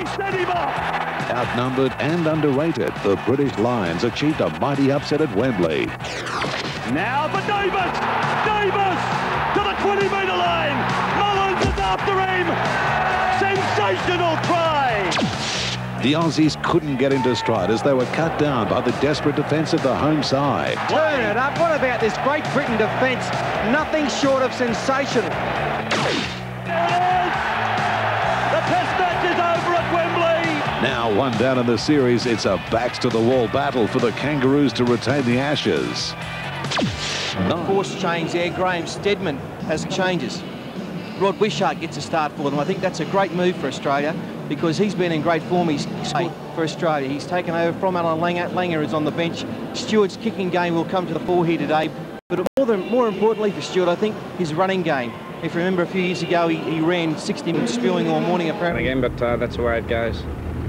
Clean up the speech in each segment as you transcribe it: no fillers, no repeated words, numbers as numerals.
He set him off. Outnumbered and underrated, the British Lions achieved a mighty upset at Wembley. Now for Davis. Davis to the 20-metre line. Mullins is after him. Sensational try. The Aussies couldn't get into stride as they were cut down by the desperate defence of the home side. Turn it up. What about this Great Britain defence? Nothing short of sensational. There it is. The test match is over at Wembley. Now one down in the series, it's a backs-to-the-wall battle for the Kangaroos to retain the Ashes. Force change there. Graham Steadman has changes. Rod Wishart gets a start for them. I think that's a great move for Australia, because he's been in great form. He's scored for Australia. He's taken over from Alan Langer. Langer is on the bench. Stewart's kicking game will come to the fore here today. But more importantly for Stewart, I think his running game. If you remember a few years ago, he ran 60 minutes spewing all morning apparently. Again, but that's the way it goes.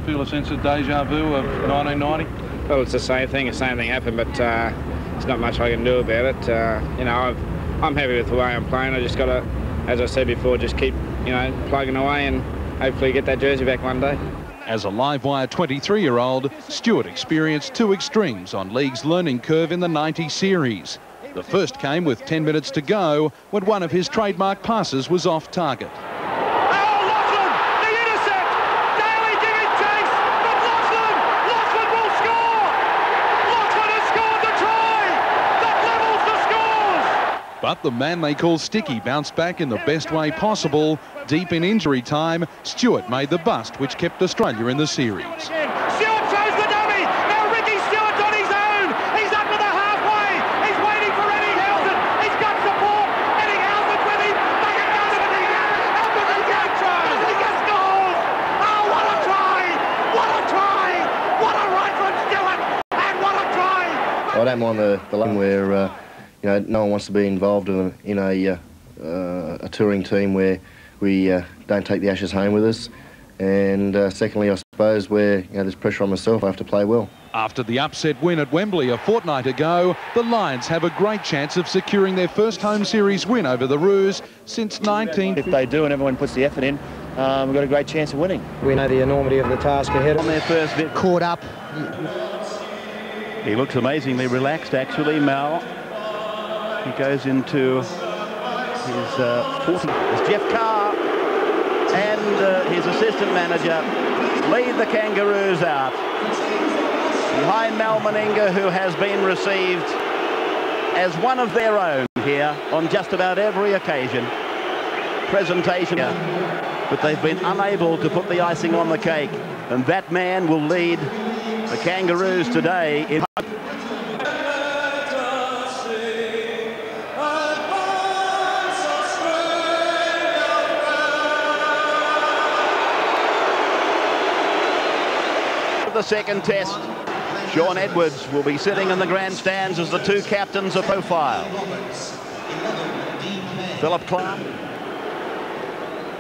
Feel a sense of deja vu of 1990? Well, it's the same thing. The same thing happened, but there's not much I can do about it. You know, I'm happy with the way I'm playing. I just got to, as I said before, just keep, you know, plugging away and hopefully get that jersey back one day. As a live-wire 23-year-old, Stewart experienced two extremes on League's learning curve in the 90 series. The first came with 10 minutes to go when one of his trademark passes was off target. But the man they call Sticky bounced back in the best way possible. Deep in injury time, Stewart made the bust which kept Australia in the series. Stewart throws the dummy. Now Ricky Stewart on his own. He's up to the halfway. He's waiting for Ettingshausen. He's got support. Ettingshausen's with him. They can go to the scores. Oh, what a try! What a try! What a right from Stewart! And what a try! I don't mind the line where you know, no one wants to be involved in a touring team where we don't take the Ashes home with us. And secondly, I suppose, where, you know, there's pressure on myself, I have to play well. After the upset win at Wembley a fortnight ago, the Lions have a great chance of securing their first home series win over the Roos since 19... If they do and everyone puts the effort in, we've got a great chance of winning. We know the enormity of the task ahead. On their first bit, caught up. He looks amazingly relaxed, actually, Mal. He goes into his 40. It's Jeff Carr and his assistant manager lead the Kangaroos out. Behind Mal Meninga, who has been received as one of their own here on just about every occasion. Presentation. But they've been unable to put the icing on the cake. And that man will lead the Kangaroos today in... The second test. Sean Edwards will be sitting in the grandstands as the two captains are profiled. Philip Clarke.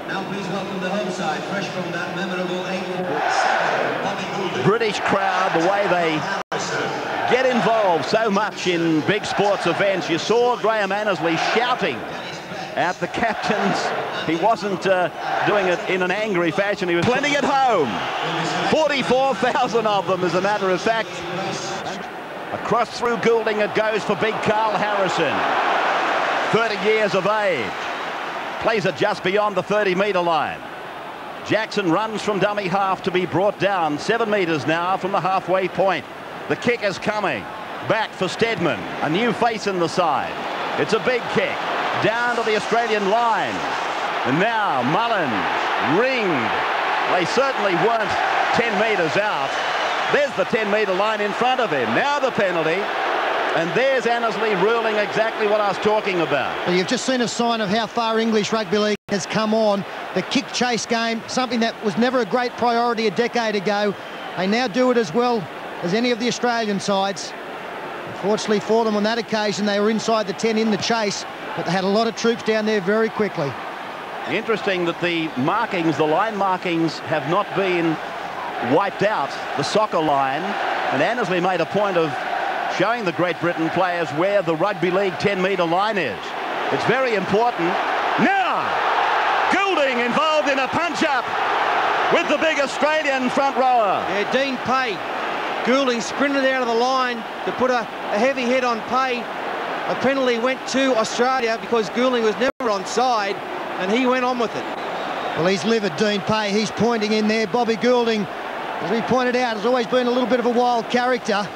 Now please welcome the home side, fresh from that memorable 8-4-7. British crowd, the way they get involved so much in big sports events. You saw Graham Annesley shouting at the captains. He wasn't doing it in an angry fashion. He was plenty at home. 44,000 of them, as a matter of fact. Across through Goulding it goes for big Carl Harrison. 30 years of age. Plays it just beyond the 30-metre line. Jackson runs from dummy half to be brought down. 7 metres now from the halfway point. The kick is coming. Back for Steadman. A new face in the side. It's a big kick. Down to the Australian line. And now Mullins ringed. They certainly weren't 10 metres out. There's the 10-metre line in front of him. Now the penalty. And there's Annesley ruling exactly what I was talking about. Well, you've just seen a sign of how far English rugby league has come on. The kick chase game, something that was never a great priority a decade ago. They now do it as well as any of the Australian sides. Unfortunately for them on that occasion, they were inside the 10 in the chase, but they had a lot of troops down there very quickly. Interesting that the markings, the line markings, have not been wiped out, the soccer line, and Annesley made a point of showing the Great Britain players where the rugby league 10-metre line is. It's very important. Now, Goulding involved in a punch-up. with the big Australian front rower. Yeah, Dean Pay. Goulding sprinted out of the line to put a heavy hit on Pay. A penalty went to Australia because Goulding was never onside, and he went on with it. Well, he's livid, Dean Pay. He's pointing in there. Bobby Goulding, as we pointed out, has always been a little bit of a wild character.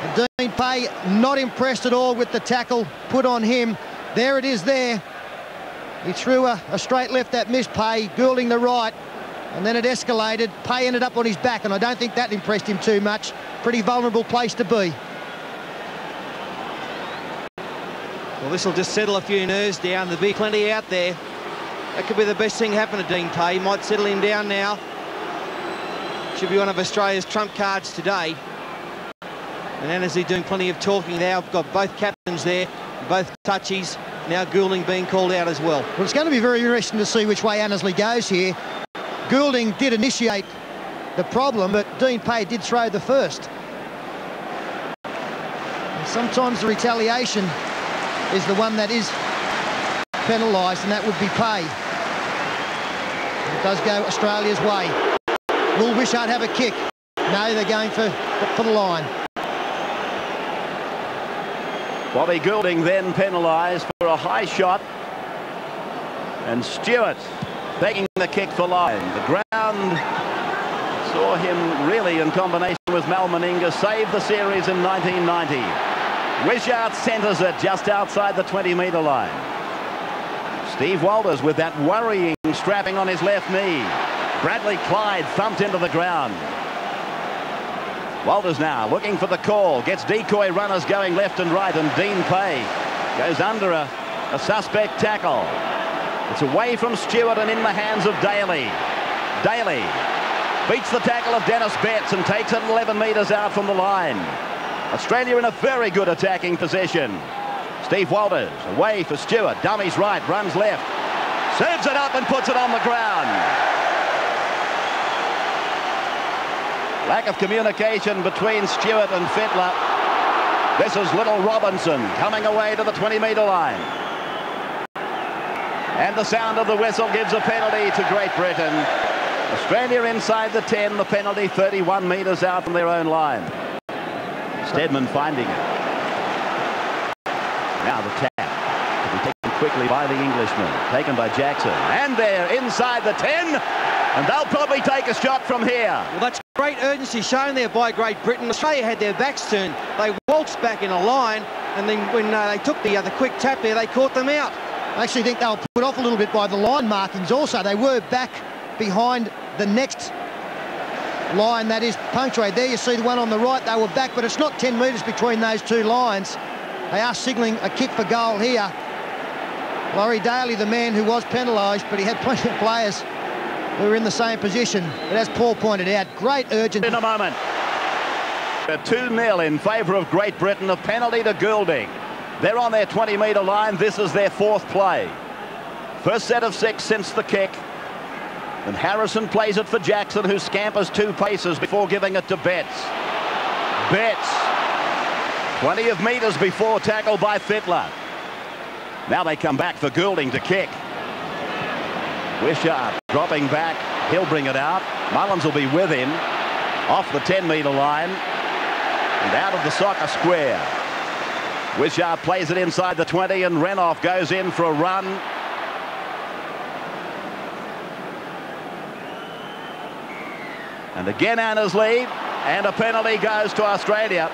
And Dean Pay not impressed at all with the tackle put on him. There it is there. He threw a straight left that missed Pay, Goulding the right, and then it escalated. Pay ended up on his back, and I don't think that impressed him too much. Pretty vulnerable place to be. Well, this will just settle a few nerves down. There'll be plenty out there. That could be the best thing happen to Dean Pay. Might settle him down now. Should be one of Australia's trump cards today. And Annesley doing plenty of talking now. We've got both captains there, both touchies. Now Goulding being called out as well. Well, it's going to be very interesting to see which way Annesley goes here. Goulding did initiate the problem, but Dean Pay did throw the first. And sometimes the retaliation is the one that is penalised, and that would be Pay. It does go Australia's way. Will Wishart have a kick? No, they're going for the line. Bobby Goulding then penalised for a high shot, and Stuart begging the kick for line. The ground saw him really, in combination with Mal Meninga, save the series in 1990. Wishart centres it just outside the 20-metre line. Steve Walters with that worrying strapping on his left knee. Bradley Clyde thumped into the ground. Walters now looking for the call, gets decoy runners going left and right, and Dean Pay goes under a suspect tackle. It's away from Stewart and in the hands of Daley. Daley beats the tackle of Dennis Betts and takes it 11 metres out from the line. Australia in a very good attacking position. Steve Walters away for Stewart. Dummies right, runs left. Serves it up and puts it on the ground. Lack of communication between Stewart and Fittler. This is Little Robinson coming away to the 20-metre line. And the sound of the whistle gives a penalty to Great Britain. Australia inside the 10, the penalty 31 metres out from their own line. Steadman finding it. Now the tap to be taken quickly by the Englishman, taken by Jackson. And they're inside the 10, and they'll probably take a shot from here. Well, that's great urgency shown there by Great Britain. Australia had their backs turned. They waltzed back in a line, and then when they took the quick tap there, they caught them out. I actually think they were put off a little bit by the line markings also. They were back behind the next line that is punctuated. There you see the one on the right. They were back, but it's not 10 metres between those two lines. They are signalling a kick for goal here. Laurie Daley, the man who was penalised, but he had plenty of players who were in the same position. But as Paul pointed out, great urgency. In a moment. 2-0 in favour of Great Britain, a penalty to Goulding. They're on their 20-metre line. This is their fourth play. First set of six since the kick. And Harrison plays it for Jackson, who scampers two paces before giving it to Betts. Betts. 20 of metres before tackle by Fittler. Now they come back for Goulding to kick. Wishart dropping back. He'll bring it out. Mullins will be with him. Off the 10-metre line. And out of the soccer square. Wishart plays it inside the 20, and Renouf goes in for a run. And again Annesley, and a penalty goes to Australia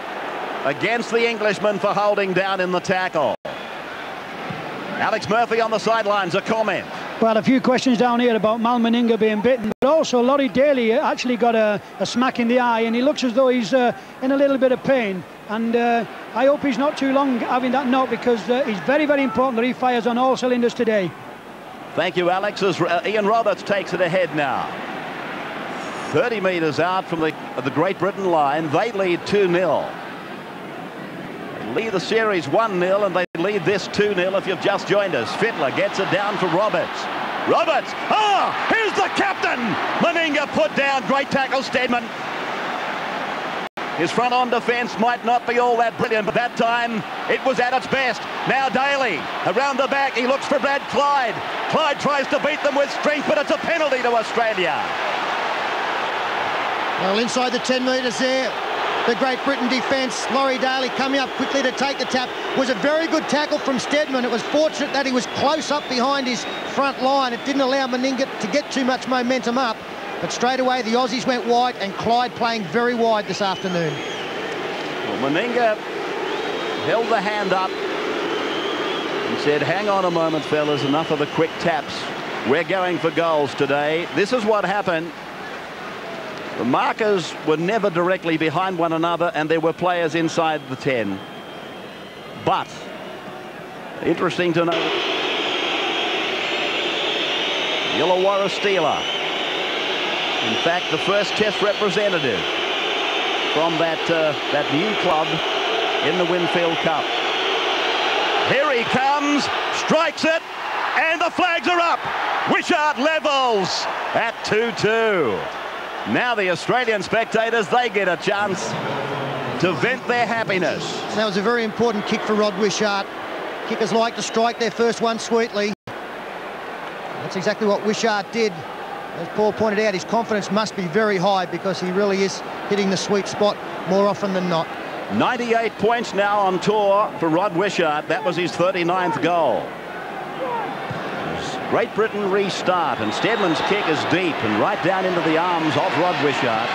against the Englishman for holding down in the tackle. Alex Murphy on the sidelines, a comment. Well, a few questions down here about Mal Meninga being bitten, but also Laurie Daley actually got a smack in the eye, and he looks as though he's in a little bit of pain. And I hope he's not too long having that knock, because it's very, very important that he fires on all cylinders today. Thank you, Alex. As Ian Roberts takes it ahead now. 30 metres out from the Great Britain line. They lead 2-0. They lead the series 1-0, and they lead this 2-0 if you've just joined us. Fittler gets it down to Roberts. Roberts! Oh! Here's the captain! Meninga put down. Great tackle, Steadman. His front-on defence might not be all that brilliant, but that time it was at its best. Now Daley, around the back, he looks for Brad Clyde. Clyde tries to beat them with strength, but it's a penalty to Australia. Well, inside the 10 metres there, the Great Britain defence. Laurie Daley coming up quickly to take the tap. Was a very good tackle from Steadman. It was fortunate that he was close up behind his front line. It didn't allow Meninga to get too much momentum up. But straight away, the Aussies went wide, and Clyde playing very wide this afternoon. Well, Meninga held the hand up and said, hang on a moment, fellas, enough of the quick taps. We're going for goals today. This is what happened. The markers were never directly behind one another, and there were players inside the 10. But interesting to note, Illawarra Steeler, in fact the first test representative from that new club in the Winfield Cup. Here he comes, strikes it, and the flags are up. Wishart levels at 2-2. Now the Australian spectators, they get a chance to vent their happiness. That was a very important kick for Rod Wishart. Kickers like to strike their first one sweetly. That's exactly what Wishart did. As Paul pointed out, his confidence must be very high because he really is hitting the sweet spot more often than not. 98 points now on tour for Rod Wishart. That was his 39th goal. Great Britain restart, and Steadman's kick is deep and right down into the arms of Rod Wishart.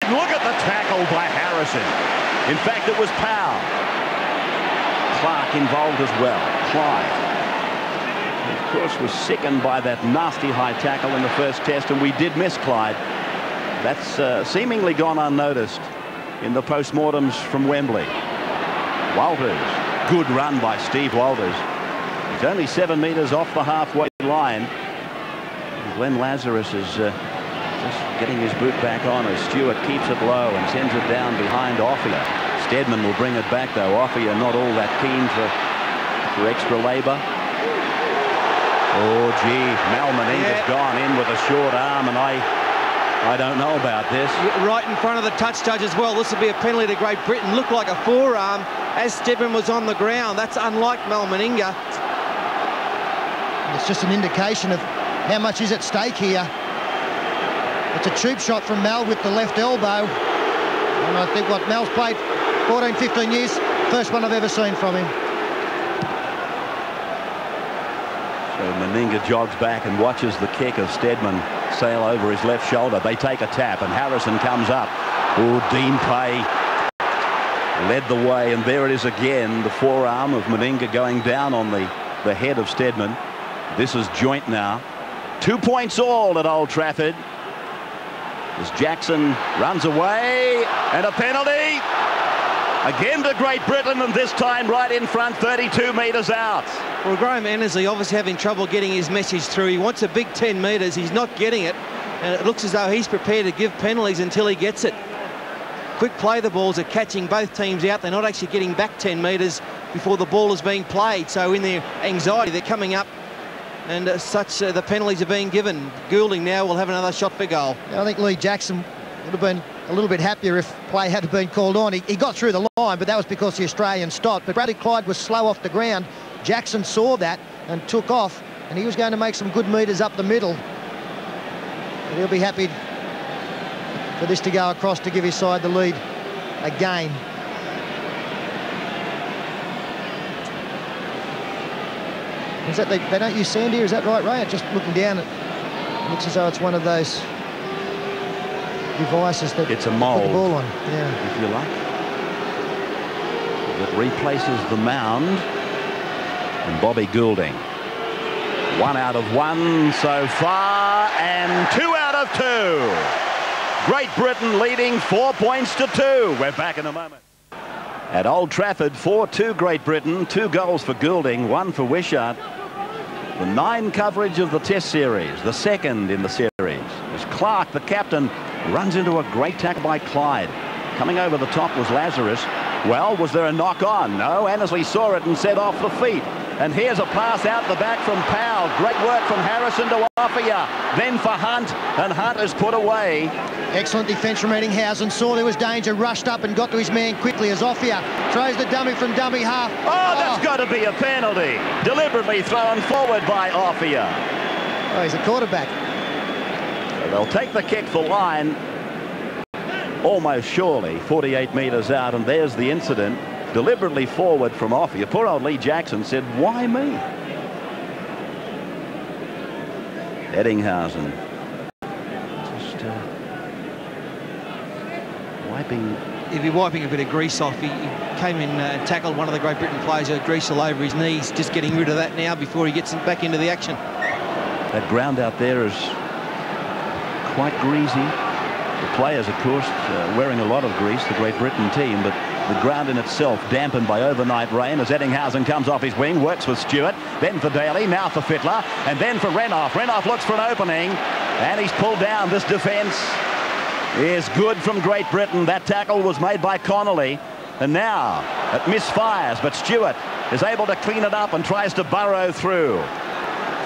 And look at the tackle by Harrison. In fact, it was Powell. Clarke involved as well. Clyde, of course, was sickened by that nasty high tackle in the first test, and we did miss Clyde. That's seemingly gone unnoticed in the postmortems from Wembley. Walters, good run by Steve Walters. He's only 7 metres off the halfway line. Glenn Lazarus is just getting his boot back on as Stuart keeps it low and sends it down behind Offiah. Steadman will bring it back, though. Offiah not all that keen for extra labour. Oh, gee, Mal Meninga's gone in with a short arm, and I don't know about this. Right in front of the touch judge as well. This will be a penalty to Great Britain. Looked like a forearm as Steadman was on the ground. That's unlike Mal Meninga. It's just an indication of how much is at stake here. It's a cheap shot from Mal with the left elbow. And I think what Mal's played 14, 15 years, first one I've ever seen from him. So Meninga jogs back and watches the kick of Steadman sail over his left shoulder. They take a tap and Harrison comes up. Oh, Dean Pay led the way, and there it is again, the forearm of Meninga going down on the head of Steadman. This is Joynt now. 2 points all at Old Trafford. As Jackson runs away, and a penalty. Again to Great Britain, and this time right in front, 32 metres out. Well, Graham Annesley obviously having trouble getting his message through. He wants a big 10 metres. He's not getting it, and it looks as though he's prepared to give penalties until he gets it. Quick play, the balls are catching both teams out. They're not actually getting back 10 metres before the ball is being played. So in their anxiety, they're coming up. And as such, the penalties are being given. Goulding now will have another shot for goal. I think Lee Jackson would have been a little bit happier if play had been called on. He got through the line, but that was because the Australian stopped. But Bradley Clyde was slow off the ground. Jackson saw that and took off, and he was going to make some good metres up the middle. But he'll be happy for this to go across to give his side the lead again. Is that they don't use sand here, is that right, Ray? Just looking down, it looks as though it's one of those devices that it's a mould, put the ball on. Yeah. If you like. That replaces the mound and Bobby Goulding. 1 out of 1 so far, and 2 out of 2. Great Britain leading 4 points to 2. We're back in a moment. At Old Trafford, 4-2 Great Britain, 2 goals for Goulding, 1 for Wishart. The 9 coverage of the Test series, the second in the series. As Clarke, the captain, runs into a great tackle by Clyde. Coming over the top was Lazarus. Well, was there a knock on? No, Annesley saw it and set off the feet. And here's a pass out the back from Powell. Great work from Harrison to Offiah. Then for Hunt, and Hunt is put away. Excellent defence from Ettingshausen. Saw there was danger, rushed up and got to his man quickly as Offiah throws the dummy from dummy half. Oh, that's got to be a penalty. Deliberately thrown forward by Offiah. Oh, he's a quarterback. So they'll take the kick for line. almost surely 48 metres out, and there's the incident, deliberately forward from Offiah. Poor old Lee Jackson said, why me? Ettingshausen just wiping. He'd be wiping a bit of grease off. He came in and tackled one of the Great Britain players who had grease all over his knees. Just getting rid of that now before he gets back into the action. That ground out there is quite greasy. The players, of course, wearing a lot of grease, the Great Britain team, but the ground in itself dampened by overnight rain as Ettingshausen comes off his wing, works with Stuart, then for Daley, now for Fittler, and then for Renouf. Renouf looks for an opening, and he's pulled down. This defence is good from Great Britain. That tackle was made by Connolly, and now it misfires, but Stuart is able to clean it up and tries to burrow through.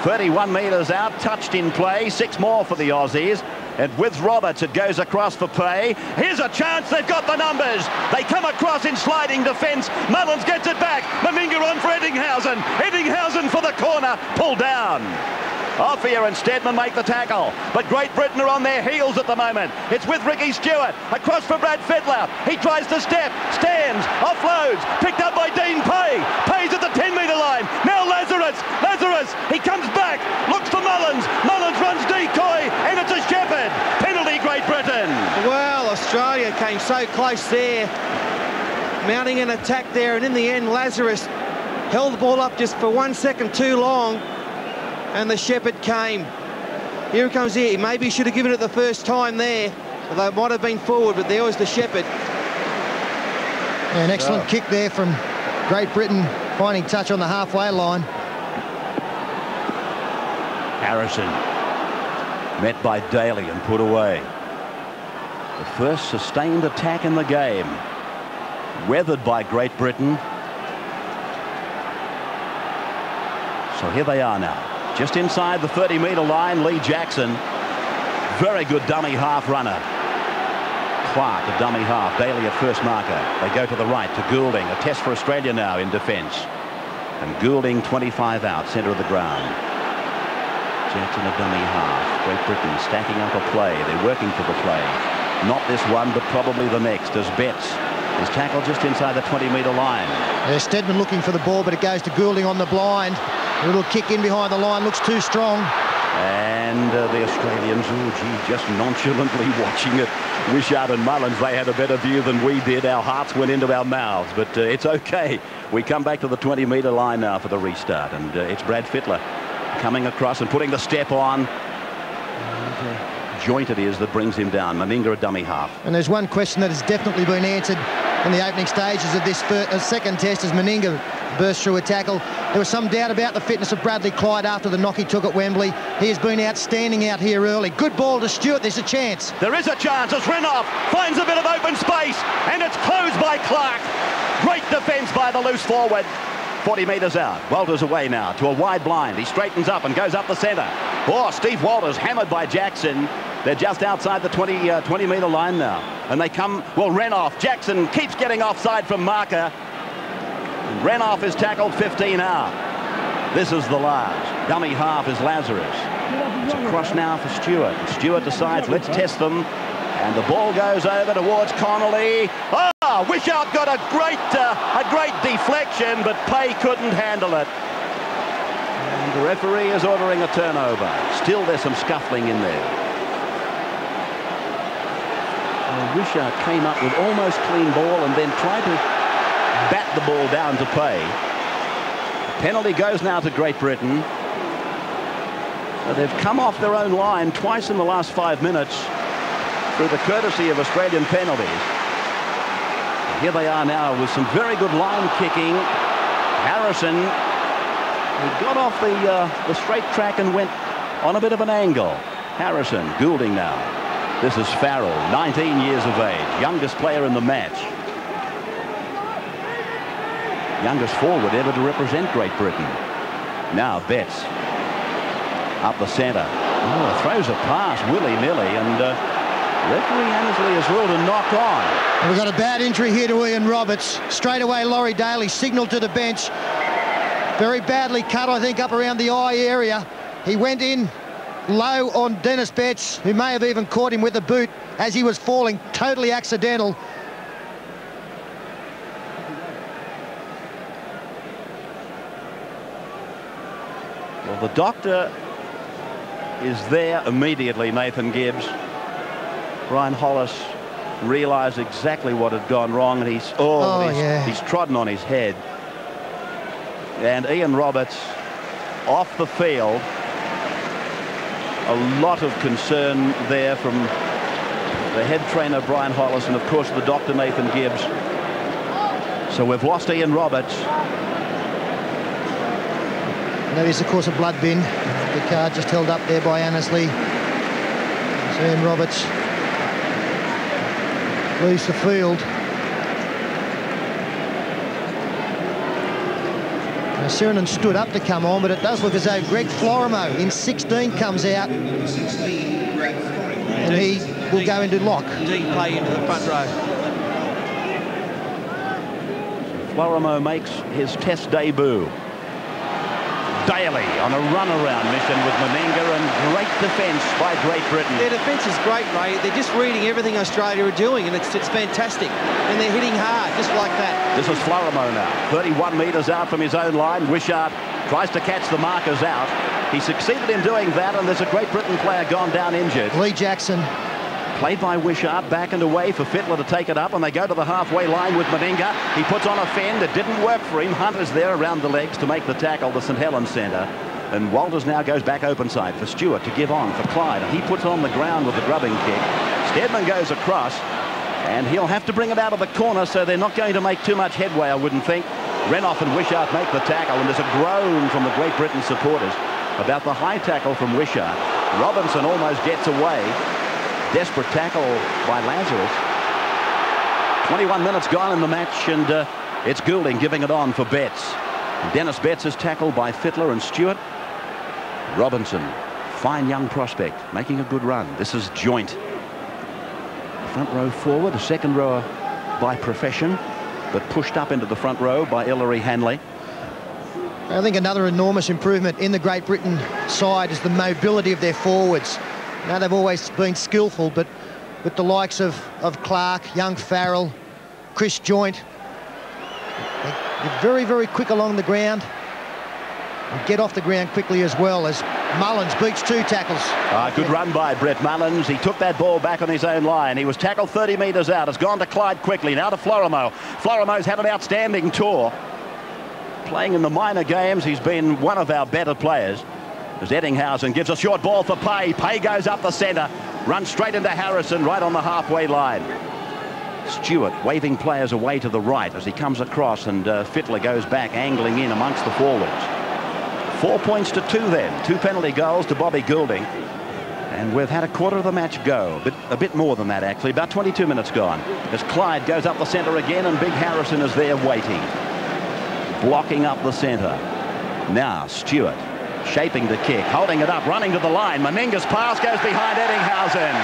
31 metres out, touched in play, 6 more for the Aussies. And with Roberts, it goes across for Pay. Here's a chance. They've got the numbers. They come across in sliding defence. Mullins gets it back. Meninga on for Ettingshausen. Ettingshausen for the corner. Pulled down. Offiah and Steadman make the tackle, but Great Britain are on their heels at the moment. It's with Ricky Stuart, across for Brad Fittler. He tries to step, stands, offloads, picked up by Dean Pay. Pay's at the 10-metre line. Now Lazarus, he comes back, looks for Mullins. Mullins runs decoy, and it's a shepherd. Penalty, Great Britain. Well, Australia came so close there, mounting an attack there, and in the end, Lazarus held the ball up just for 1 second too long. And the shepherd came. Here it comes here. Maybe he should have given it the first time there, although it might have been forward, but there was the shepherd. An excellent kick there from Great Britain, finding touch on the halfway line. Harrison met by Daley and put away. The first sustained attack in the game, weathered by Great Britain. So here they are now. Just inside the 30-metre line, Lee Jackson. Very good dummy half runner. Clarke, a dummy half. Daley at first marker. They go to the right to Goulding. A test for Australia now in defence. And Goulding 25 out, centre of the ground. Jackson a dummy half. Great Britain stacking up a play. They're working for the play. Not this one, but probably the next, as Betts is tackled just inside the 20-metre line. There's Steadman looking for the ball, but it goes to Goulding on the blind. A little kick in behind the line, looks too strong. And the Australians, just nonchalantly watching it. Wishart and Mullins, they had a better view than we did. Our hearts went into our mouths, but it's okay. We come back to the 20-metre line now for the restart, and it's Brad Fittler coming across and putting the step on. Joynt it is that brings him down. Meninga a dummy half. And there's one question that has definitely been answered in the opening stages of this second test as Meninga burst through a tackle. There was some doubt about the fitness of Bradley Clyde after the knock he took at Wembley. He has been outstanding out here early. Good ball to Stuart. There's a chance. There is a chance as Renouf finds a bit of open space, and it's closed by Clarke. Great defence by the loose forward. 40 metres out. Walters away now to a wide blind. He straightens up and goes up the centre. Oh, Steve Walters hammered by Jackson. They're just outside the 20-metre line now. And they come, well, Renouf. Jackson keeps getting offside from marker. Renouf is tackled, 15 out. This is the last. Dummy half is Lazarus. It's a cross now for Stuart. Stuart decides, let's test them. And the ball goes over towards Connolly. Oh, Wishart got a great deflection, but Pay couldn't handle it. And the referee is ordering a turnover. Still, there's some scuffling in there. And Wishart came up with almost clean ball and then tried to bat the ball down to Pay. Penalty goes now to Great Britain. They've come off their own line twice in the last 5 minutes through the courtesy of Australian penalties. Here they are now with some very good line kicking. Harrison, who got off the straight track and went on a bit of an angle. Harrison, Goulding now. This is Farrell, 19 years of age, youngest player in the match. Youngest forward ever to represent Great Britain. Now Betts up the centre. Oh, throws a pass willy-nilly, and referee Annesley has ruled a knock on. And we've got a bad injury here to Ian Roberts. Straight away, Laurie Daley signalled to the bench. Very badly cut, I think, up around the eye area. He went in low on Dennis Betts, who may have even caught him with a boot as he was falling. Totally accidental. Well, the doctor is there immediately, Nathan Gibbs. Brian Hollis realised exactly what had gone wrong, and he's trodden on his head. And Ian Roberts off the field. A lot of concern there from the head trainer Brian Hollis and of course the doctor Nathan Gibbs. So we've lost Ian Roberts. That is, of course, a blood bin. The card just held up there by Annesley. So Ian Roberts leaves the field. Now, Sirenan stood up to come on, but it does look as though Greg Florimo in 16 comes out. And he will go into lock. Dean Pay into the front row. Florimo makes his test debut. Daley on a runaround mission with Meninga, and great defence by Great Britain. Their defence is great, Ray. They're just reading everything Australia are doing, and it's fantastic. And they're hitting hard, just like that. This is Florimo now, 31 metres out from his own line. Wishart tries to catch the markers out. He succeeded in doing that, and there's a Great Britain player gone down injured. Lee Jackson. Played by Wishart, back and away for Fittler to take it up, and they go to the halfway line with Meninga. He puts on a fend. It didn't work for him. Hunter's there around the legs to make the tackle, the St Helens centre. And Walters now goes back open side for Stuart to give on for Clyde. He puts on the ground with the grubbing kick. Steadman goes across, and he'll have to bring it out of the corner, so they're not going to make too much headway, I wouldn't think. Renouf and Wishart make the tackle, and there's a groan from the Great Britain supporters about the high tackle from Wishart. Robinson almost gets away. Desperate tackle by Lazarus. 21 minutes gone in the match, and it's Goulding giving it on for Betts. Dennis Betts is tackled by Fittler and Stewart. Robinson, fine young prospect, making a good run. This is Joynt. Front row forward, a second rower by profession, but pushed up into the front row by Ellery Hanley. I think another enormous improvement in the Great Britain side is the mobility of their forwards. Now, they've always been skillful, but with the likes of Clarke, young Farrell, Chris Joynt, they're very, very quick along the ground. And get off the ground quickly as well, as Mullins beats two tackles. Good run by Brett Mullins. He took that ball back on his own line. He was tackled 30 metres out. It's gone to Clyde quickly. Now to Florimo. Florimo's had an outstanding tour. Playing in the minor games, he's been one of our better players. As Ettingshausen gives a short ball for Pay. Pay goes up the centre, runs straight into Harrison right on the halfway line. Stewart waving players away to the right as he comes across, and Fittler goes back, angling in amongst the forwards. 4 points to 2 then. 2 penalty goals to Bobby Goulding. And we've had a quarter of the match go, but a bit more than that, actually. About 22 minutes gone. As Clyde goes up the centre again, and Big Harrison is there waiting. Blocking up the centre. Now Stewart. Shaping the kick, holding it up, running to the line. Meninga's pass goes behind Ettingshausen.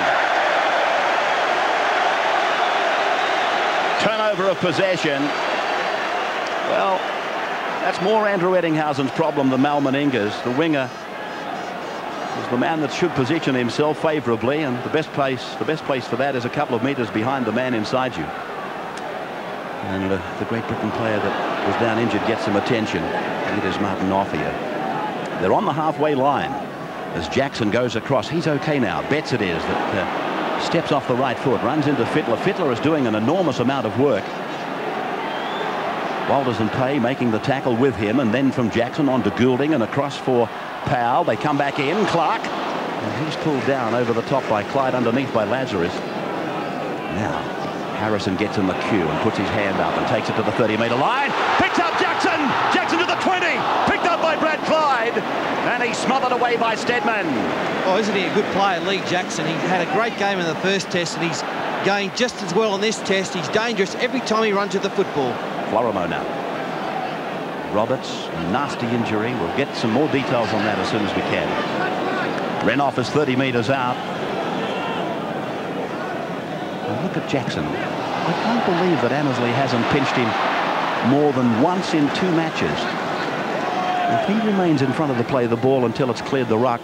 Turnover of possession. Well, that's more Andrew Ettinghausen's problem than Mal Meninga's. The winger is the man that should position himself favourably, and the best place for that is a couple of metres behind the man inside you. And the Great Britain player that was down injured gets some attention. It is Martin Offiah. They're on the halfway line as Jackson goes across. He's okay now. Betts it is that steps off the right foot, runs into Fittler. Fittler is doing an enormous amount of work. Walters and Pay making the tackle with him, and then from Jackson on to Goulding and across for Powell. They come back in. Clarke, and he's pulled down over the top by Clyde, underneath by Lazarus. Now Harrison gets in the queue and puts his hand up and takes it to the 30-metre line. Picks up Jackson. Jackson to the 20. Picked up by Brad Clyde, and he's smothered away by Steadman. Oh, isn't he a good player, Lee Jackson? He had a great game in the first test, and he's going just as well in this test. He's dangerous every time he runs to the football. Florimo now. Roberts, nasty injury. We'll get some more details on that as soon as we can. Renouf is 30 metres out. And look at Jackson. I can't believe that Annesley hasn't pinched him more than once in 2 matches. If he remains in front of the play of the ball until it's cleared the ruck,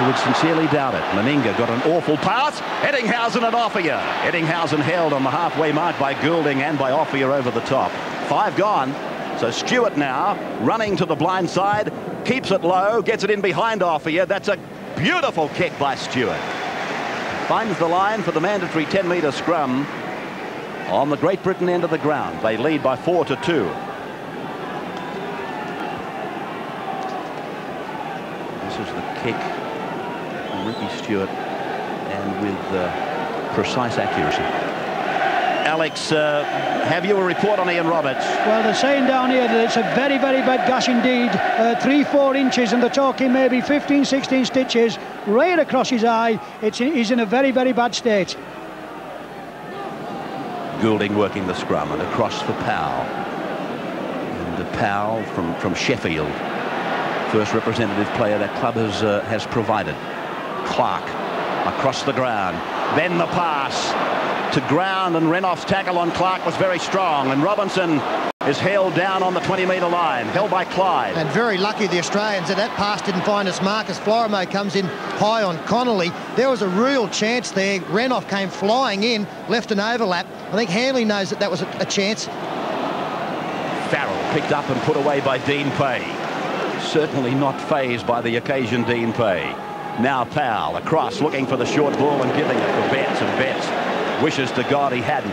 I would sincerely doubt it. Meninga got an awful pass. Ettingshausen and Offiah. Ettingshausen held on the halfway mark by Goulding and by Offiah over the top. Five gone. So Stuart now running to the blind side, keeps it low, gets it in behind Offiah. That's a beautiful kick by Stuart. Finds the line for the mandatory 10-metre scrum on the Great Britain end of the ground. They lead by 4-2. This is the kick from Ricky Stuart, and with precise accuracy. Alex, have you a report on Ian Roberts? Well, they're saying down here that it's a very, very bad gash indeed. 3-4 inches, and they're talking maybe 15, 16 stitches right across his eye. He's in a very, very bad state. Goulding working the scrum and across for Powell. And the Powell from Sheffield, first representative player that club has provided. Clarke across the ground, then the pass to ground, and Renouf's tackle on Clarke was very strong, and Robinson is held down on the 20-metre line, held by Clyde. And very lucky the Australians that that pass didn't find its mark as Florimo comes in high on Connolly. There was a real chance there. Renouf came flying in, left an overlap. I think Hanley knows that that was a chance. Farrell picked up and put away by Dean Pay. Certainly not fazed by the occasion, Dean Pay. Now Powell across, looking for the short ball and giving it for Betts, and Betts wishes to God he hadn't.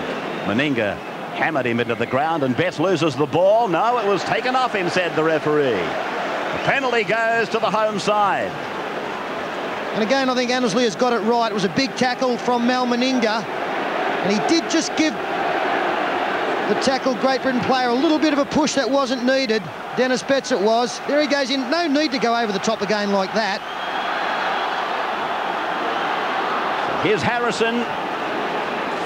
Meninga hammered him into the ground, and Betts loses the ball. No, it was taken off him, said the referee. The penalty goes to the home side. And again, I think Annesley has got it right. It was a big tackle from Mal Meninga, and he did just give the tackled Great Britain player a little bit of a push that wasn't needed. Dennis Betts it was. There he goes in. No need to go over the top again like that. Here's Harrison.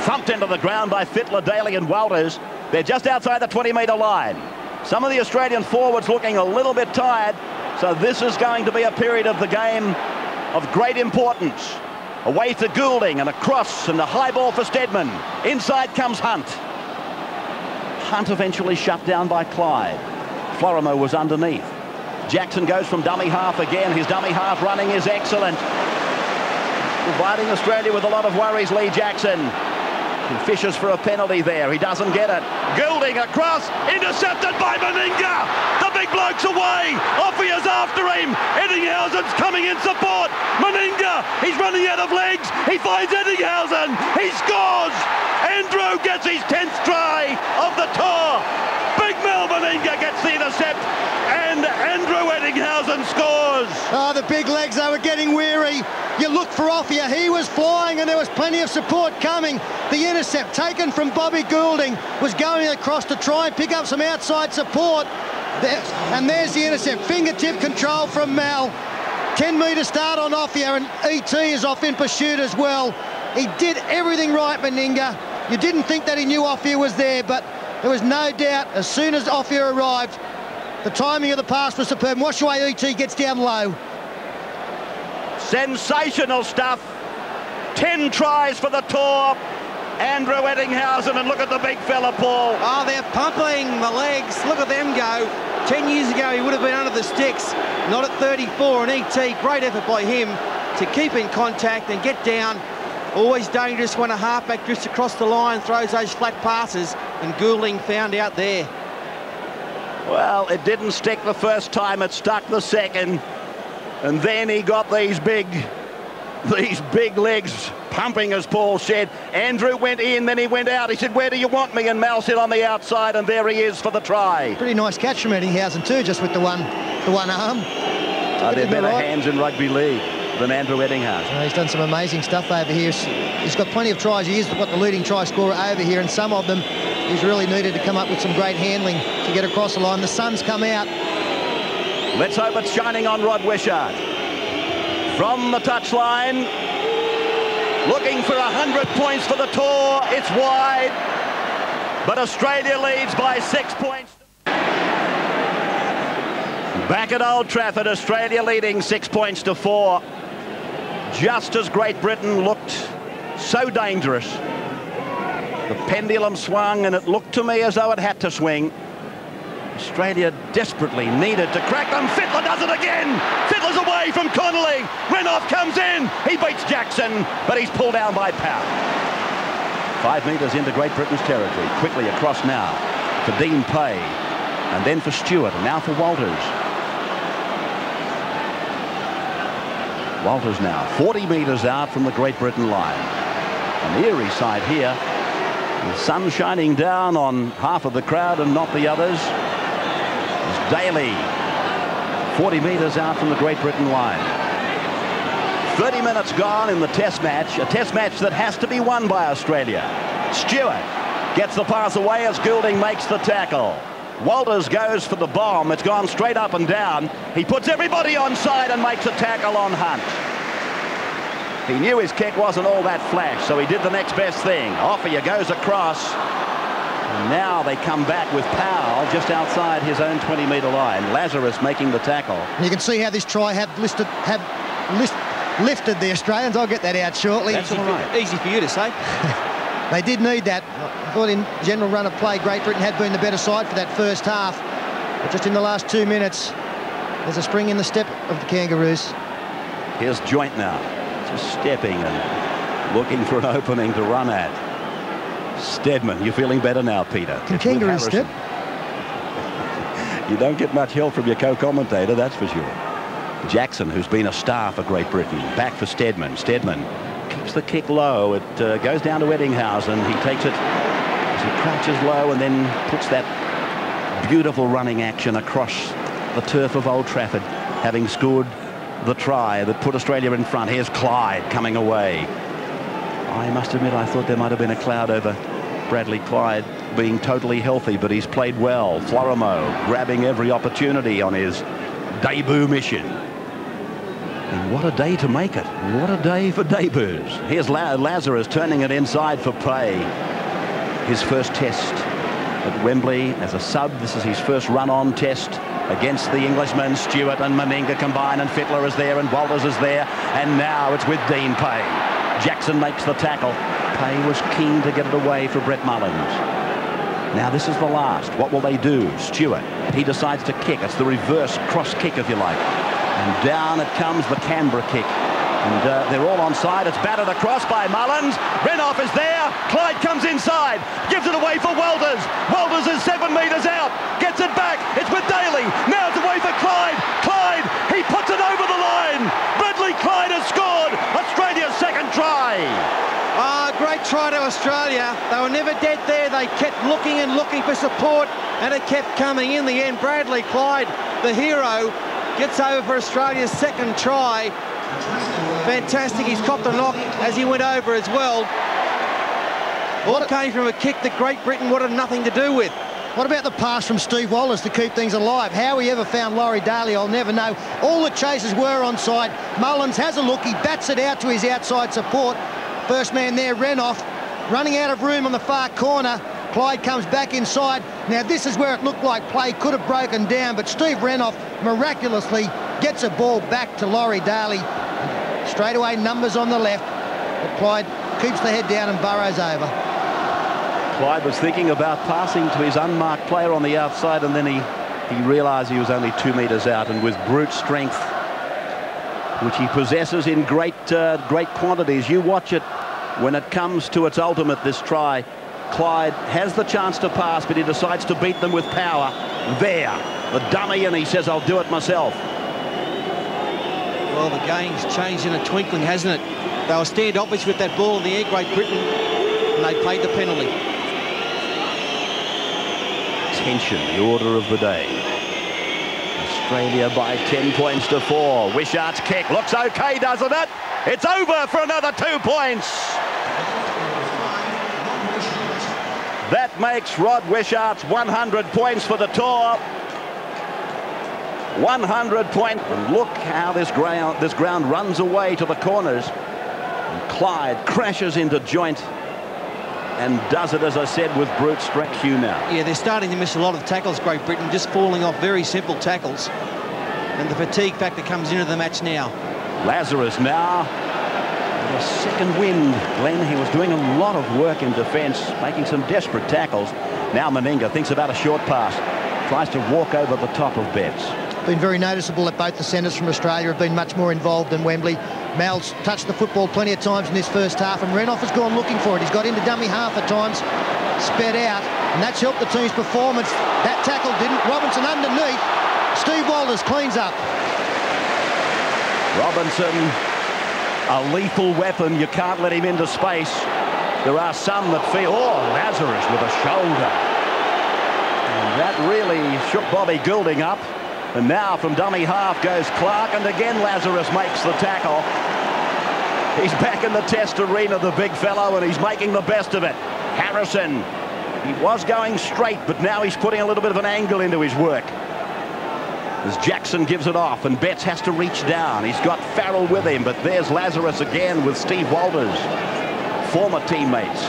Thumped into the ground by Fittler, Daley and Walters. They're just outside the 20-metre line. Some of the Australian forwards looking a little bit tired, so this is going to be a period of the game of great importance. Away to Goulding, and a cross and a high ball for Steadman. Inside comes Hunt. Hunt eventually shut down by Clyde. Florimo was underneath. Jackson goes from dummy half again. His dummy half running is excellent, providing Australia with a lot of worries, Lee Jackson. Fishes for a penalty there. He doesn't get it. Goulding across, intercepted by Meninga. The big bloke's away. Offiah's after him. Ettinghausen's coming in support. Meninga, he's running out of legs. He finds Ettingshausen. He scores. Andrew gets his 10th try of the tour. Big Mal Meninga gets the intercept, and Andrew Ettingshausen scores. Oh, the big legs, they were getting weary. You look for Offiah, he was flying, and there was plenty of support coming. The intercept taken from Bobby Goulding was going across to try and pick up some outside support. And there's the intercept, fingertip control from Mal. 10-metre start on Offiah, and E.T. is off in pursuit as well. He did everything right, Meninga. You didn't think that he knew Offiah was there, but there was no doubt as soon as Offiah arrived, the timing of the pass was superb. Washaway E.T. gets down low. Sensational stuff. 10 tries for the tour. Andrew Ettingshausen, and look at the big fella, Paul. Oh, they're pumping the legs. Look at them go. 10 years ago, he would have been under the sticks. Not at 34, and E.T., great effort by him to keep in contact and get down. Always dangerous when a halfback drifts across the line, throws those flat passes, and Goulding found out there. Well, it didn't stick the first time, it stuck the second. And then he got these big legs pumping, as Paul said. Andrew went in, then he went out. He said, where do you want me? And Mal said on the outside, and there he is for the try. Pretty nice catch from Ettingshausen too, just with the one arm. There are better hands in rugby league than Andrew Ettingshausen. He's done some amazing stuff over here. He's got plenty of tries. He is the leading try scorer over here, and some of them he's really needed to come up with some great handling to get across the line. The sun's come out. Let's hope it's shining on Rod Wishart. From the touchline, looking for 100 points for the tour. It's wide, but Australia leads by 6 points. Back at Old Trafford, Australia leading 6 points to 4. Just as Great Britain looked so dangerous, the pendulum swung, and it looked to me as though it had to swing. Australia desperately needed to crack them. Fittler does it again. Fittler's away from Connolly. Renouf comes in. He beats Jackson, but he's pulled down by Powell. 5 metres into Great Britain's territory. Quickly across now for Dean Pay, and then for Stuart, and now for Walters. Walters now 40 metres out from the Great Britain line. On the Erie side here, the sun shining down on half of the crowd and not the others. It's Daley, 40 metres out from the Great Britain line. 30 minutes gone in the test match, a test match that has to be won by Australia. Stuart gets the pass away as Goulding makes the tackle. Walters goes for the bomb. It's gone straight up and down. He puts everybody onside and makes a tackle on Hunt. He knew his kick wasn't all that flash, so he did the next best thing. Offiah goes across. And now they come back with Powell just outside his own 20-metre line. Lazarus making the tackle. You can see how this try have lifted the Australians. I'll get that out shortly. That's all right. Easy for you to say. They did need that. I thought in general run of play, Great Britain had been the better side for that first half. But just in the last 2 minutes, there's a spring in the step of the Kangaroos. Here's Joynt now, just stepping and looking for an opening to run at. Steadman, you're feeling better now, Peter. Can Kangaroos step? You don't get much help from your co-commentator, that's for sure. Jackson, who's been a star for Great Britain, back for Steadman. Steadman keeps the kick low. It goes down to Ettingshausen. He takes it as he crouches low and then puts that beautiful running action across the turf of Old Trafford, having scored the try that put Australia in front. Here's Clyde coming away. I must admit, I thought there might have been a cloud over Bradley Clyde being totally healthy, but he's played well. Florimo grabbing every opportunity on his debut mission. And what a day to make it. What a day for debuts. Here's Lazarus turning it inside for Pay. His first test at Wembley as a sub. This is his first run-on test against the Englishmen. Stuart and Meninga combine, and Fittler is there, and Walters is there, and now it's with Dean Pay. Jackson makes the tackle. Pay was keen to get it away for Brett Mullins. Now this is the last. What will they do? Stuart, he decides to kick. It's the reverse cross kick, if you like. And down it comes, the Canberra kick. And they're all onside. It's batted across by Mullins. Renouf is there. Clyde comes inside. Gives it away for Walters. Walters is 7 metres out. Gets it back. It's with Daley. Now it's away for Clyde. Clyde, he puts it over the line. Bradley Clyde has scored Australia's second try. Ah, great try to Australia. They were never dead there. They kept looking and looking for support, and it kept coming. In the end, Bradley Clyde, the hero, gets over for Australia's second try. Fantastic. He's copped a knock as he went over as well. All came from a kick that Great Britain wanted nothing to do with. What about the pass from Steve Walters to keep things alive? How he ever found Laurie Daley, I'll never know. All the chases were onside. Mullins has a look. He bats it out to his outside support. First man there, Renouf, running out of room on the far corner. Clyde comes back inside. Now this is where it looked like play could have broken down, but Steve Renouf miraculously gets a ball back to Laurie Daley. Straight away numbers on the left, but Clyde keeps the head down and burrows over. Clyde was thinking about passing to his unmarked player on the outside, and then he realised he was only 2 metres out, and with brute strength, which he possesses in great quantities. You watch it when it comes to its ultimate, this try. Clyde has the chance to pass, but he decides to beat them with power. There, the dummy, and he says, I'll do it myself. Well, the game's changed in a twinkling, hasn't it? They were standoffish with that ball in the air, Great Britain, and they played the penalty. Tension, the order of the day. Australia by 10 points to 4. Wishart's kick looks okay, doesn't it? It's over for another 2 points. That makes Rod Wishart's 100 points for the tour. 100 points. And look how this ground runs away to the corners. And Clyde crashes into Joynt and does it, as I said, with brute strength. Hugh now. Yeah, they're starting to miss a lot of tackles, Great Britain, just falling off very simple tackles. And the fatigue factor comes into the match now. Lazarus now. A second wind, Glenn. He was doing a lot of work in defence, making some desperate tackles. Now Meninga thinks about a short pass. tries to walk over the top of Betts. Been very noticeable that both the centres from Australia have been much more involved than Wembley. Mal's touched the football plenty of times in this first half, and Renouf has gone looking for it. He's got into dummy half at times, sped out, and that's helped the team's performance. That tackle didn't. Robinson underneath. Steve Walters cleans up. Robinson, a lethal weapon. You can't let him into space. There are some that feel, oh, Lazarus with a shoulder. And that really shook Bobby Goulding up. And now from dummy half goes Clarke, and again Lazarus makes the tackle. He's back in the test arena, the big fellow, and he's making the best of it. Harrison, he was going straight, but now he's putting a little bit of an angle into his work. As Jackson gives it off, and Betts has to reach down. He's got Farrell with him, but there's Lazarus again with Steve Walters. Former teammates.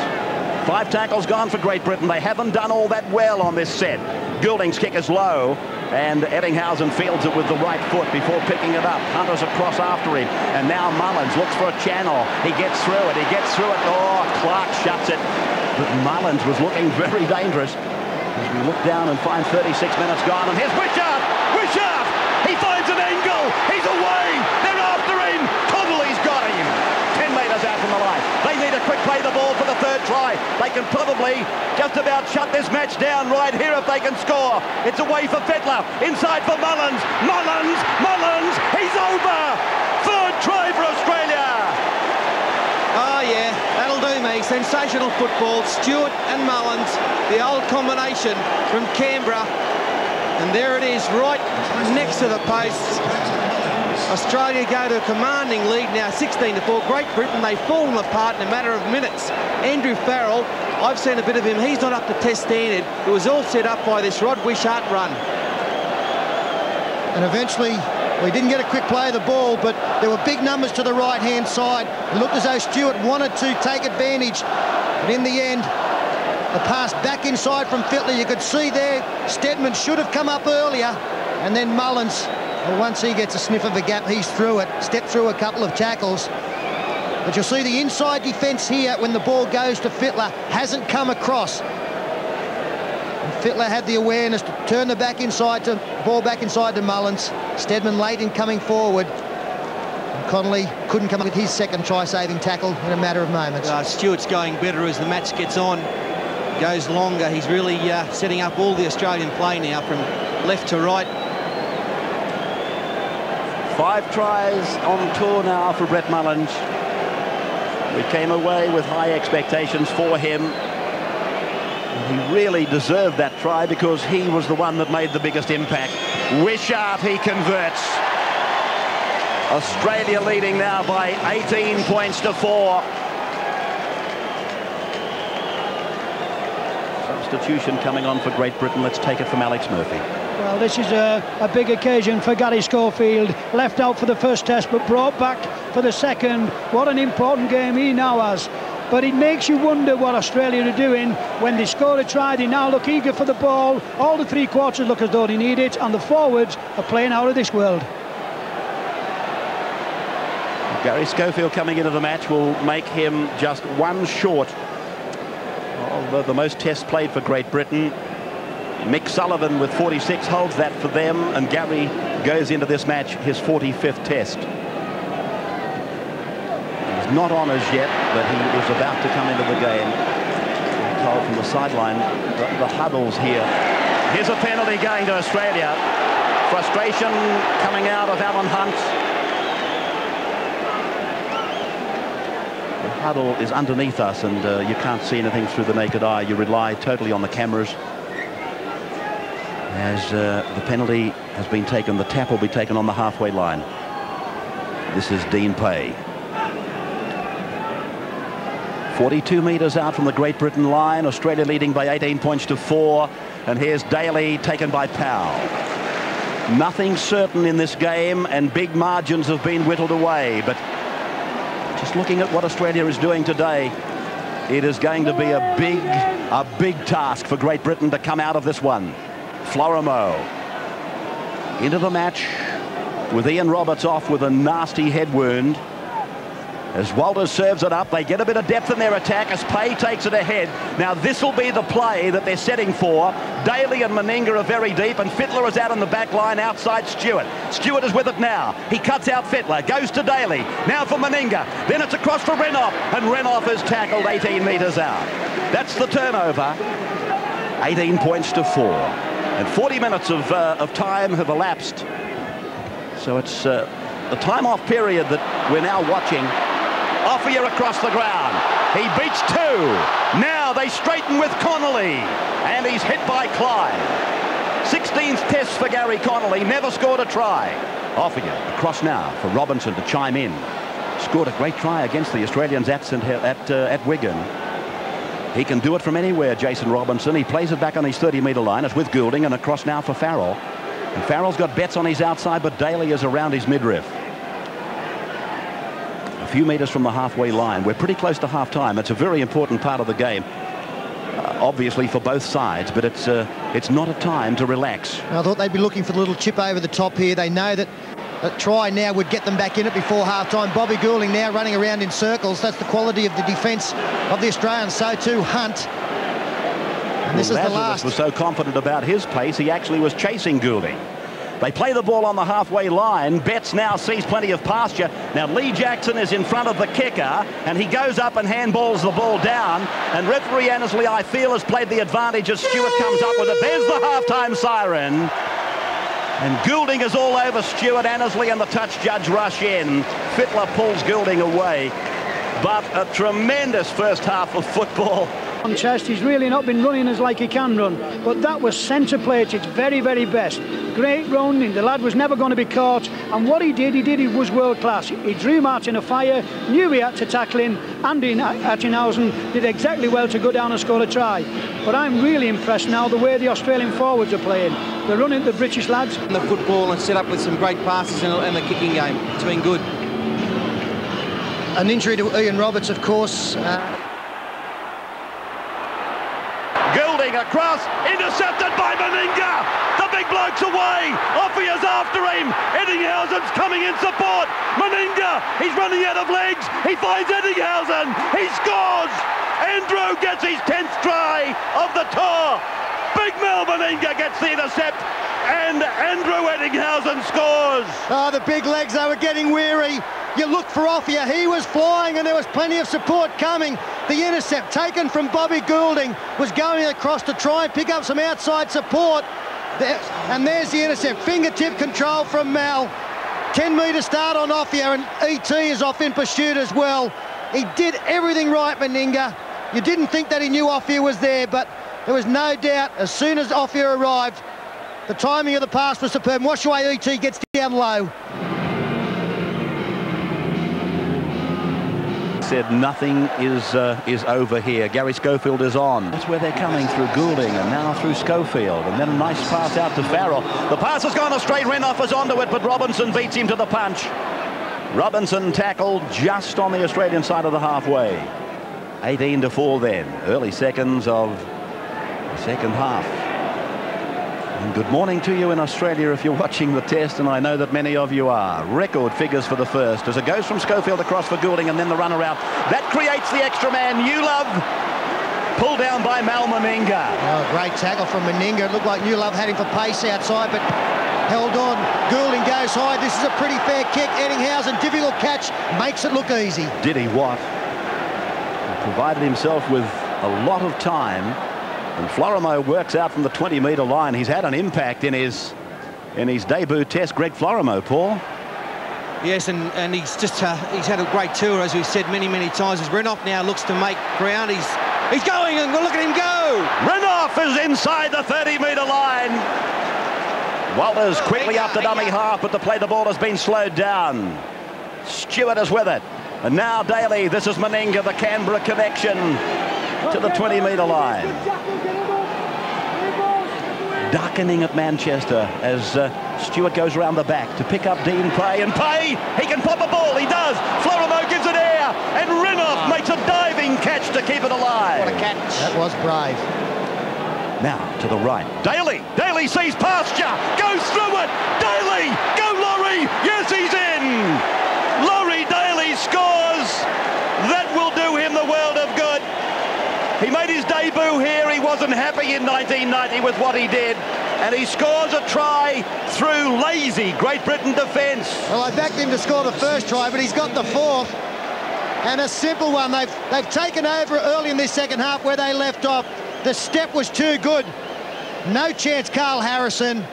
5 tackles gone for Great Britain. They haven't done all that well on this set. Goulding's kick is low, and Ettingshausen fields it with the right foot before picking it up. Hunter's across after him, and now Mullins looks for a channel. He gets through it, he gets through it. Oh, Clarke shuts it. But Mullins was looking very dangerous. As we look down and find 36 minutes gone, and here's Wishart! Wishart! He finds an angle! He's away! They're after him! Connolly's got him! 10 metres out from the line. They need a quick play the ball for the third try. They can probably just about shut this match down right here if they can score. It's away for Fittler. Inside for Mullins. Mullins! Mullins! He's over! Third try for Australia! Oh yeah, that'll do me. Sensational football. Stuart and Mullins, the old combination from Canberra. And there it is, right next to the posts. Australia go to a commanding lead now, 16-4. Great Britain, they've fallen apart in a matter of minutes. Andrew Farrell, I've seen a bit of him. He's not up to test standard. It was all set up by this Rod Wishart run. And eventually, we didn't get a quick play of the ball, but there were big numbers to the right-hand side. It looked as though Stuart wanted to take advantage, but in the end, the pass back inside from Fittler. You could see there, Steadman should have come up earlier. And then Mullins, well, once he gets a sniff of a gap, he's through it. Stepped through a couple of tackles. But you'll see the inside defence here when the ball goes to Fittler hasn't come across. And Fittler had the awareness to turn the ball back inside to Mullins. Steadman late in coming forward. Connolly couldn't come up with his second try-saving tackle in a matter of moments. Stewart's going better as the match gets on. Goes longer. He's really setting up all the Australian play now from left to right. 5 tries on tour now for Brett Mullins. We came away with high expectations for him. He really deserved that try because he was the one that made the biggest impact. Wishart, he converts. Australia leading now by 18 points to 4. Substitution coming on for Great Britain. Let's take it from Alex Murphy. Well, this is a big occasion for Gary Schofield. Left out for the first test but brought back for the second. What an important game he now has. But it makes you wonder what Australia are doing when they score a try. They now look eager for the ball. All the three quarters look as though they need it, and the forwards are playing out of this world. Gary Schofield coming into the match will make him just one short. The most tests played for Great Britain. Mick Sullivan with 46 holds that for them, and Gary goes into this match his 45th test. He's not on as yet, but he is about to come into the game. I'm told from the sideline, the huddle's here. Here's a penalty going to Australia. Frustration coming out of Alan Hunt. The huddle is underneath us, and you can't see anything through the naked eye. You rely totally on the cameras. As the penalty has been taken, the tap will be taken on the halfway line. This is Dean Pay. 42 metres out from the Great Britain line. Australia leading by 18 points to 4. And here's Daley, taken by Powell. Nothing certain in this game, and big margins have been whittled away, but just looking at what Australia is doing today, it is going to be a big task for Great Britain to come out of this one. Florimo into the match with Ian Roberts off with a nasty head wound. As Walters serves it up, they get a bit of depth in their attack as Pay takes it ahead. Now this will be the play that they're setting for. Daley and Meninga are very deep, and Fittler is out on the back line outside Stuart. Stuart is with it now. He cuts out Fittler, goes to Daley. Now for Meninga. Then it's across for Renouf, and Renouf is tackled 18 metres out. That's the turnover. 18 points to 4. And 40 minutes of time have elapsed. So it's the time-off period that we're now watching. Offiah across the ground. He beats two. Now they straighten with Connolly. And he's hit by Clyde. 16th test for Gary Connolly. Never scored a try. Offiah across now for Robinson to chime in. Scored a great try against the Australians at Wigan. He can do it from anywhere, Jason Robinson. He plays it back on his 30-metre line. It's with Goulding and across now for Farrell. And Farrell's got Betts on his outside, but Daley is around his midriff. Few metres from the halfway line. We're pretty close to half time. It's a very important part of the game, obviously for both sides, but it's not a time to relax. I thought they'd be looking for the little chip over the top here. They know that a try now would get them back in it before half time. Bobby Goulding now running around in circles. That's the quality of the defence of the Australians. So too Hunt. And this is the last. Lazarus was so confident about his pace, he actually was chasing Goulding. They play the ball on the halfway line. Betts now sees plenty of pasture. Now Lee Jackson is in front of the kicker, and he goes up and handballs the ball down. And referee Annesley, I feel, has played the advantage as Stuart comes up with it. There's the halftime siren. And Goulding is all over Stuart. Annesley and the touch judge rush in. Fittler pulls Goulding away. But a tremendous first half of football. Contest, he's really not been running as like he can run, but that was centre play at its very, very best. Great running, the lad was never going to be caught, and what he was world class. He drew Martin Offiah, knew he had to tackle him, and Ettingshausen did exactly well to go down and score a try. But I'm really impressed now the way the Australian forwards are playing. They're running the British lads. And the football and set up with some great passes and the kicking game. It's been good. An injury to Ian Roberts, of course. Goulding across, intercepted by Meninga. The big bloke's away. Offiah's after him. Ettinghausen's coming in support. Meninga, he's running out of legs. He finds Ettinghausen. He scores. Andrew gets his 10th try of the tour. Big Mal Meninga gets the intercept, and Andrew Ettingshausen scores. Oh, the big legs, they were getting weary. You look for Offiah, he was flying and there was plenty of support coming. The intercept taken from Bobby Goulding was going across to try and pick up some outside support. And there's the intercept, fingertip control from Mal. 10-metre start on Offiah, and E.T. is off in pursuit as well. He did everything right, Meninga. You didn't think that he knew Offiah was there, but there was no doubt as soon as Offiah arrived, the timing of the pass was superb. And watch the way E.T. gets down low. Said nothing is over here. Gary Schofield is on. That's where they're coming, through Goulding and now through Schofield, and then a nice pass out to Farrell. The pass has gone astray. Renouf is onto it, but Robinson beats him to the punch. Robinson tackled just on the Australian side of the halfway. 18 to 4 then. Early seconds of the second half. And good morning to you in Australia if you're watching the test, and I know that many of you are. Record figures for the first as it goes from Schofield across for Goulding, and then the runner out. That creates the extra man. Newlove pulled down by Mal Meninga. Oh, great tackle from Meninga. It looked like Newlove had him for pace outside, but held on. Goulding goes high. This is a pretty fair kick. Ettingshausen, difficult catch, makes it look easy. Did he what? He provided himself with a lot of time. And Florimo works out from the 20-metre line. He's had an impact in his debut test, Greg Florimo, Paul. Yes, and he's had a great tour, as we've said many, many times. As Renouf now looks to make ground, he's going, and look at him go! Renouf is inside the 30-metre line. Walters quickly up the dummy half, but the play the ball has been slowed down. Stuart is with it. And now Daley, this is Meninga, the Canberra connection, to the 20-metre line. Darkening at Manchester as Stuart goes round the back to pick up Dean Pay. And Pay, he can pop a ball, he does. Florimo gives it air, and Renouf makes a diving catch to keep it alive. What a catch. That was brave. Now to the right. Daley, Daley sees pasture, goes through it. Daley, go Laurie, yes he's in. Laurie Daley scores. He made his debut here. He wasn't happy in 1990 with what he did. And he scores a try through lazy Great Britain defence. Well, I backed him to score the first try, but he's got the fourth. And a simple one. They've taken over early in this second half where they left off. The step was too good. No chance, Carl Harrison.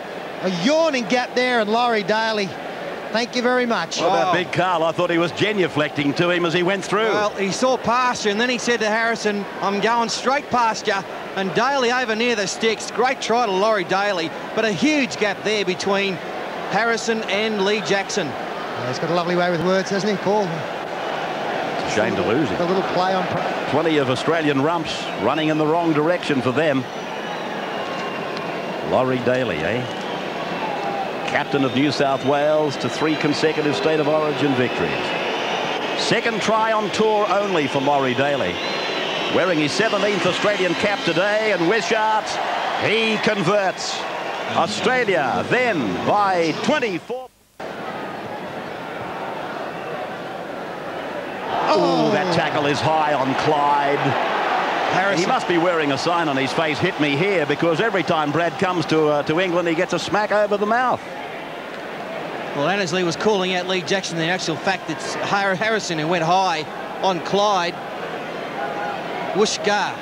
A yawning gap there, and Laurie Daley. Thank you very much. What about Big Carl? I thought he was genuflecting to him as he went through. Well, he saw past you, and then he said to Harrison, I'm going straight past you. And Daley over near the sticks. Great try to Laurie Daley, but a huge gap there between Harrison and Lee Jackson. Yeah, he's got a lovely way with words, hasn't he, Paul? It's a shame to lose it. A little play on... Plenty of Australian rumps running in the wrong direction for them. Laurie Daley, eh? Captain of New South Wales to 3 consecutive State of Origin victories. Second try on tour only for Laurie Daley. Wearing his 17th Australian cap today, and Wishart, he converts. Australia then by 24. Oh, that tackle is high on Clyde. Harrison. He must be wearing a sign on his face, hit me here, because every time Brad comes to England, he gets a smack over the mouth. Well, Annesley was calling out Lee Jackson. The actual fact, it's Harrison who went high on Clyde. Wishgar.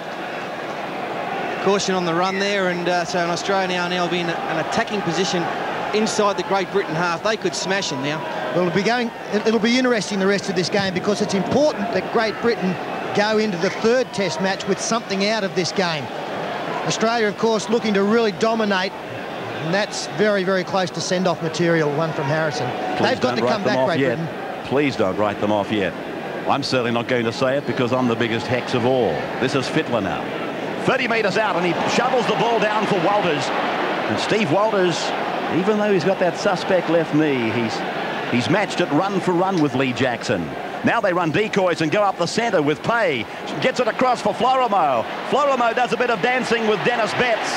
Caution on the run there, and so an Australia now will be in an attacking position inside the Great Britain half. They could smash him now. Well, it'll be interesting the rest of this game, because it's important that Great Britain go into the third test match with something out of this game. Australia, of course, looking to really dominate, and that's very, very close to send-off material, one from Harrison. They've got to come back, Great Britain. Please don't write them off yet. I'm certainly not going to say it, because I'm the biggest hex of all. This is Fittler now. 30 metres out, and he shovels the ball down for Walters. And Steve Walters, even though he's got that suspect left knee, he's matched it run for run with Lee Jackson. Now they run decoys and go up the centre with Pay. Gets it across for Florimo. Florimo does a bit of dancing with Dennis Betts.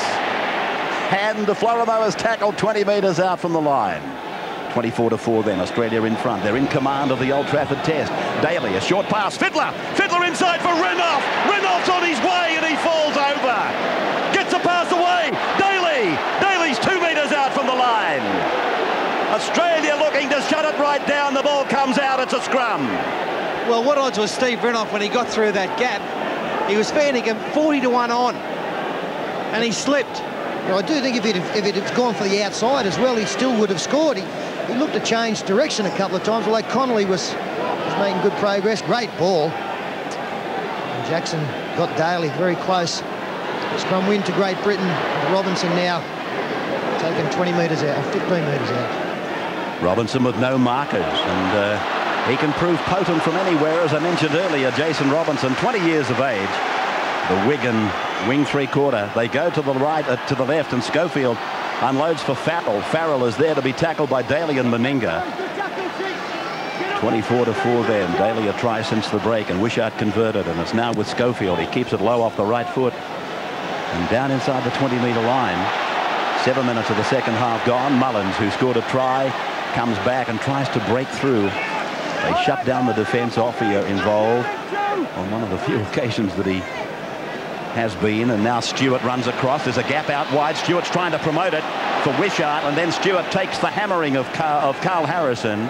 And Florimo is tackled 20 metres out from the line. 24-4 then, Australia in front. They're in command of the Old Trafford Test. Daley, a short pass. Fittler! Fittler inside for Renouf! Renouf's on his way, and he falls over. Gets a pass away. Daley! Daley's 2 metres out from the line. Australia looking to shut it right down. The ball comes out. It's a scrum. Well, what odds was Steve Renouf when he got through that gap? He was fanning him 40-1 on, and he slipped. Well, I do think if it had gone for the outside as well, he still would have scored. He looked to change direction a couple of times, although Connolly was making good progress. Great ball. And Jackson got Daley very close. Scrum win to Great Britain. Robinson now taken 20 metres out, 15 metres out. Robinson with no markers, and he can prove potent from anywhere. As I mentioned earlier, Jason Robinson, 20 years of age, the Wigan wing three-quarter. They go to the right, to the left, and Schofield unloads for Farrell. Farrell is there to be tackled by Daley and Meninga. 24-4 then. Daley a try since the break, and Wishart converted, and it's now with Schofield. He keeps it low off the right foot and down inside the 20-metre line. 7 minutes of the second half gone. Mullins, who scored a try, comes back and tries to break through. They shut down the defence. Offiah involved on one of the few occasions that he has been, and now Stuart runs across. There's a gap out wide. Stuart's trying to promote it for Wishart, and then Stuart takes the hammering of Carl Harrison.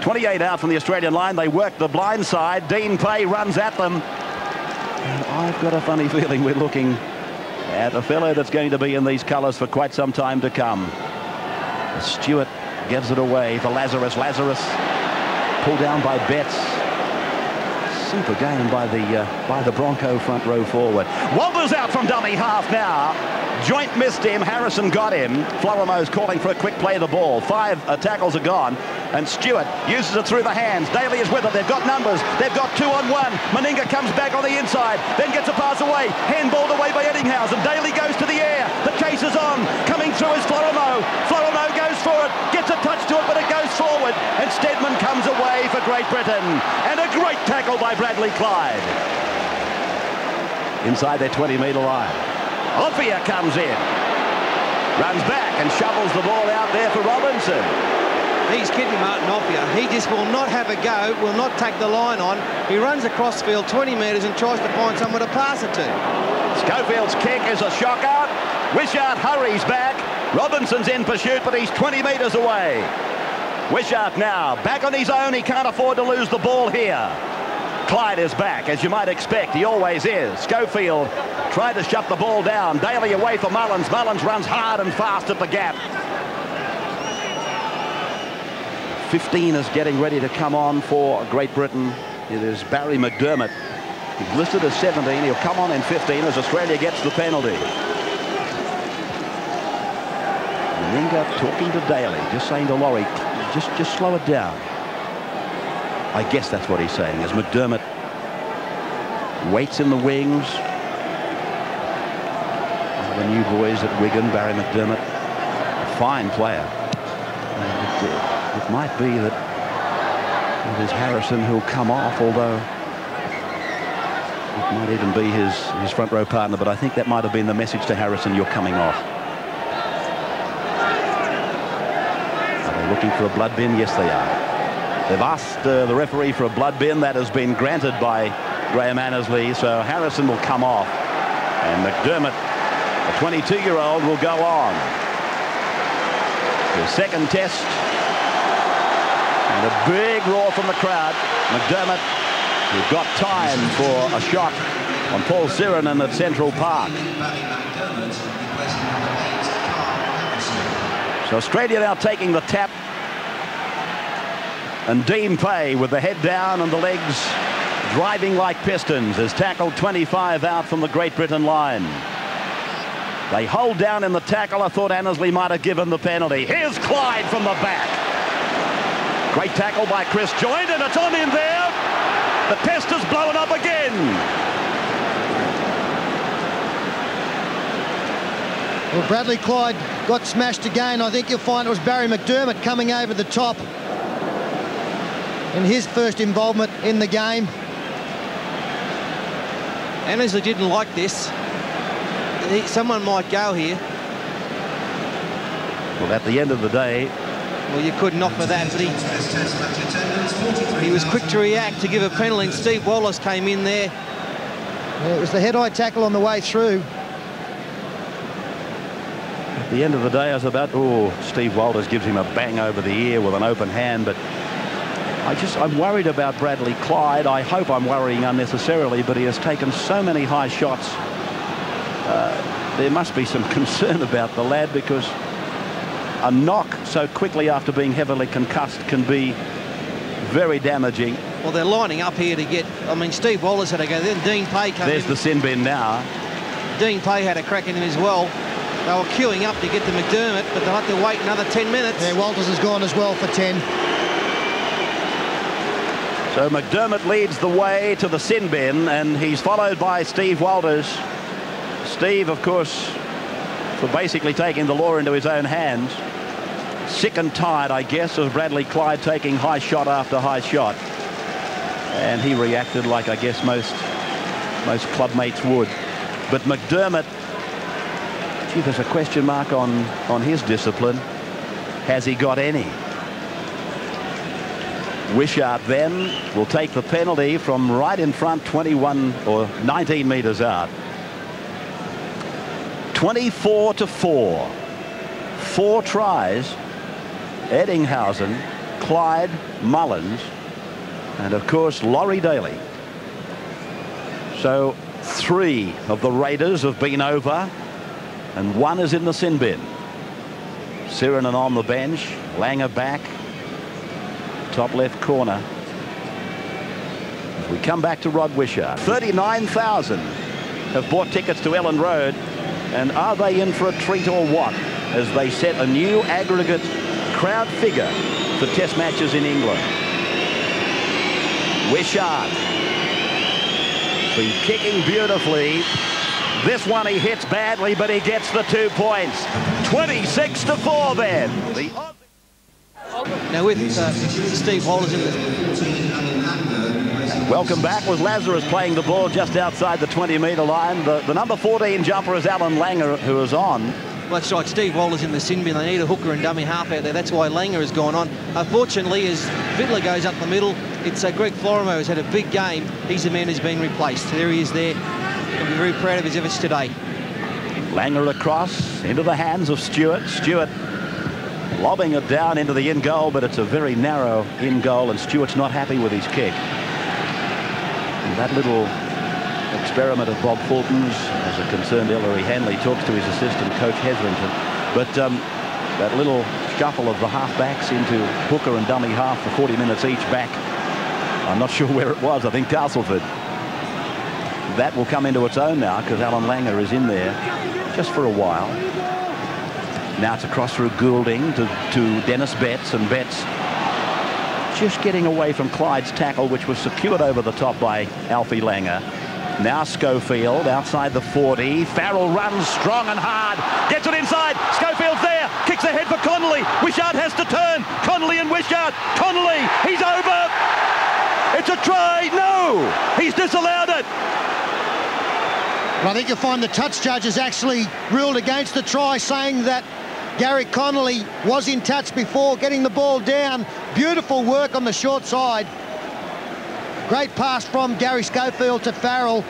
28 out from the Australian line. They work the blind side. Dean Pay runs at them, and I've got a funny feeling we're looking at a fellow that's going to be in these colours for quite some time to come. Stuart gives it away for Lazarus. Lazarus pulled down by Betts. Super game by the Bronco front row forward. Walters out from dummy half now. Joynt missed him. Harrison got him. Florimo's calling for a quick play of the ball. 5 tackles are gone, and Stuart uses it through the hands. Daley is with it. They've got numbers. They've got 2 on 1. Meninga comes back on the inside, then gets a pass away. Handballed away by Ettingshausen. Daley goes to the air. The chase is on. Coming through is Florimo. Florimo goes for it. Gets a touch to it, but it goes forward. And Steadman comes away for Great Britain. And a great tackle by Bradley Clyde. Inside their 20-metre line. Offiah comes in. Runs back and shovels the ball out there for Robinson. he's kidding Martin Offiah. He just will not have a go, will not take the line on. He runs across field 20 metres and tries to find someone to pass it to. Schofield's kick is a shock out. Wishart hurries back. Robinson's in pursuit, but he's 20 metres away. Wishart now back on his own. He can't afford to lose the ball here. Clyde is back, as you might expect. He always is. Schofield tried to shut the ball down. Daley away for Mullins. Mullins runs hard and fast at the gap. 15 is getting ready to come on for Great Britain. It is Barrie McDermott. He's listed as 17. He'll come on in 15 as Australia gets the penalty. Meninga talking to Daley, just saying to Laurie, just slow it down. I guess that's what he's saying, as McDermott waits in the wings. The new boys at Wigan, Barrie McDermott, a fine player. And it might be that it is Harrison who'll come off, although it might even be his front row partner, but I think that might have been the message to Harrison, you're coming off. Looking for a blood bin? Yes, they are. They've asked the referee for a blood bin. That has been granted by Graham Annesley, so Harrison will come off. And McDermott, a 22-year-old, will go on. His second test. And a big roar from the crowd. McDermott, who's got time for a shot on Paul Sirenen at Central Park. So Australia now taking the tap. And Dean Pay with the head down and the legs driving like pistons is tackled 25 out from the Great Britain line. They hold down in the tackle. I thought Annesley might have given the penalty. Here's Clyde from the back. Great tackle by Chris Joynt, and it's on in there. The pest is blowing up again. Well, Bradley Clyde got smashed again. I think you'll find it was Barrie McDermott coming over the top in his first involvement in the game. Annesley didn't like this. Someone might go here. Well, at the end of the day... Well, you couldn't offer that, but he was quick to react to give a penalty, and Steve Walters came in there. Yeah, it was the head-eye tackle on the way through. At the end of the day, I was about, oh, Steve Walters gives him a bang over the ear with an open hand, but I'm worried about Bradley Clyde. I hope I'm worrying unnecessarily, but he has taken so many high shots. There must be some concern about the lad, because a knock so quickly after being heavily concussed can be very damaging. Well, they're lining up here to get, I mean, Steve Walters had a go, then Dean Pay came in. There's the sin bin now. Dean Pay had a crack in him as well. They were queuing up to get to McDermott, but they'll have to wait another 10 minutes. Yeah, Walters has gone as well for 10. So McDermott leads the way to the sin bin, and he's followed by Steve Walters. Steve, of course, for basically taking the law into his own hands. Sick and tired, I guess, of Bradley Clyde taking high shot after high shot. And he reacted like, I guess, most clubmates would. But McDermott... Gee, there's a question mark on his discipline. Has he got any? Wishart then will take the penalty from right in front, 21 or 19 metres out. 24-4. 4 tries. Ettingshausen, Clyde, Mullins, and of course Laurie Daley. So 3 of the Raiders have been over. And 1 is in the sin bin. Sirenen on the bench. Langer back. Top left corner. We come back to Rod Wishart. 39,000 have bought tickets to Ellen Road. And are they in for a treat or what? As they set a new aggregate crowd figure for test matches in England. Wishart. Been kicking beautifully. This one he hits badly, but he gets the 2 points. 26-4 then. Now with Steve Walters in the... Welcome back, with Lazarus playing the ball just outside the 20-metre line. The number 14 jumper is Alan Langer, who is on. left side. Steve Walters in the sin bin. They need a hooker and dummy half out there. That's why Langer has gone on. Unfortunately, as Fittler goes up the middle, it's Greg Florimo who's had a big game. He's the man who's been replaced. There he is there. I'm very proud of his efforts today. Langer across into the hands of Stuart. Stuart lobbing it down into the in goal, but it's a very narrow in goal, and Stewart's not happy with his kick. And that little experiment of Bob Fulton's, as a concerned Ellery Hanley talks to his assistant coach Hetherington, but that little shuffle of the halfbacks into hooker and dummy half for 40 minutes each back, I'm not sure where it was, I think Castleford. That will come into its own now because Alan Langer is in there just for a while. Now it's across through Goulding to Dennis Betts, and Betts just getting away from Clyde's tackle, which was secured over the top by Alfie Langer. Now Schofield outside the 40. Farrell runs strong and hard, gets it inside. Schofield's there, kicks ahead for Connolly. Wishart has to turn. Connolly and Wishart. Connolly, he's over. It's a try. No, he's disallowed it. Well, I think you'll find the touch judges actually ruled against the try, saying that Gary Connolly was in touch before getting the ball down. Beautiful work on the short side. Great pass from Gary Schofield to Farrell.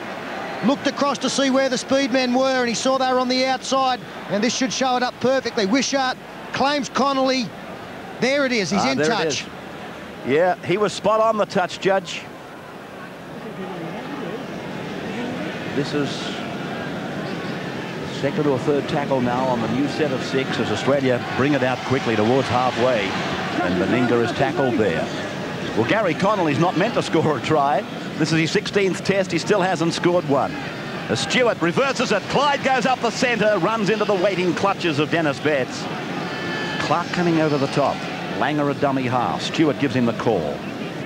Looked across to see where the speedmen were, and he saw they were on the outside, and this should show it up perfectly. Wishart claims Connolly. There it is, he's in touch. Yeah, he was spot on, the touch judge. This is second or third tackle now on the new set of six as Australia bring it out quickly towards halfway, and Meninga is tackled there. Well, Gary Connolly's not meant to score a try. This is his 16th test. He still hasn't scored one. As Stuart reverses it, Clyde goes up the centre, runs into the waiting clutches of Dennis Betts. Clarke coming over the top. Langer a dummy half. Stuart gives him the call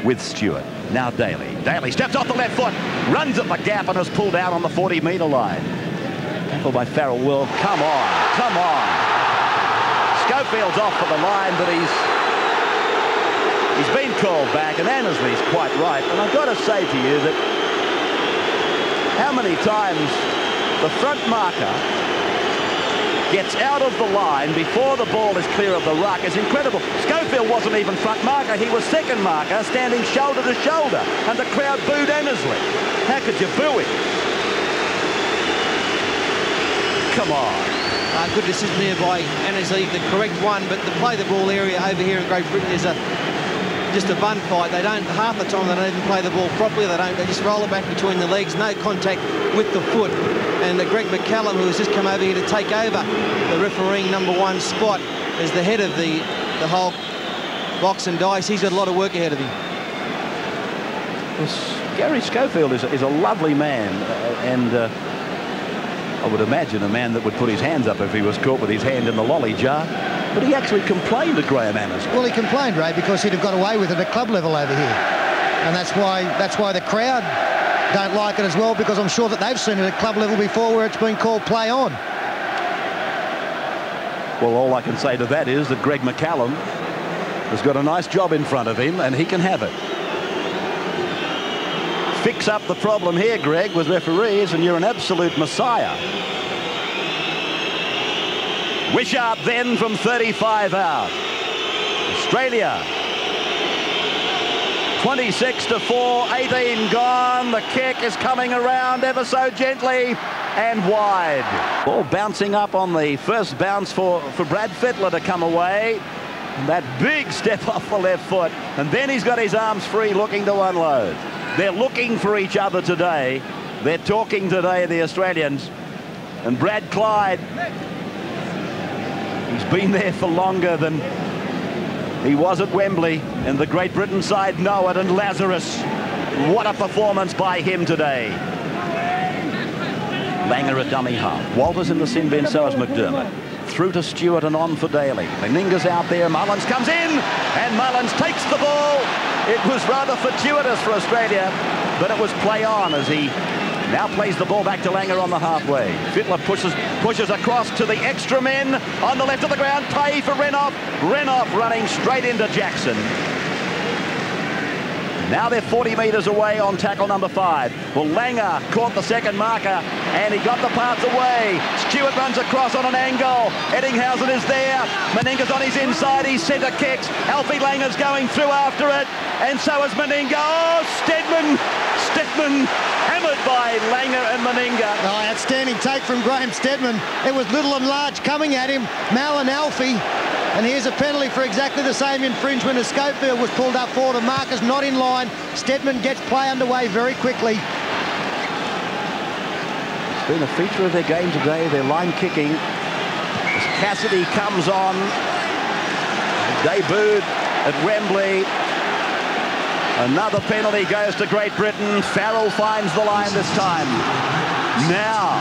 with Stuart. Now Daley. Daley steps off the left foot, runs at the gap, and is pulled out on the 40-metre line. Tackled by Farrell. Will come on, come on. Schofield's off for the line, but he's been called back, and Annesley's quite right. And I've got to say to you that how many times the front marker gets out of the line before the ball is clear of the ruck is incredible. Schofield wasn't even front marker, he was second marker, standing shoulder to shoulder, and the crowd booed Annesley. How could you boo him? Come on. Good decision there by Annesley, the correct one, but the play the ball area over here in Great Britain is just a bun fight. They don't, half the time they don't even play the ball properly, they just roll it back between the legs, no contact with the foot. And Greg McCallum, who has just come over here to take over the refereeing number one spot as the head of the whole box and dice, he's got a lot of work ahead of him. Yes, Gary Schofield is a lovely man, and I would imagine a man that would put his hands up if he was caught with his hand in the lolly jar. But he actually complained to Graham Annesley. Well, he complained, Ray, because he'd have got away with it at club level over here. And that's why the crowd don't like it as well, because I'm sure that they've seen it at club level before where it's been called play on. Well, all I can say to that is that Greg McCallum has got a nice job in front of him, and he can have it. Fix up the problem here, Greg, with referees, and you're an absolute messiah. Wishart then from 35 out. Australia 26-4, 18 gone. The kick is coming around ever so gently and wide. Ball bouncing up on the first bounce for Brad Fittler to come away. That big step off the left foot, and then he's got his arms free looking to unload. They're looking for each other today. They're talking today, the Australians. And Brad Clyde, he's been there for longer than he was at Wembley, and the Great Britain side know it, and Lazarus. What a performance by him today. Langer a dummy half. Walters in the sin bin, so is McDermott. Through to Stuart and on for Daley. Meninga's out there, Mullins comes in, and Mullins takes the ball. It was rather fortuitous for Australia, but it was play on as he now plays the ball back to Langer on the halfway. Fittler pushes across to the extra men on the left of the ground. Pay for Renouf. Renouf running straight into Jackson. Now they're 40 metres away on tackle number 5. Well, Langer caught the second marker and he got the parts away. Stuart runs across on an angle. Ettingshausen is there. Meninga's on his inside. He centre kicks. Alfie Langer's going through after it. And so is Meninga. Oh, Steadman. Steadman hammered by Langer and Meninga. Oh, outstanding take from Graham Steadman. It was little and large coming at him. Mal and Alfie. And here's a penalty for exactly the same infringement as Schofield was pulled up for. And Marcus not in line. Steadman gets play underway very quickly. It's been a feature of their game today, their line kicking. As Cassidy comes on, debuted at Wembley. Another penalty goes to Great Britain. Farrell finds the line this time. Now,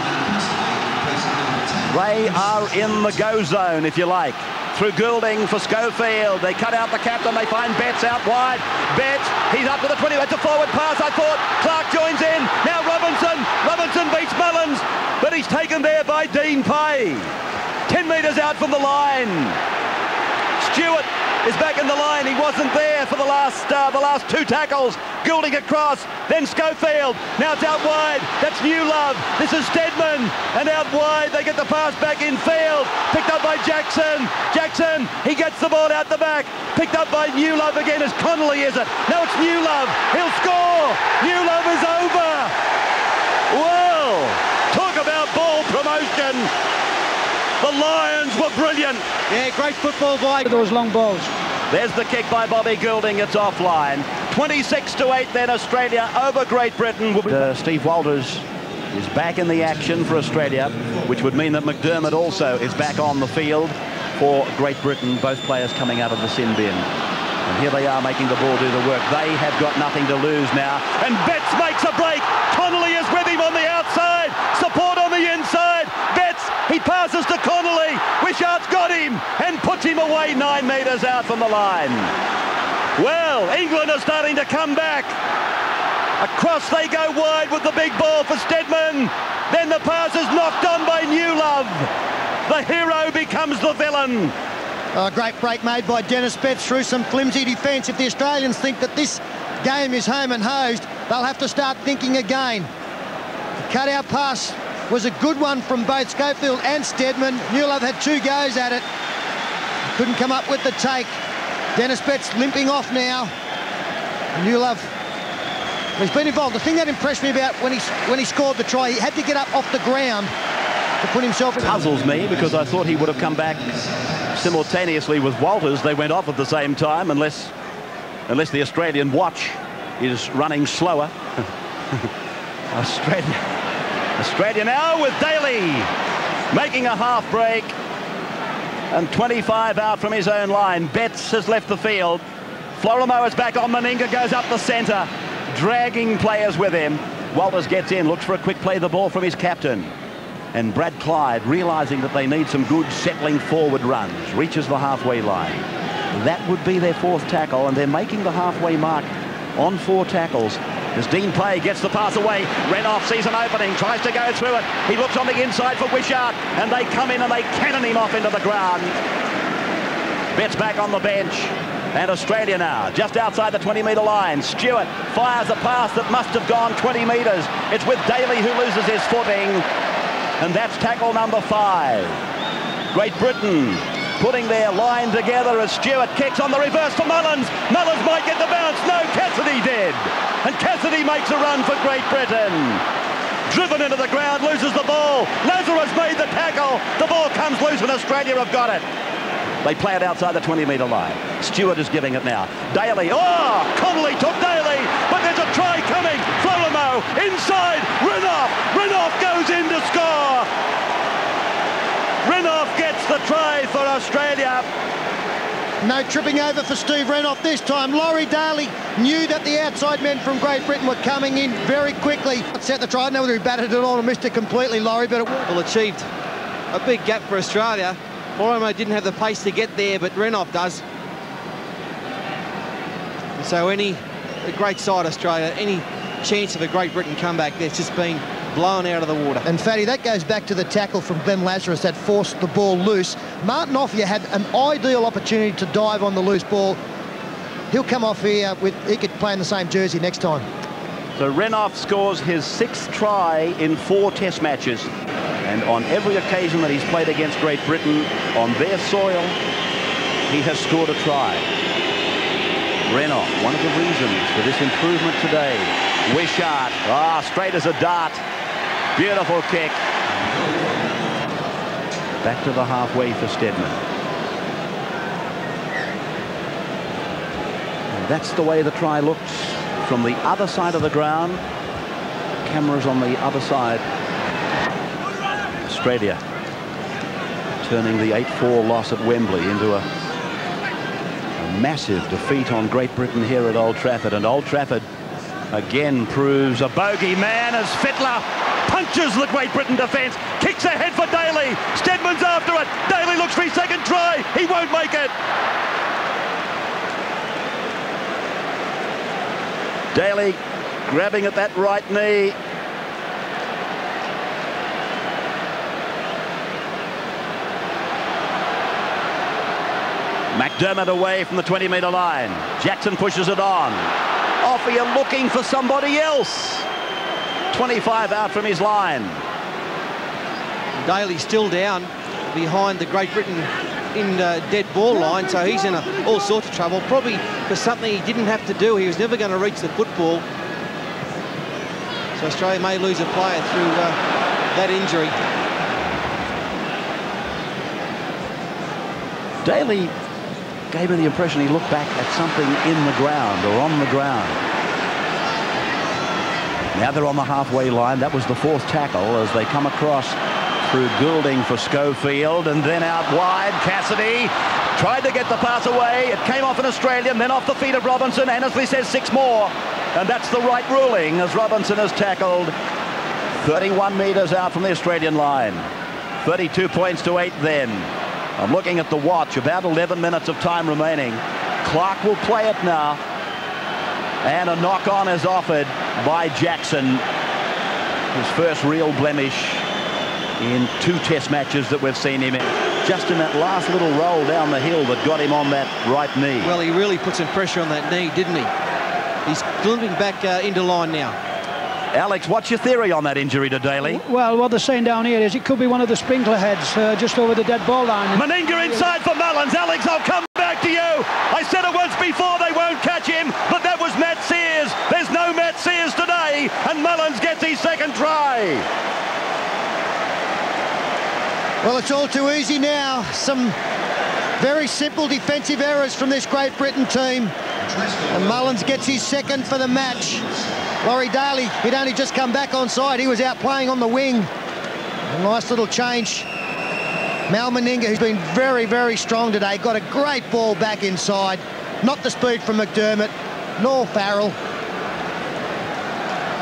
they are in the go zone, if you like. Through Goulding for Schofield. They cut out the captain. They find Betts out wide. Betts, he's up to the 20. That's a forward pass, I thought. Clarke joins in. Now Robinson. Robinson beats Mullins. But he's taken there by Dean Pay. 10 metres out from the line. Stuart is back in the line. He wasn't there for the last two tackles. Goulding across, then Schofield. Now it's out wide. That's Newlove. This is Steadman. And out wide, they get the pass back in field. Picked up by Jackson. Jackson, he gets the ball out the back. Picked up by Newlove again. As Connolly, is it? No, it's Newlove. He'll score. Newlove is over. Well, talk about ball promotion. The Lions were brilliant. Yeah, great football by those long balls. There's the kick by Bobby Goulding. It's offline. 26-8 then Australia over Great Britain. Steve Walters is back in the action for Australia, which would mean that McDermott also is back on the field for Great Britain. Both players coming out of the sin bin. And here they are making the ball do the work. They have got nothing to lose now. And Betts makes a break. Connolly is with him on the outside. Support on the inside. Betts, he passes to Connolly. Wishart's got him and puts him away 9 metres out from the line. Well, England are starting to come back. Across they go wide with the big ball for Steadman. Then the pass is knocked on by Newlove. The hero becomes the villain. Oh, great break made by Dennis Betts through some flimsy defence. If the Australians think that this game is home and hosed, they'll have to start thinking again. The cut-out pass was a good one from both Schofield and Steadman. Newlove had 2 goes at it. Couldn't come up with the take. Dennis Betts limping off now. Newlove, he's been involved. The thing that impressed me about when he scored the try, he had to get up off the ground to put himself in. Puzzles me because I thought he would have come back simultaneously with Walters. They went off at the same time, unless the Australian watch is running slower. Australia now with Daley making a half break. And 25 out from his own line. Betts has left the field. Florimo is back on. Meninga goes up the centre, dragging players with him. Walters gets in, looks for a quick play of the ball from his captain. And Brad Clyde, realising that they need some good settling forward runs, reaches the halfway line. That would be their 4th tackle, and they're making the halfway mark on 4 tackles. As Dean Pay gets the pass away, Renouf sees an opening, tries to go through it. He looks on the inside for Wishart, and they come in and they cannon him off into the ground. Betts back on the bench, and Australia now, just outside the 20-metre line. Stuart fires a pass that must have gone 20 metres. It's with Daley who loses his footing, and that's tackle number 5. Great Britain putting their line together as Stuart kicks on the reverse for Mullins. Mullins might get the bounce. No, Cassidy did. And Cassidy makes a run for Great Britain. Driven into the ground, loses the ball. Lazarus made the tackle. The ball comes loose and Australia have got it. They play it outside the 20-metre line. Stuart is giving it now. Daley. Oh, Connolly took Daley. But there's a try coming. Florimo inside. Renouf. Renouf goes in to score. Renouf gets the try for Australia. No tripping over for Steve Renouf this time. Laurie Daley knew that the outside men from Great Britain were coming in very quickly. Set the try. I don't know whether he batted it on or missed it completely, Laurie, but it well achieved. A big gap for Australia. Florimo didn't have the pace to get there, but Renouf does. So a great side, Australia, any chance of a Great Britain comeback, there's just been blown out of the water. And Fatty, that goes back to the tackle from Glenn Lazarus that forced the ball loose. Martin Offiah had an ideal opportunity to dive on the loose ball. he'll come off here with, he could play in the same jersey next time. So Renouf scores his 6th try in 4 test matches. And on every occasion that he's played against Great Britain on their soil, he has scored a try. Renouf, one of the reasons for this improvement today. Wishart, straight as a dart. Beautiful kick. Back to the halfway for Steadman. And that's the way the try looks from the other side of the ground. Cameras on the other side. Australia turning the 8-4 loss at Wembley into a massive defeat on Great Britain here at Old Trafford. And Old Trafford again proves a bogey man as Fittler punches the Great Britain defence, kicks ahead for Daley. Steadman's after it. Daley looks for his 2nd try. He won't make it. Daley grabbing at that right knee. McDermott away from the 20-metre line. Jackson pushes it on. Offiah looking for somebody else. 25 out from his line. Daley still down behind the Great Britain in the dead ball line, so he's in all sorts of trouble, probably for something he didn't have to do. He was never going to reach the football. So Australia may lose a player through that injury. Daley gave me the impression he looked back at something in the ground or on the ground. Now they're on the halfway line. That was the 4th tackle as they come across through Goulding for Schofield, and then out wide. Cassidy tried to get the pass away. It came off an Australian, then off the feet of Robinson. Annesley says 6 more, and that's the right ruling as Robinson has tackled 31 metres out from the Australian line. 32 points to 8 then. I'm looking at the watch. About 11 minutes of time remaining. Clarke will play it now. And a knock-on is offered by Jackson. His 1st real blemish in 2 test matches that we've seen him in. Just in that last little roll down the hill that got him on that right knee. Well, he really put some pressure on that knee, didn't he? He's limping back into line now. Alex, what's your theory on that injury to Daley? Well, what they're saying down here is it could be one of the sprinkler heads just over the dead ball line. Meninga inside for Mullins. Alex, I'll come back to you. I said it once before, they won't catch him, but that was Matt Sears. There's no Matt Sears today, and Mullins gets his 2nd try. Well, it's all too easy now. Some very simple defensive errors from this Great Britain team, and Mullins gets his 2nd for the match. Laurie Daley, he'd only just come back onside. He was out playing on the wing. A nice little change. Mal Meninga, who's been very, very strong today, got a great ball back inside. Not the speed from McDermott, nor Farrell.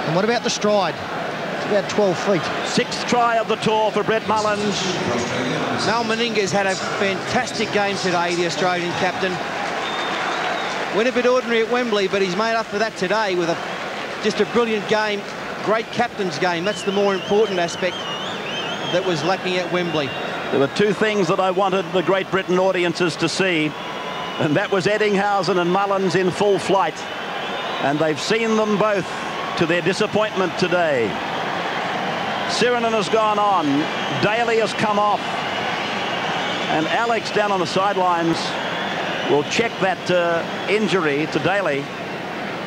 And what about the stride? It's about 12 feet. 6th try of the tour for Brett Mullins. Mal Meninga's had a fantastic game today, the Australian captain. Went a bit ordinary at Wembley, but he's made up for that today with just a brilliant game, great captain's game. That's the more important aspect that was lacking at Wembley. There were 2 things that I wanted the Great Britain audiences to see, and that was Ettingshausen and Mullins in full flight, and they've seen them both to their disappointment today. Sirenen has gone on, Daley has come off, and Alex down on the sidelines will check that injury to Daley,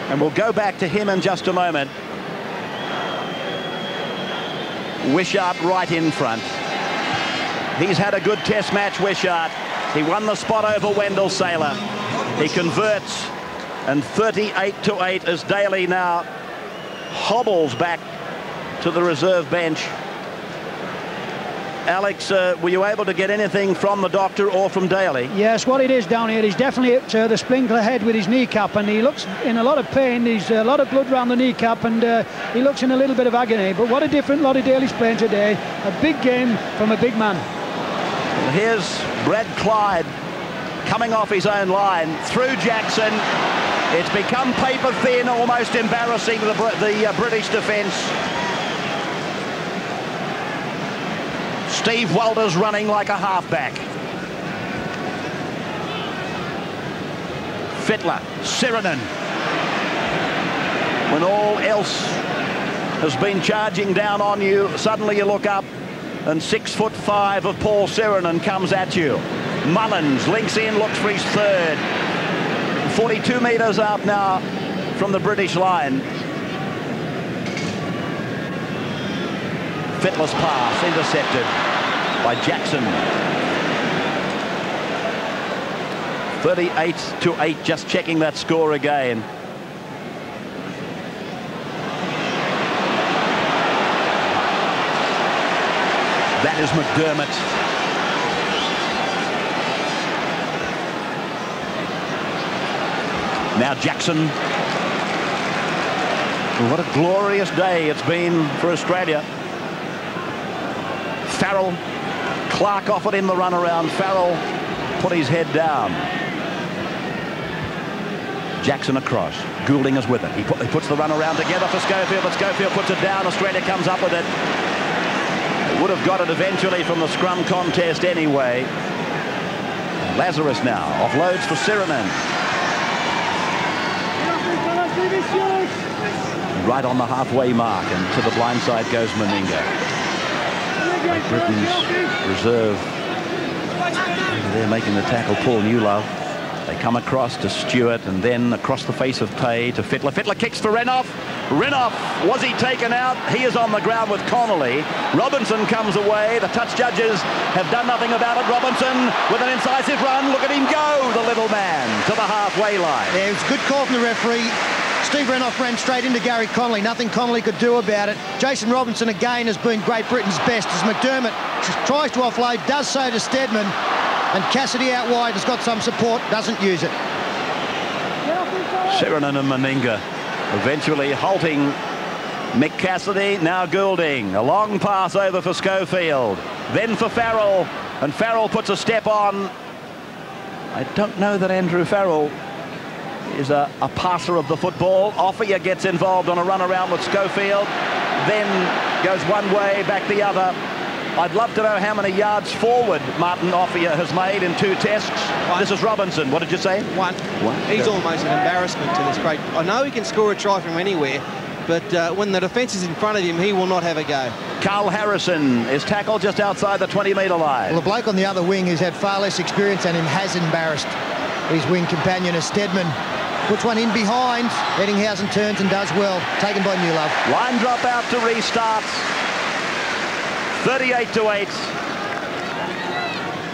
and we'll go back to him in just a moment. Wishart right in front. He's had a good test match, Wishart. He won the spot over Wendell Saylor. He converts, and 38 to 8 as Daley now hobbles back to the reserve bench. Alex, were you able to get anything from the doctor or from Daley? Yes, what it is down here, he's definitely hit the sprinkler head with his kneecap, and he looks in a lot of pain. He's a lot of blood around the kneecap, and he looks in a little bit of agony. But what a different Laurie Daley's playing today. A big game from a big man. Here's Brad Clyde coming off his own line through Jackson. It's become paper thin, almost embarrassing the British defence. Steve Walters running like a halfback. Fittler, Sirenen. When all else has been charging down on you, suddenly you look up and 6'5" of Paul Sirenen comes at you. Mullins links in, looks for his third. 42 metres out now from the British line. Fittler's pass intercepted by Jackson. 38-8, just checking that score again. That is McDermott. Now Jackson. What a glorious day it's been for Australia. Farrell. Clarke offered him the runaround. Farrell put his head down. Jackson across. Goulding is with it. He puts the runaround together for Schofield, but Schofield puts it down. Australia comes up with it. They would have got it eventually from the scrum contest anyway. Lazarus now offloads for Sirenen. Right on the halfway mark, and to the blind side goes Meninga. Great Britain's reserve. They're making the tackle, Paul Newlove. They come across to Stuart, and then across the face of Pay to Fittler. Fittler kicks for Renouf. Renouf, was he taken out? He is on the ground with Connolly. Robinson comes away. The touch judges have done nothing about it. Robinson with an incisive run. Look at him go, the little man, to the halfway line. Yeah, it was a good call from the referee. Steve Renouf ran straight into Gary Connolly. Nothing Connolly could do about it. Jason Robinson again has been Great Britain's best as McDermott tries to offload, does so to Steadman, and Cassidy out wide has got some support, doesn't use it. Sirenen and Meninga eventually halting Mick Cassidy. Now Goulding, a long pass over for Schofield, then for Farrell, and Farrell puts a step on. I don't know that Andrew Farrell is a passer of the football. Offiah gets involved on a run around with Schofield, then goes one way, back the other. I'd love to know how many yards forward Martin Offiah has made in 2 tests. One. This is Robinson. What did you say? One. He's almost an embarrassment to this great... I know he can score a try from anywhere, but when the defence is in front of him, he will not have a go. Carl Harrison is tackled just outside the 20-metre line. Well, the bloke on the other wing who's had far less experience and him has embarrassed his wing companion as Steadman. Puts one in behind. Ettingshausen turns and does well. Taken by Newlove. Line drop out to restarts. 38-8.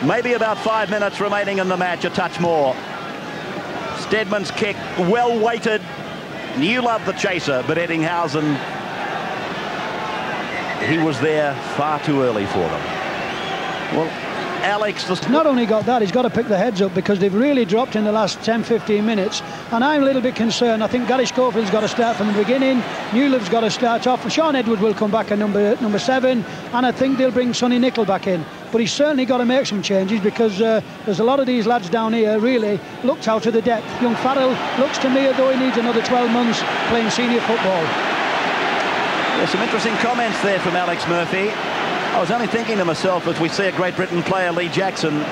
Maybe about 5 minutes remaining in the match, a touch more. Steadman's kick well weighted. Newlove the chaser, but Ettingshausen, he was there far too early for them. Well, Alex, not only got that, he's got to pick the heads up because they've really dropped in the last 10-15 minutes, and I'm a little bit concerned. I think Gary Schofield's got to start from the beginning, Newlove's got to start off, and Sean Edwards will come back at number 7, and I think they'll bring Sonny Nicol back in. But he's certainly got to make some changes because there's a lot of these lads down here really looked out of the depth. Young Farrell looks to me as though he needs another 12 months playing senior football. There's some interesting comments there from Alex Murphy. I was only thinking to myself, as we see a Great Britain player, Lee Jackson,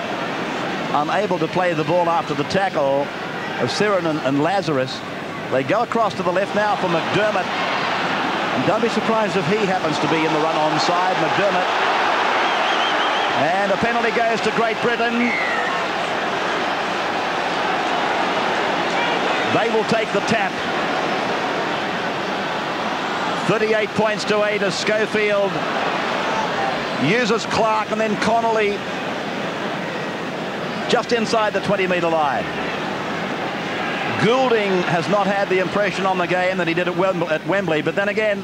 unable to play the ball after the tackle of Sirenen and Lazarus. They go across to the left now for McDermott. And don't be surprised if he happens to be in the run-on side, McDermott. And a penalty goes to Great Britain. They will take the tap. 38-8 as Schofield uses Clarke, and then Connolly just inside the 20-metre line. Goulding has not had the impression on the game that he did at Wembley, but then again,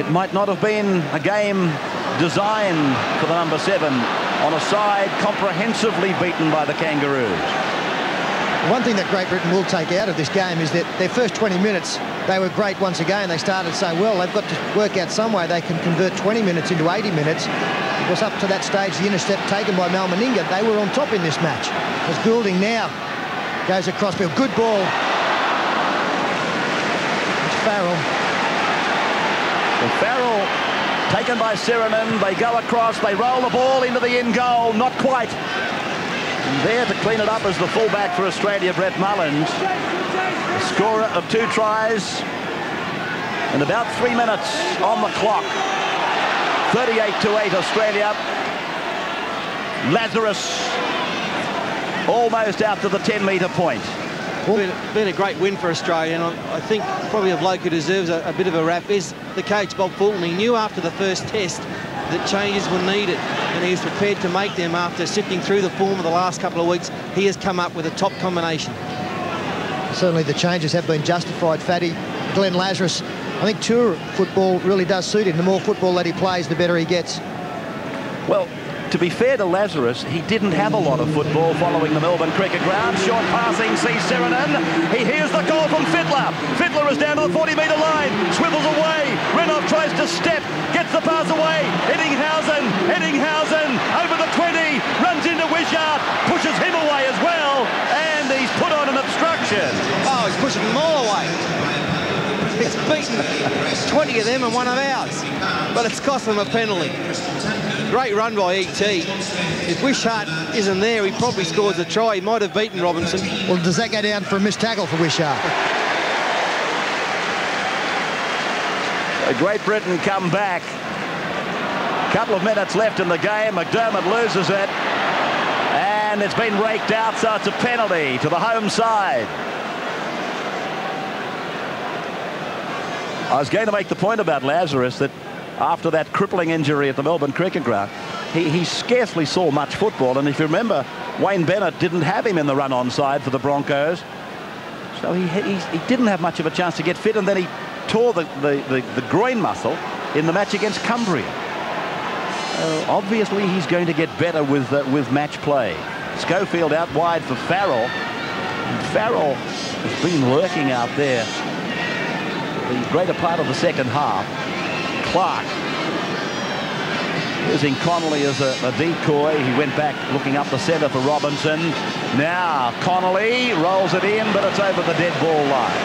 it might not have been a game designed for the number 7 on a side comprehensively beaten by the Kangaroos. One thing that Great Britain will take out of this game is that their first 20 minutes, they were great once again. They started so well. They've got to work out some way they can convert 20 minutes into 80 minutes. It was up to that stage, the intercept taken by Mal Meninga. They were on top in this match. As Goulding now goes across field. Good ball. It's Farrell. And Farrell taken by Sirenen. They go across. They roll the ball into the in goal. Not quite. And there to clean it up is the fullback for Australia, Brett Mullins, a scorer of 2 tries and about 3 minutes on the clock. 38-8 Australia. Lazarus almost out to the 10-metre point. Been a great win for Australia, and I think probably a bloke who deserves a bit of a rap is the coach, Bob Fulton. He knew after the first test that changes were needed, and he was prepared to make them after sifting through the form of the last couple of weeks. He has come up with a top combination. Certainly the changes have been justified, Fatty. Glenn Lazarus, I think tour football really does suit him. The more football that he plays, the better he gets. Well, to be fair to Lazarus, he didn't have a lot of football following the Melbourne Cricket Ground. Short passing sees Serenin. He hears the goal from Fittler. Fittler is down to the 40-metre line. Swivels away. Renouf tries to step. Gets the pass away. Ettingshausen. Ettingshausen over the 20. Runs into Wishart. Pushes him away as well. And he's put on an obstruction. Oh, he's pushing them all away. It's beaten 20 of them and 1 of ours. But it's cost them a penalty. Great run by E.T. If Wishart isn't there, he probably scores a try. He might have beaten Robinson. Well, does that go down for a missed tackle for Wishart? Great Britain come back. Couple of minutes left in the game. McDermott loses it. And it's been raked out, so it's a penalty to the home side. I was going to make the point about Lazarus that after that crippling injury at the Melbourne Cricket Ground, he scarcely saw much football. And if you remember, Wayne Bennett didn't have him in the run-on side for the Broncos. So he didn't have much of a chance to get fit, and then he tore the groin muscle in the match against Cumbria. Obviously, he's going to get better with match play. Schofield out wide for Farrell. And Farrell has been lurking out there the greater part of the second half. Clarke using Connolly as a decoy. He went back looking up the centre for Robinson. Now Connolly rolls it in, but it's over the dead ball line.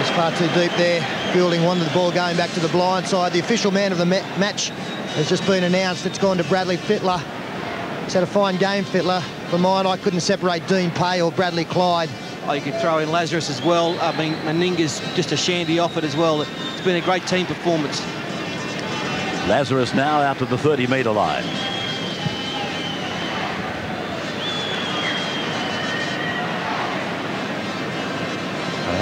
It's far too deep there. Goulding wanted the ball going back to the blind side. The official man of the match has just been announced. It's gone to Bradley Fittler. He's had a fine game, Fittler. For mine, I couldn't separate Dean Pay or Bradley Clyde. Oh, you could throw in Lazarus as well. I mean, Meninga's just a shandy off it as well. It's been a great team performance. Lazarus now out to the 30-metre line.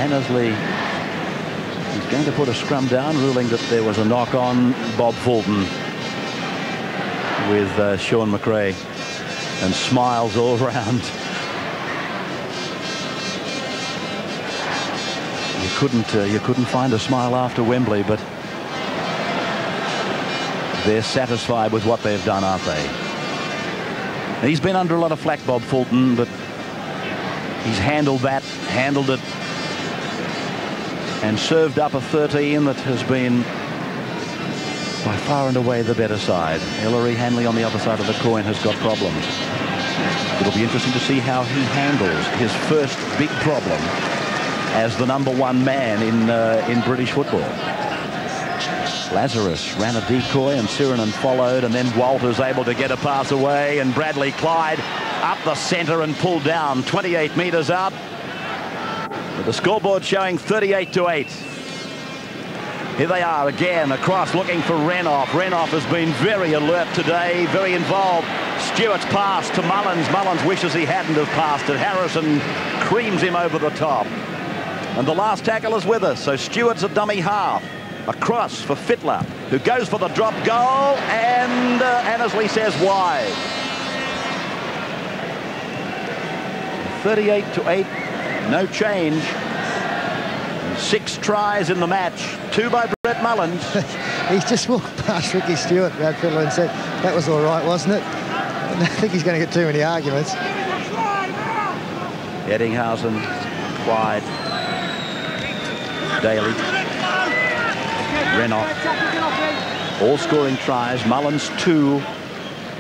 Annesley is going to put a scrum down, ruling that there was a knock on. Bob Fulton with Sean McRae, and smiles all round. You couldn't find a smile after Wembley, but they're satisfied with what they've done, aren't they? And he's been under a lot of flack, Bob Fulton, but he's handled that, handled it, and served up a 13 that has been by far and away the better side. Ellery Hanley on the other side of the coin has got problems. It'll be interesting to see how he handles his first big problem as the #1 man in British football. Lazarus ran a decoy and Sirenen followed, and then Walters able to get a pass away, and Bradley Clyde up the centre and pulled down 28 metres up. But the scoreboard showing 38-8. Here they are again across looking for Renouf. Renouf has been very alert today, very involved. Stewart's pass to Mullins. Mullins wishes he hadn't have passed it. Harrison creams him over the top. And the last tackle is with us, so Stewart's a dummy half. A cross for Fittler, who goes for the drop goal, and Annesley says wide. 38-8, no change. 6 tries in the match, 2 by Brett Mullins. He's just walked past Ricky Stuart, Brad Fittler, and said, that was all right, wasn't it? And I think he's going to get too many arguments. Ettingshausen, Clyde, Daley, Renouf, all scoring tries. Mullins 2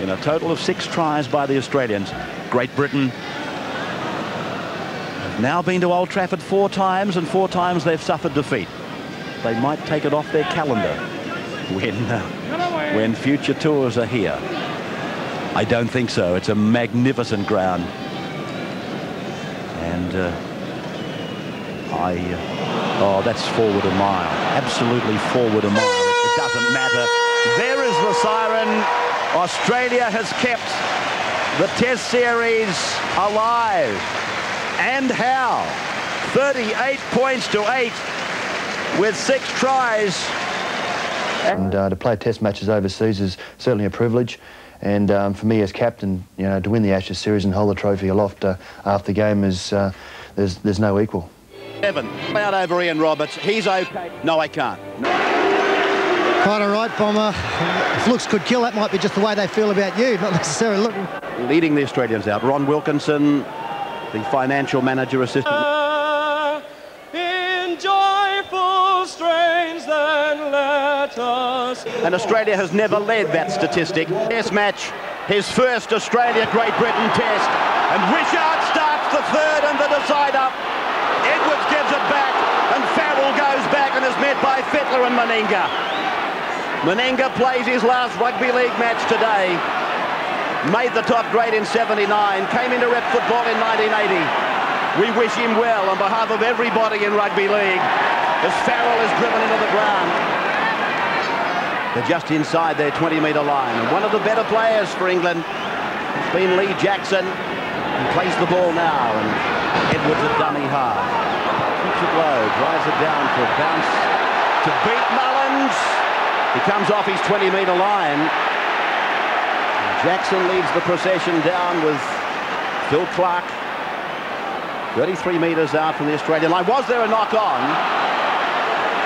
in a total of 6 tries by the Australians. Great Britain have now been to Old Trafford 4 times, and 4 times they've suffered defeat. They might take it off their calendar when future tours are here. I don't think so. It's a magnificent ground. And oh, that's forward a mile. Absolutely forward a mile. It doesn't matter. There is the siren. Australia has kept the Test series alive. And how? 38 points to 8 with 6 tries. And to play Test matches overseas is certainly a privilege. And for me as captain, you know, to win the Ashes series and hold the trophy aloft after the game is there's no equal. Evan out over Ian Roberts. He's okay. No, I can't. No. Quite all right, Bomber. If looks could kill, that might be just the way they feel about you, not necessarily looking. Leading the Australians out, Ron Wilkinson, the financial manager assistant. In joyful strains then let us. And Australia has never led that statistic. Test match, his first Australia-Great Britain Test. And Wishart starts the third and the decider. Edwards gives it back, and Farrell goes back and is met by Fittler and Meninga. Meninga plays his last rugby league match today. Made the top grade in '79, came into rep football in 1980. We wish him well on behalf of everybody in rugby league as Farrell is driven into the ground. They're just inside their 20-metre line, and one of the better players for England has been Lee Jackson, who plays the ball now, and Edwards at dummy half. Keeps it low, drives it down for a bounce to beat Mullins. He comes off his 20-metre line. Jackson leads the procession down with Phil Clarke, 33 metres out from the Australian line. Was there a knock-on?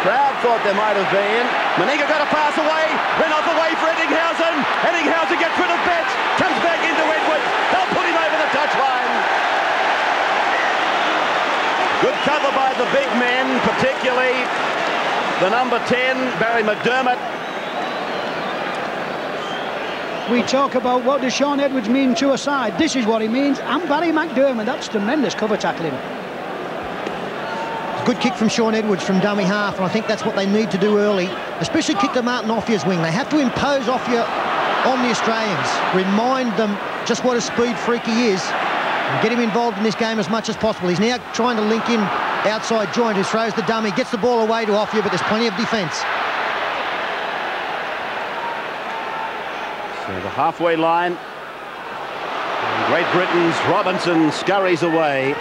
Crowd thought there might have been. Meninga got a pass away, Renouf away for Ettingshausen. Ettingshausen gets rid of Betts, comes back into Edwards. They'll put him over the touchline. Good cover by the big men, particularly the number 10, Barrie McDermott. We talk about what does Sean Edwards mean to a side. This is what he means. And Barrie McDermott, that's tremendous cover tackling. Good kick from Sean Edwards from dummy half, and I think that's what they need to do early, especially kick to Martin Offiah's wing. They have to impose Offiah on the Australians, remind them just what a speed freak he is, and get him involved in this game as much as possible. He's now trying to link in outside Joynt, who throws the dummy, gets the ball away to Offiah, but there's plenty of defence. So the halfway line, Great Britain's Robinson scurries away.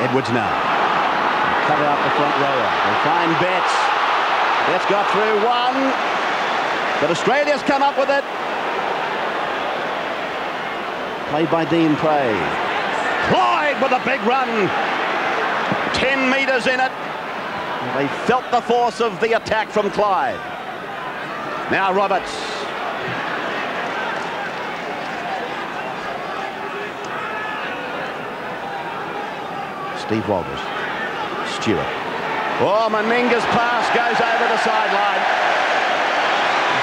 Edwards now, cut out the front rower, they find Betts. Betts got through one, but Australia's come up with it. Played by Dean Pay. Clyde with a big run, 10 metres in it. They felt the force of the attack from Clyde. Now Roberts. Steve Walters. Stuart. Oh, Meninga's pass goes over the sideline.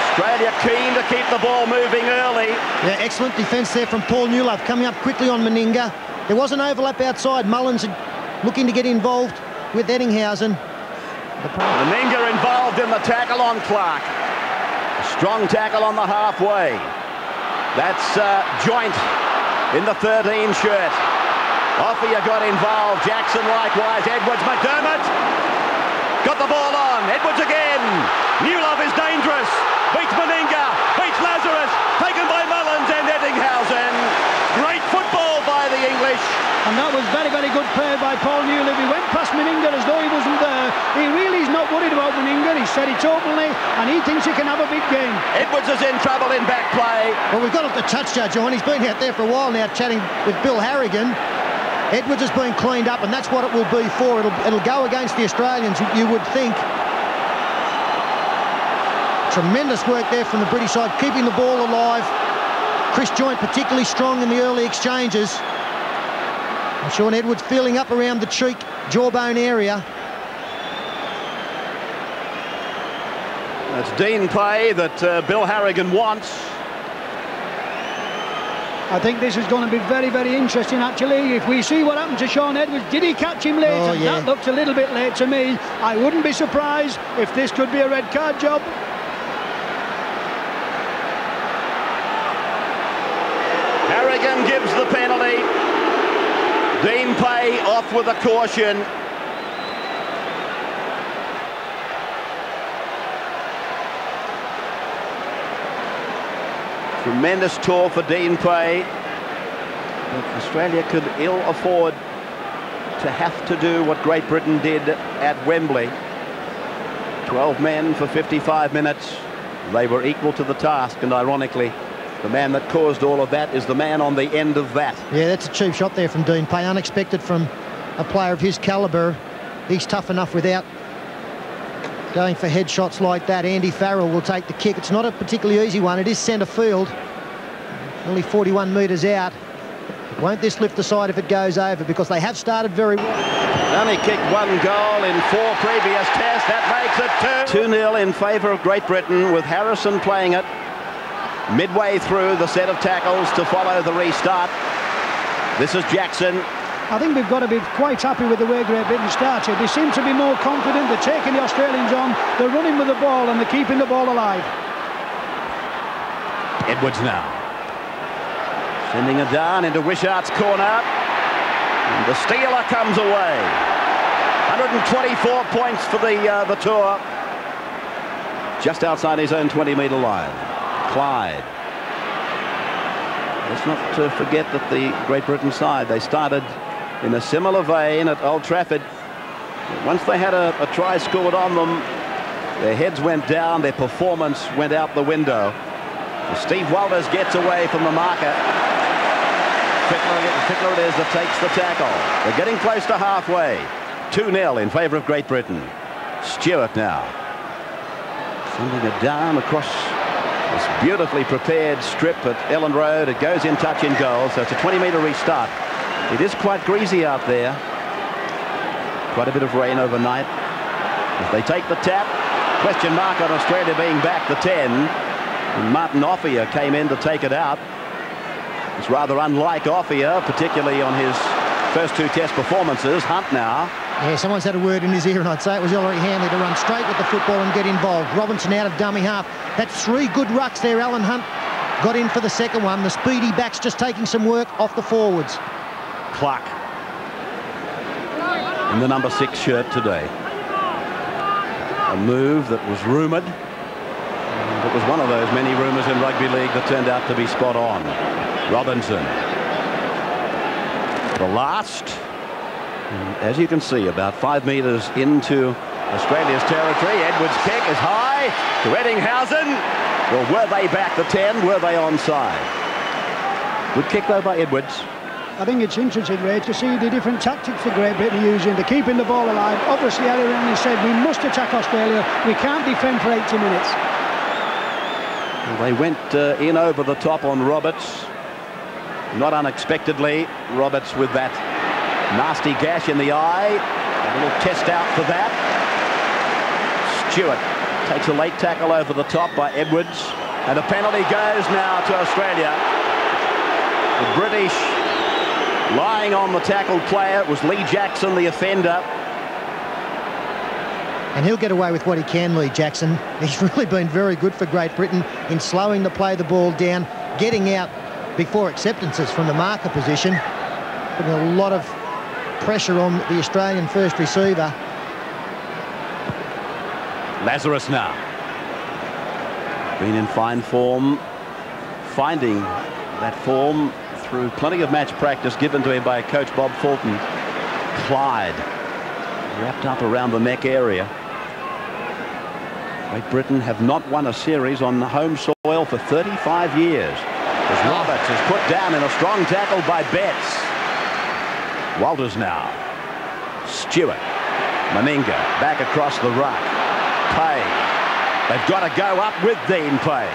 Australia keen to keep the ball moving early. Yeah, excellent defence there from Paul Newlove, coming up quickly on Meninga. There was an overlap outside. Mullins looking to get involved with Ettingshausen. Meninga involved in the tackle on Clarke. Strong tackle on the halfway. That's Joynt in the 13 shirt. Offiah got involved, Jackson likewise, Edwards, McDermott got the ball on, Edwards again. Newlove is dangerous, beats Meninga, beats Lazarus, taken by Mullins and Ettingshausen. Great football by the English. And that was very, very good play by Paul Newlove. He went past Meninga as though he wasn't there. He really is not worried about Meninga. He said it openly, and he thinks he can have a big game. Edwards is in trouble in back play. Well, we've got up the touch judge on. He's been out there for a while now chatting with Bill Harrigan. Edwards has been cleaned up, and that's what it will be for. It'll go against the Australians, you would think. Tremendous work there from the British side, keeping the ball alive. Chris Joynt particularly strong in the early exchanges. And Sean Edwards feeling up around the cheek, jawbone area. That's Dean Pay that Bill Harrigan wants. I think this is going to be very, very interesting, actually. If we see what happened to Sean Edwards, did he catch him late? Oh, yeah. That looked a little bit late to me. I wouldn't be surprised if this could be a red card job. gives the penalty. Dean Pay off with a caution. Tremendous tour for Dean Pay. But Australia could ill afford to have to do what Great Britain did at Wembley. 12 men for 55 minutes. They were equal to the task, and ironically, the man that caused all of that is the man on the end of that. Yeah, that's a cheap shot there from Dean Pay. Unexpected from a player of his calibre. He's tough enough without going for headshots like that. Andy Farrell will take the kick. It's not a particularly easy one. It is centre field. Only 41 metres out. Won't this lift the side if it goes over? Because they have started very well. Only kicked one goal in 4 previous tests. That makes it 2-0 in favour of Great Britain, with Harrison playing it. Midway through the set of tackles to follow the restart. This is Jackson. I think we've got to be quite happy with the way Great Britain started. They seem to be more confident. They're taking the Australians on. They're running with the ball and they're keeping the ball alive. Edwards now. Sending it down into Wishart's corner. And the Steeler comes away. 124 points for the tour. Just outside his own 20-metre line. Clyde. Let's not to forget that the Great Britain side, they started in a similar vein at Old Trafford. Once they had a try scored on them, their heads went down, their performance went out the window. Steve Walters gets away from the marker. Fittler it is that takes the tackle. They're getting close to halfway. 2-0 in favour of Great Britain. Stuart now. Sending it down across this beautifully prepared strip at Elland Road. It goes in touch in goal, so it's a 20-metre restart. It is quite greasy out there. Quite a bit of rain overnight. If they take the tap, question mark on Australia being back the 10. And Martin Offiah came in to take it out. It's rather unlike Offiah, particularly on his first 2 test performances. Hunt now. Yeah, someone's had a word in his ear, and I'd say it was Ellery Hanley to run straight with the football and get involved. Robinson out of dummy half. That's 3 good rucks there. Alan Hunt got in for the second one. The speedy back's just taking some work off the forwards. Clarke in the number 6 shirt today. A move that was rumoured. It was one of those many rumours in rugby league that turned out to be spot on. Robinson. The last. As you can see, about 5 metres into Australia's territory. Edwards' kick is high to Ettingshausen. Well, were they back the 10? Were they onside? Good kick, though, by Edwards. I think it's interesting, Ray, to see the different tactics that Great Britain are using. They're keeping the ball alive. Obviously, Ellery Hanley said, we must attack Australia. We can't defend for 80 minutes. They went in over the top on Roberts. Not unexpectedly, Roberts with that nasty gash in the eye. A little test out for that. Stuart takes a late tackle over the top by Edwards. And a penalty goes now to Australia. The British lying on the tackled player. It was Lee Jackson, the offender. And he'll get away with what he can, Lee Jackson. He's really been very good for Great Britain in slowing the play, the ball down, getting out before acceptances from the marker position. Putting a lot of pressure on the Australian first receiver. Lazarus now. Been in fine form. Finding that form through plenty of match practice given to him by coach Bob Fulton. Clyde wrapped up around the neck area. Great Britain have not won a series on the home soil for 35 years. As Roberts is put down in a strong tackle by Betts. Walters now. Stuart. Meninga back across the ruck. Pay. They've got to go up with Dean Pay.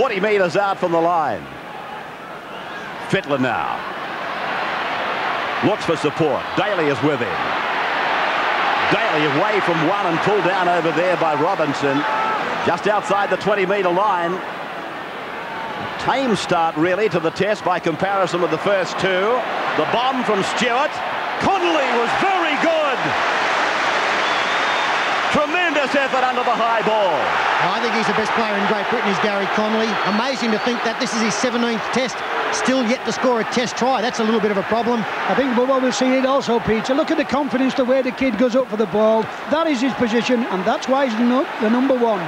40 metres out from the line. Fittler now. Looks for support. Daley is with him. Daley away from one and pulled down over there by Robinson. Just outside the 20-metre line. A tame start, really, to the test by comparison with the first 2. The bomb from Stuart. Connolly was very good. Tremendous. Tremendous effort under the high ball. I think he's the best player in Great Britain, is Gary Connolly. Amazing to think that this is his 17th test, still yet to score a test try. That's a little bit of a problem. I think what we've seen it also, Peter, look at the confidence, the way the kid goes up for the ball. That is his position, and that's why he's the number one.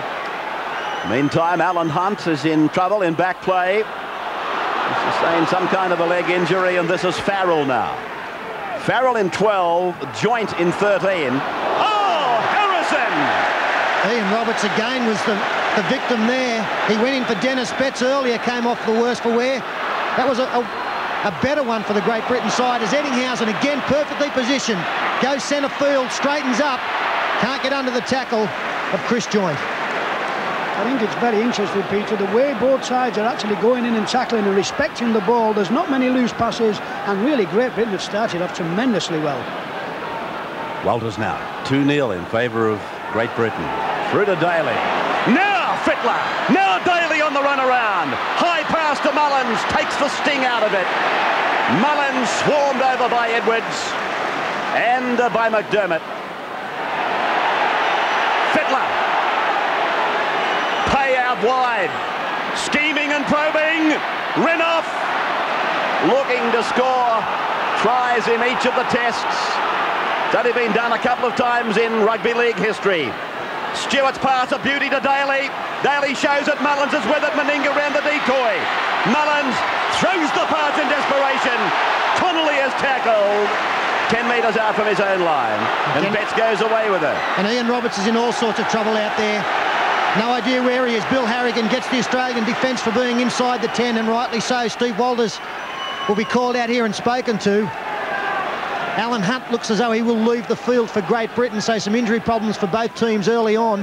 Meantime, Alan Hunt is in trouble in back play. He's sustained some kind of a leg injury, and this is Farrell now. Farrell in 12, Joynt in 13. Oh, Harrison! Ian Roberts again was the victim there. He went in for Dennis Betts earlier, came off the worst for wear. That was a better one for the Great Britain side, as Ettingshausen again perfectly positioned. Goes centre field, straightens up. Can't get under the tackle of Chris Joynt. I think it's very interesting, Peter, the way both sides are actually going in and tackling and respecting the ball. There's not many loose passes, and really Great Britain have started off tremendously well. Walters now, 2-0 in favour of Great Britain. Through to Daley. Now Fittler, now Daley on the run around. High pass to Mullins, takes the sting out of it. Mullins swarmed over by Edwards and by McDermott. Fittler. Pay out wide, scheming and probing. Renouf looking to score, tries in each of the tests. It's only been done a couple of times in rugby league history. Stewart's pass, a beauty to Daley. Daley shows it, Mullins is with it, Meninga round the decoy. Mullins throws the pass in desperation. Connolly is tackled 10 metres out from his own line, and Betts goes away with it. And Ian Roberts is in all sorts of trouble out there. No idea where he is. Bill Harrigan gets the Australian defence for being inside the 10, and rightly so. Steve Walters will be called out here and spoken to. Alan Hunt looks as though he will leave the field for Great Britain, so some injury problems for both teams early on.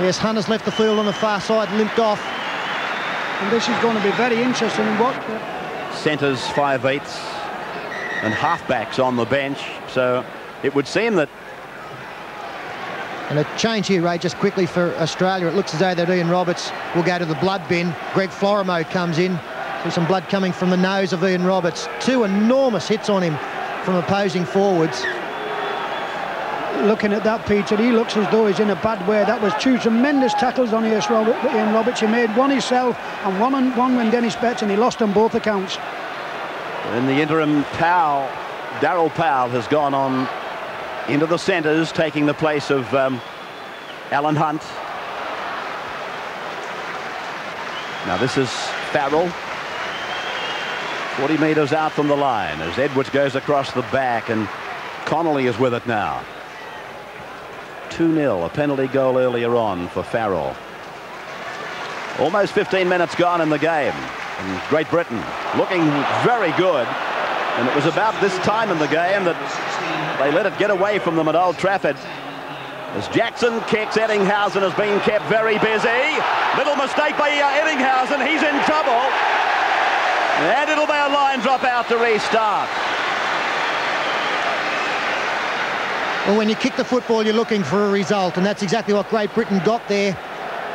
Yes, Hunt has left the field on the far side, limped off. And this is going to be very interesting. What? Centres, 5/8, and halfbacks on the bench, so it would seem that. And a change here, Ray, just quickly for Australia. It looks as though that Ian Roberts will go to the blood bin. Greg Florimo comes in. There's some blood coming from the nose of Ian Roberts. Two enormous hits on him from opposing forwards. Looking at that, Peter, he looks as though he's in a bad way. That was two tremendous tackles on Ian Roberts. He made one himself and one when Dennis Betts, and he lost on both accounts. In the interim, Powell, Daryl Powell has gone on into the centres, taking the place of Alan Hunt. Now this is Farrell, 40 metres out from the line, as Edwards goes across the back, and Connolly is with it now. 2-0, a penalty goal earlier on for Farrell. Almost 15 minutes gone in the game, and Great Britain looking very good. And it was about this time in the game that they let it get away from them at Old Trafford. As Jackson kicks, Ettingshausen has been kept very busy. Little mistake by Ettingshausen, he's in trouble. And it'll be a line drop out to restart. Well, when you kick the football, you're looking for a result, and that's exactly what Great Britain got there.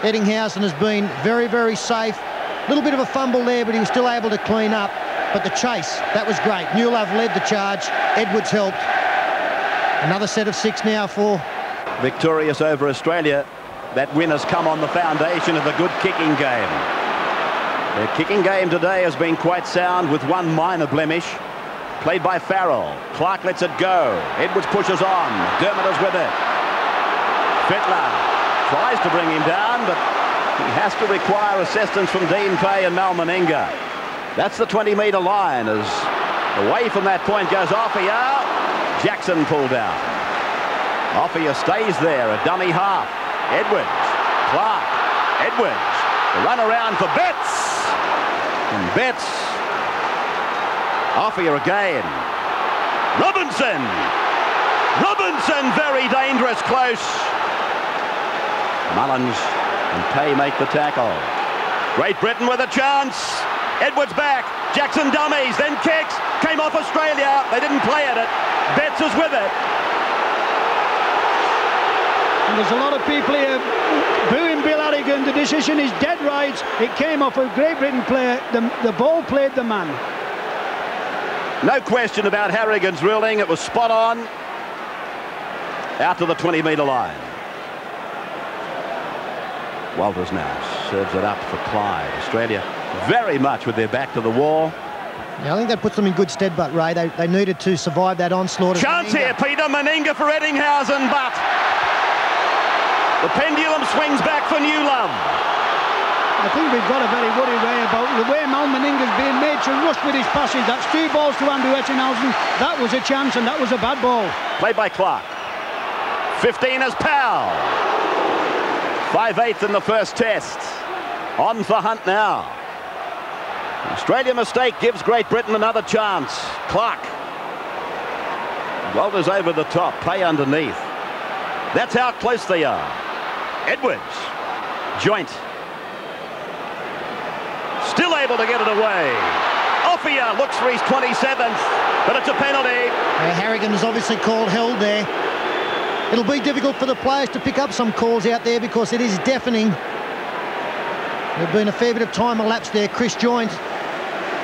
Ettingshausen has been very, very safe. A little bit of a fumble there, but he was still able to clean up. But the chase, that was great. Newlove led the charge, Edwards helped. Another set of six now for... Victorious over Australia. That win has come on the foundation of a good kicking game. Their kicking game today has been quite sound, with one minor blemish. Played by Farrell. Clarke lets it go. Edwards pushes on. McDermott is with it. Fittler tries to bring him down, but he has to require assistance from Dean Pay and Mal Meninga. That's the 20-metre line, as away from that point goes Offiah. Jackson pulled out. Offiah stays there, a dummy half. Edwards, Clarke, Edwards. The run around for Betts. And Betts. Offiah again. Robinson. Robinson, very dangerous, close. Mullins and Pay make the tackle. Great Britain with a chance. Edwards back, Jackson dummies, then kicks, came off Australia, they didn't play at it, Betts is with it. And there's a lot of people here booing Bill Harrigan. The decision is dead right, it came off a Great Britain player, the ball played the man. No question about Harrigan's ruling, it was spot on. out to the 20-metre line. Walters now serves it up for Clyde. Australia very much with their back to the wall. Yeah, I think that puts them in good stead, but, Ray, they needed to survive that onslaught. Chance here, Peter. Meninga for Ettingshausen, but the pendulum swings back for Newlove. I think we've got a very worried way about the way Mal Meninga's being made to rush with his passes. That's 3 balls to Andrew Ettingshausen. That was a chance and that was a bad ball. Played by Clarke. 15 as Powell. 5/8 in the first test. On for Hunt now. Australia mistake gives Great Britain another chance. Clarke. Walters over the top. Pay underneath. That's how close they are. Edwards. Joynt. Still able to get it away. Offiah looks for his 27th, but it's a penalty. Harrigan has obviously called held there. It'll be difficult for the players to pick up some calls out there because it is deafening. There's been a fair bit of time elapsed there. Chris Joynt,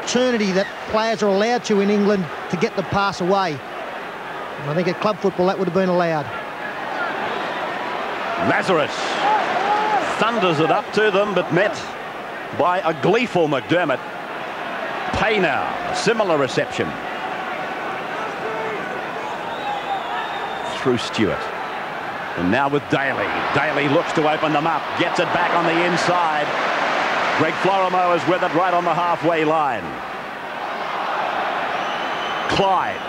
eternity that players are allowed to in England to get the pass away. And I think at club football that would have been allowed. Lazarus thunders it up to them, but met by a gleeful McDermott. Pay now, a similar reception. Through Stuart. And now with Daley. Daley looks to open them up, gets it back on the inside. Greg Florimo is with it right on the halfway line. Clyde.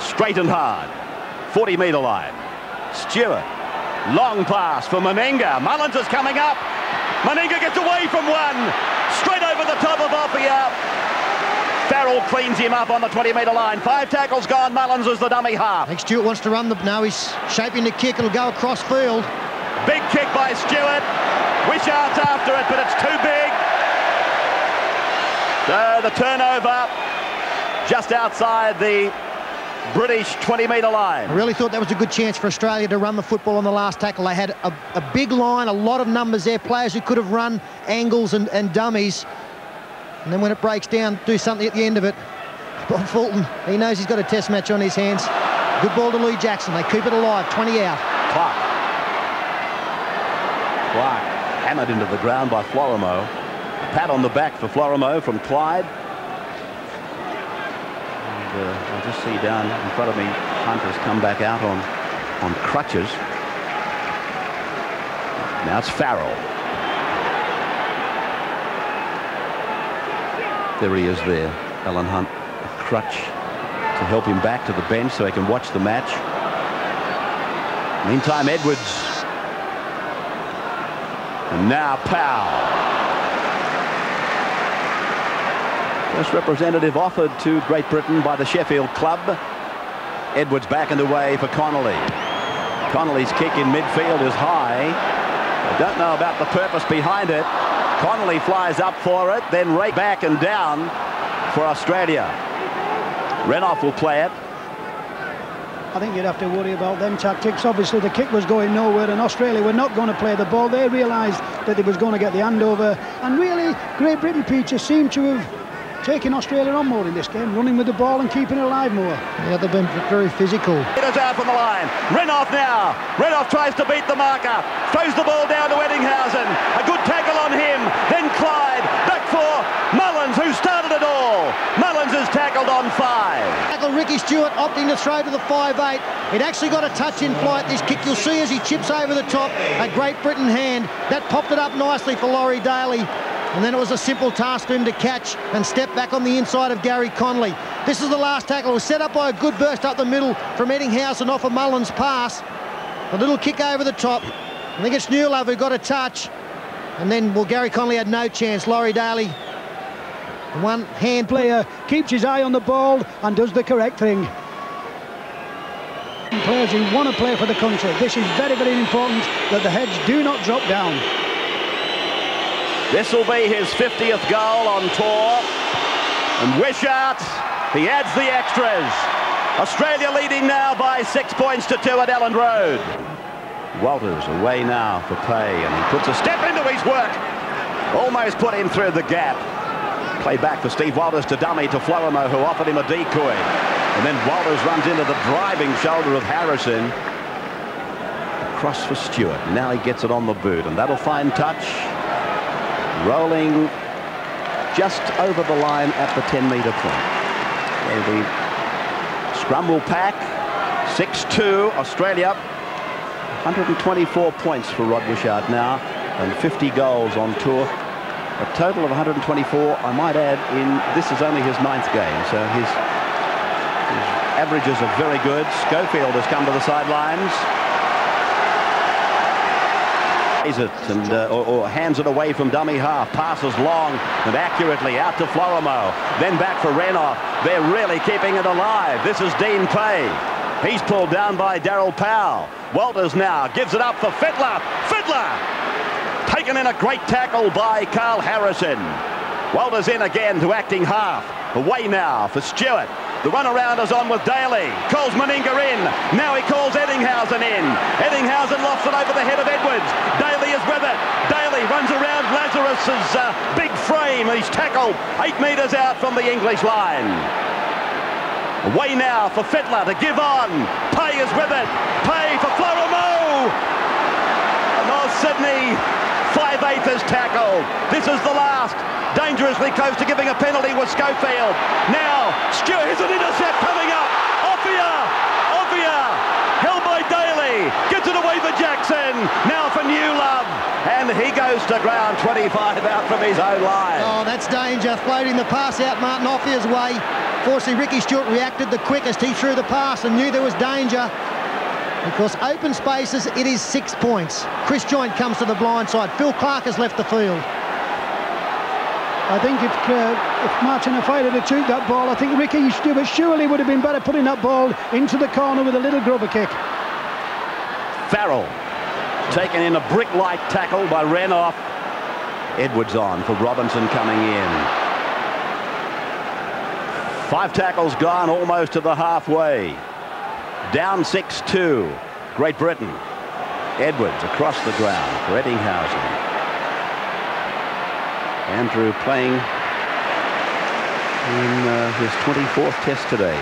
Straight and hard. 40-metre line. Stuart. Long pass for Meninga. Mullins is coming up. Meninga gets away from one, straight over the top of Offiah. Farrell cleans him up on the 20-metre line. 5 tackles gone, Mullins is the dummy half. I think Stuart wants to run the... now he's shaping the kick, it'll go across field. Big kick by Stuart. Wishart's after it, but it's too big. So the turnover just outside the British 20-metre line. I really thought that was a good chance for Australia to run the football on the last tackle. They had a big line, a lot of numbers there, players who could have run angles and dummies. And then when it breaks down, do something at the end of it. Bob Fulton, he knows he's got a test match on his hands. Good ball to Lee Jackson. They keep it alive, 20 out. Clarke. Clarke hammered into the ground by Florimo. A pat on the back for Florimo from Clyde. I'll just see down in front of me, Hunter's come back out on crutches. Now it's Farrell. There he is there, Alan Hunt, a crutch to help him back to the bench so he can watch the match. Meantime, Edwards. And now Powell. First representative offered to Great Britain by the Sheffield club. Edwards back and away for Connolly. Connolly's kick in midfield is high. I don't know about the purpose behind it. Connolly flies up for it, then right back and down for Australia. Renouf will play it. I think you'd have to worry about them tactics. Obviously, the kick was going nowhere, and Australia were not going to play the ball. They realised that it was going to get the handover, and really, Great Britain, Peter, seemed to have taking Australia on more in this game, running with the ball and keeping it alive more. Yeah, they've been very physical. It is out from the line. Renouf now. Renouf tries to beat the marker. Throws the ball down to Ettingshausen. A good tackle on him. Then Clyde. Back for Mullins, who started it all. Mullins is tackled on 5. Tackle Ricky Stuart opting to throw to the 5/8. It actually got a touch in flight, this kick. You'll see as he chips over the top. A Great Britain hand. That popped it up nicely for Laurie Daley. And then it was a simple task for him to catch and step back on the inside of Gary Connolly. This is the last tackle. It was set up by a good burst up the middle from Ettingshausen off of Mullins' pass. A little kick over the top. I think it's Newlove who got a touch. And then, well, Gary Connolly had no chance. Laurie Daley, one hand player, keeps his eye on the ball and does the correct thing. Players who want to play for the country. This is very, very important that the heads do not drop down. This will be his 50th goal on tour. And Wishart, he adds the extras. Australia leading now by 6 points to 2 at Elland Road. Walters away now for Pay, and he puts a step into his work. Almost put him through the gap. Play back for Steve Walters to dummy to Florimo, who offered him a decoy. And then Walters runs into the driving shoulder of Harrison. Cross for Stuart. Now he gets it on the boot, and that'll find touch. Rolling just over the line at the 10-metre point. And the scrum will pack. 6-2, Australia. 124 points for Rod Wishart now, and 50 goals on tour. A total of 124, I might add, in this is only his 9th game, so his averages are very good. Schofield has come to the sidelines. Plays it and or hands it away from dummy half, passes long and accurately out to Florimo, then back for Renouf. They're really keeping it alive. This is Dean Pay. He's pulled down by Daryl Powell. Walters now gives it up for Fittler. Taken in a great tackle by Carl Harrison. Walters in again to acting half. Away now for Stuart. The runaround is on with Daley. Calls Meninga in. Now he calls Ettingshausen in. Ettingshausen lofts it over the head of Edwards. Daley is with it. Daley runs around Lazarus's big frame. He's tackled 8 metres out from the English line. Away now for Fittler to give on. Pay is with it. Pay for Florimo. North Sydney 5/8 is tackled. This is the last. Dangerously close to giving a penalty was Schofield. Now Stuart has an intercept coming up. Offiah held by Daley, gets it away for Jackson. Now for Newlove, and he goes to ground 25 out from his own line. Oh, that's danger, floating the pass out Martin Offiah's way. Fortunately, Ricky Stuart reacted the quickest. He threw the pass and knew there was danger. Because open spaces, it is 6 points. Chris Joynt comes to the blind side. Phil Clarke has left the field. I think if Martin Offiah had chewed that ball, I think Ricky Stuart surely would have been better putting that ball into the corner with a little grubber kick. Farrell taken in a brick-like tackle by Renouf. Edwards on for Robinson coming in. 5 tackles gone, almost to the halfway. Down 6-2, Great Britain. Edwards across the ground for Ettingshausen. Andrew playing in his 24th test today.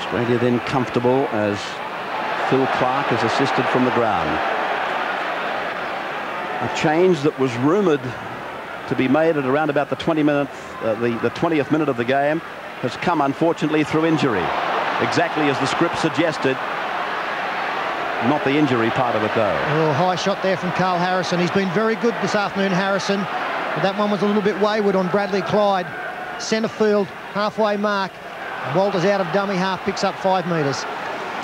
Australia then comfortable as Phil Clarke is assisted from the ground. A change that was rumoured to be made at around about the 20th minute of the game has come, unfortunately, through injury. Exactly as the script suggested. Not the injury part of it, though. Oh, high shot there from Carl Harrison. He's been very good this afternoon, Harrison. But that one was a little bit wayward on Bradley Clyde. Centre field, halfway mark. Walters out of dummy half, picks up 5 metres.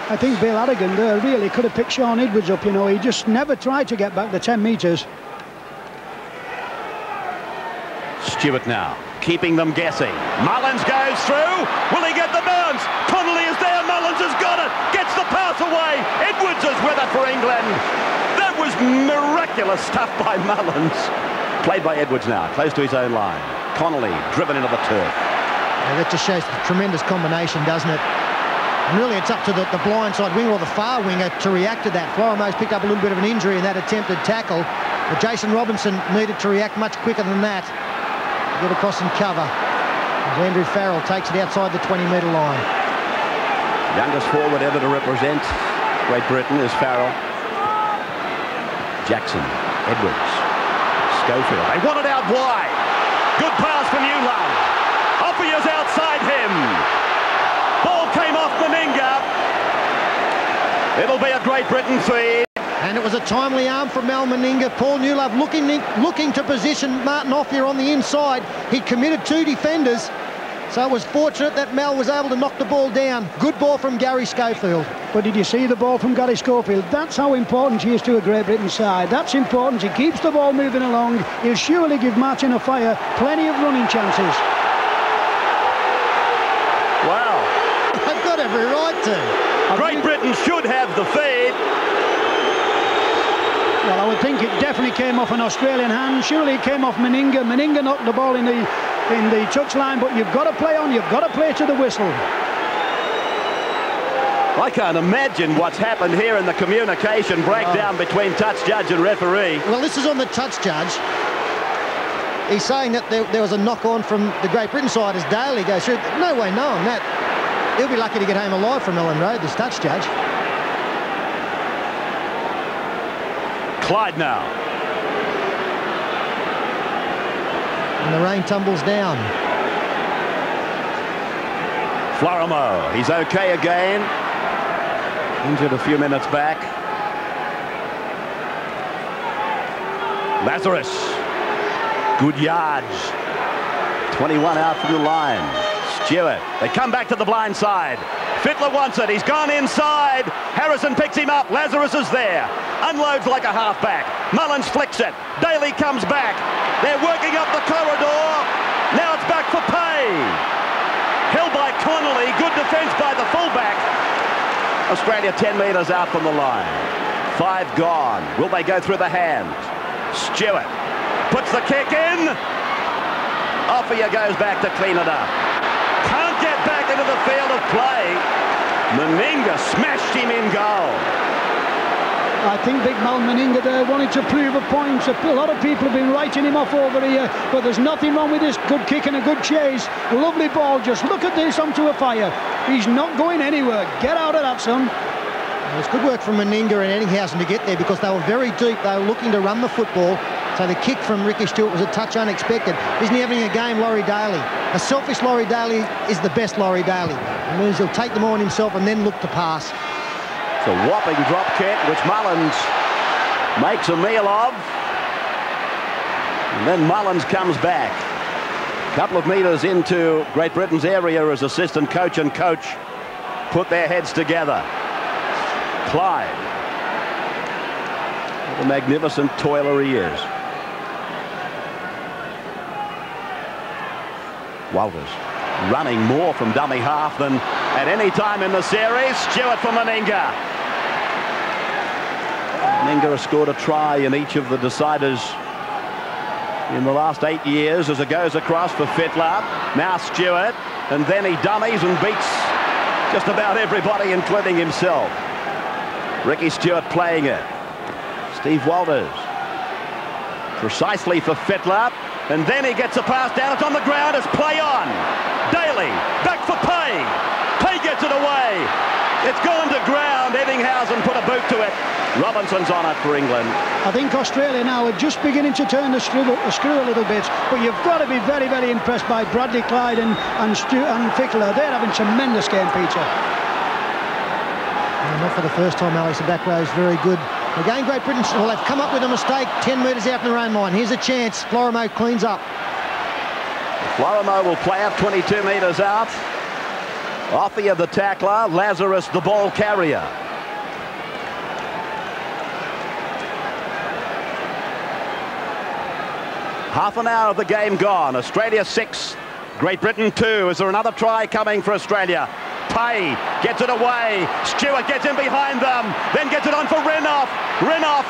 I think Bill Adigan there really could have picked Sean Edwards up, you know. He just never tried to get back the 10 metres. Stuart now, keeping them guessing. Mullins goes through. Will he get the bounce? Connolly is there. Mullins has got it. Gets the pass away. Edwards is with it for England. That was miraculous stuff by Mullins. Played by Edwards now, close to his own line. Connolly driven into the turf. Yeah, that just shows the tremendous combination, doesn't it? And really, it's up to the blind side winger or the far winger to react to that. Florimo's picked up a little bit of an injury in that attempted tackle, but Jason Robinson needed to react much quicker than that. Get across and cover. Andrew Farrell takes it outside the 20-metre line. Youngest forward ever to represent Great Britain is Farrell. Jackson, Edwards, Schofield. They want it out wide. Good pass from Newlove. Offiah's outside him. Ball came off Meninga. It'll be a Great Britain feed. And it was a timely arm from Mal Meninga. Paul Newlove looking to position Martin Offiah on the inside. He committed 2 defenders, so it was fortunate that Mal was able to knock the ball down. Good ball from Gary Schofield. But did you see the ball from Gary Schofield? That's how important he is to a Great Britain side. That's important. He keeps the ball moving along. He'll surely give Martin Offiah plenty of running chances. Wow. They've got every right to. Great Britain should have the feed. Well, I would think it definitely came off an Australian hand. Surely it came off Meninga. Meninga knocked the ball in the touchline, but you've got to play on. You've got to play to the whistle. I can't imagine what's happened here in the communication breakdown between touch judge and referee. Well, this is on the touch judge. He's saying that there was a knock on from the Great Britain side as Daley goes through. No way knowing that. He'll be lucky to get home alive from Ellen Road, the Stutz judge. Clyde now. And the rain tumbles down. Florimo, he's okay again. Injured a few minutes back. Lazarus. Good yards. 21 out from the line. Stewart. They come back to the blind side. Fittler wants it. He's gone inside. Harrison picks him up. Lazarus is there. Unloads like a halfback. Mullins flicks it. Daley comes back. They're working up the corridor. Now it's back for Pay. Held by Connolly. Good defence by the fullback. Australia 10 metres out from the line. 5 gone. Will they go through the hands? Stewart puts the kick in. Offiah goes back to clean it up. Can't get back into the field of play. Meninga smashed him in goal. I think big Mal Meninga there wanted to prove a point. A lot of people have been writing him off over here, but there's nothing wrong with this. Good kick and a good chase. Lovely ball. Just look at this onto a fire. He's not going anywhere. Get out of that, son. It's good work from Meninga and Ettingshausen to get there because they were very deep. They were looking to run the football. So the kick from Ricky Stuart was a touch unexpected. Isn't he having a game, Laurie Daley? A selfish Laurie Daley is the best Laurie Daley. It means he'll take them on himself and then look to pass. It's a whopping drop kick, which Mullins makes a meal of. And then Mullins comes back. A couple of metres into Great Britain's area as assistant coach and coach put their heads together. Clyde. What a magnificent toiler he is. Walters running more from dummy half than at any time in the series. Stewart for Meninga. Meninga has scored a try in each of the deciders in the last 8 years as it goes across for Fittler. Now Stewart, and then he dummies and beats just about everybody, including himself. Ricky Stuart playing it. Steve Walters. Precisely for Fittler. And then he gets a pass down. It's on the ground. It's play on. Daley back for Pay. Pay gets it away. It's gone to ground. Ettingshausen put a boot to it. Robinson's on it for England. I think Australia now are just beginning to turn the screw a little bit. But you've got to be very, very impressed by Bradley Clyde and Fittler. They're having tremendous game, Peter. And not for the first time, Alex. The back row is very good. Again, Great Britain will have come up with a mistake 10 metres out in their own line. Here's a chance. Florimo cleans up. Florimo will play up 22 metres out. Offiah the tackler, Lazarus the ball carrier. Half an hour of the game gone. Australia 6, Great Britain 2. Is there another try coming for Australia? Pay gets it away. Stewart gets in behind them, then gets it on for Renouf. Renouf,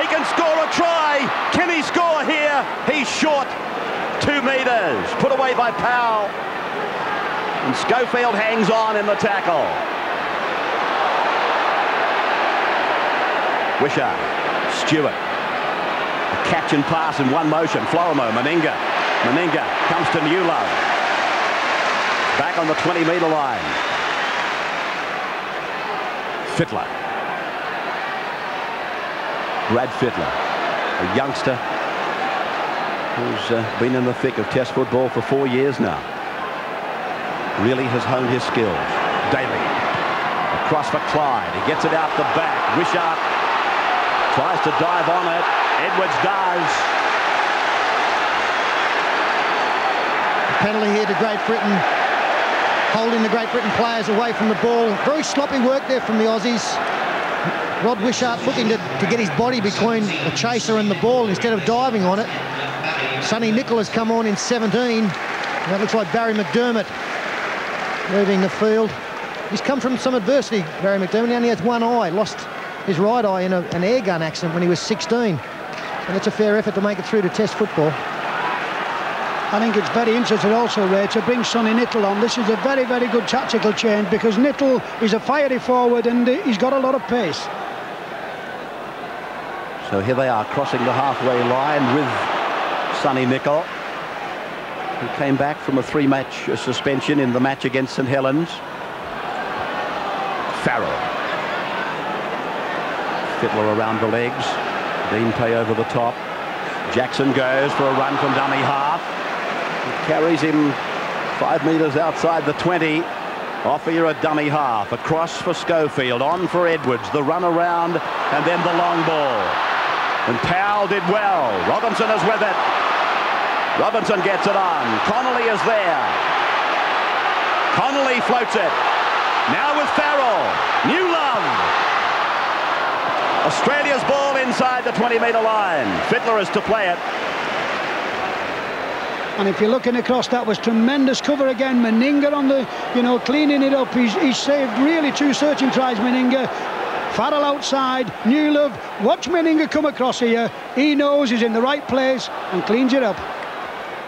he can score a try. Can he score here? He's short. 2 metres. Put away by Powell. And Schofield hangs on in the tackle. Wishart. Stewart. A catch and pass in one motion. Florimo, Meninga. Meninga comes to Newlove. Back on the 20-metre line. Fittler. Brad Fittler, a youngster who's been in the thick of Test football for 4 years now. Really has honed his skills. Daley. Across for Clyde. He gets it out the back. Wishart tries to dive on it. Edwards does. Penalty here to Great Britain. Holding the Great Britain players away from the ball. Very sloppy work there from the Aussies. Rod Wishart looking to get his body between the chaser and the ball instead of diving on it. Sonny Nichol has come on in 17. And that looks like Barrie McDermott leaving the field. He's come from some adversity, Barrie McDermott. He only has one eye. Lost his right eye in an air gun accident when he was 16. And that's a fair effort to make it through to Test football. I think it's very interesting also, Ray, to bring Sonny Nichol on. This is a very, very good tactical change because Nichol is a fiery forward and he's got a lot of pace. So here they are crossing the halfway line with Sonny Nichol. who came back from a three-match suspension in the match against St Helens. Farrell. Fittler around the legs. Dean Pay over the top. Jackson goes for a run from dummy half. It carries him 5 metres outside the 20. Offiah a dummy half. A cross for Schofield. On for Edwards. The run around and then the long ball. And Powell did well. Robinson is with it. Robinson gets it on. Connolly is there. Connolly floats it. Now with Farrell. Newlove. Australia's ball inside the 20-metre line. Fittler is to play it. And if you're looking across, that was tremendous cover again. Meninga on the, cleaning it up. He's saved really two searching tries, Meninga. Farrell outside, Newlove. Watch Meninga come across here. He knows he's in the right place and cleans it up.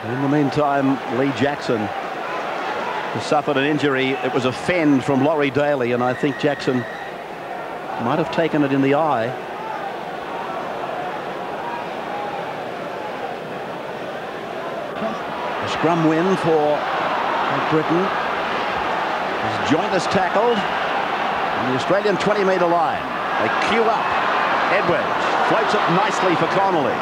In the meantime, Lee Jackson has suffered an injury. It was a fend from Laurie Daley, and I think Jackson might have taken it in the eye. A scrum win for Great Britain. His Joynt is tackled on the Australian 20-metre line. They queue up. Edwards floats it nicely for Connolly.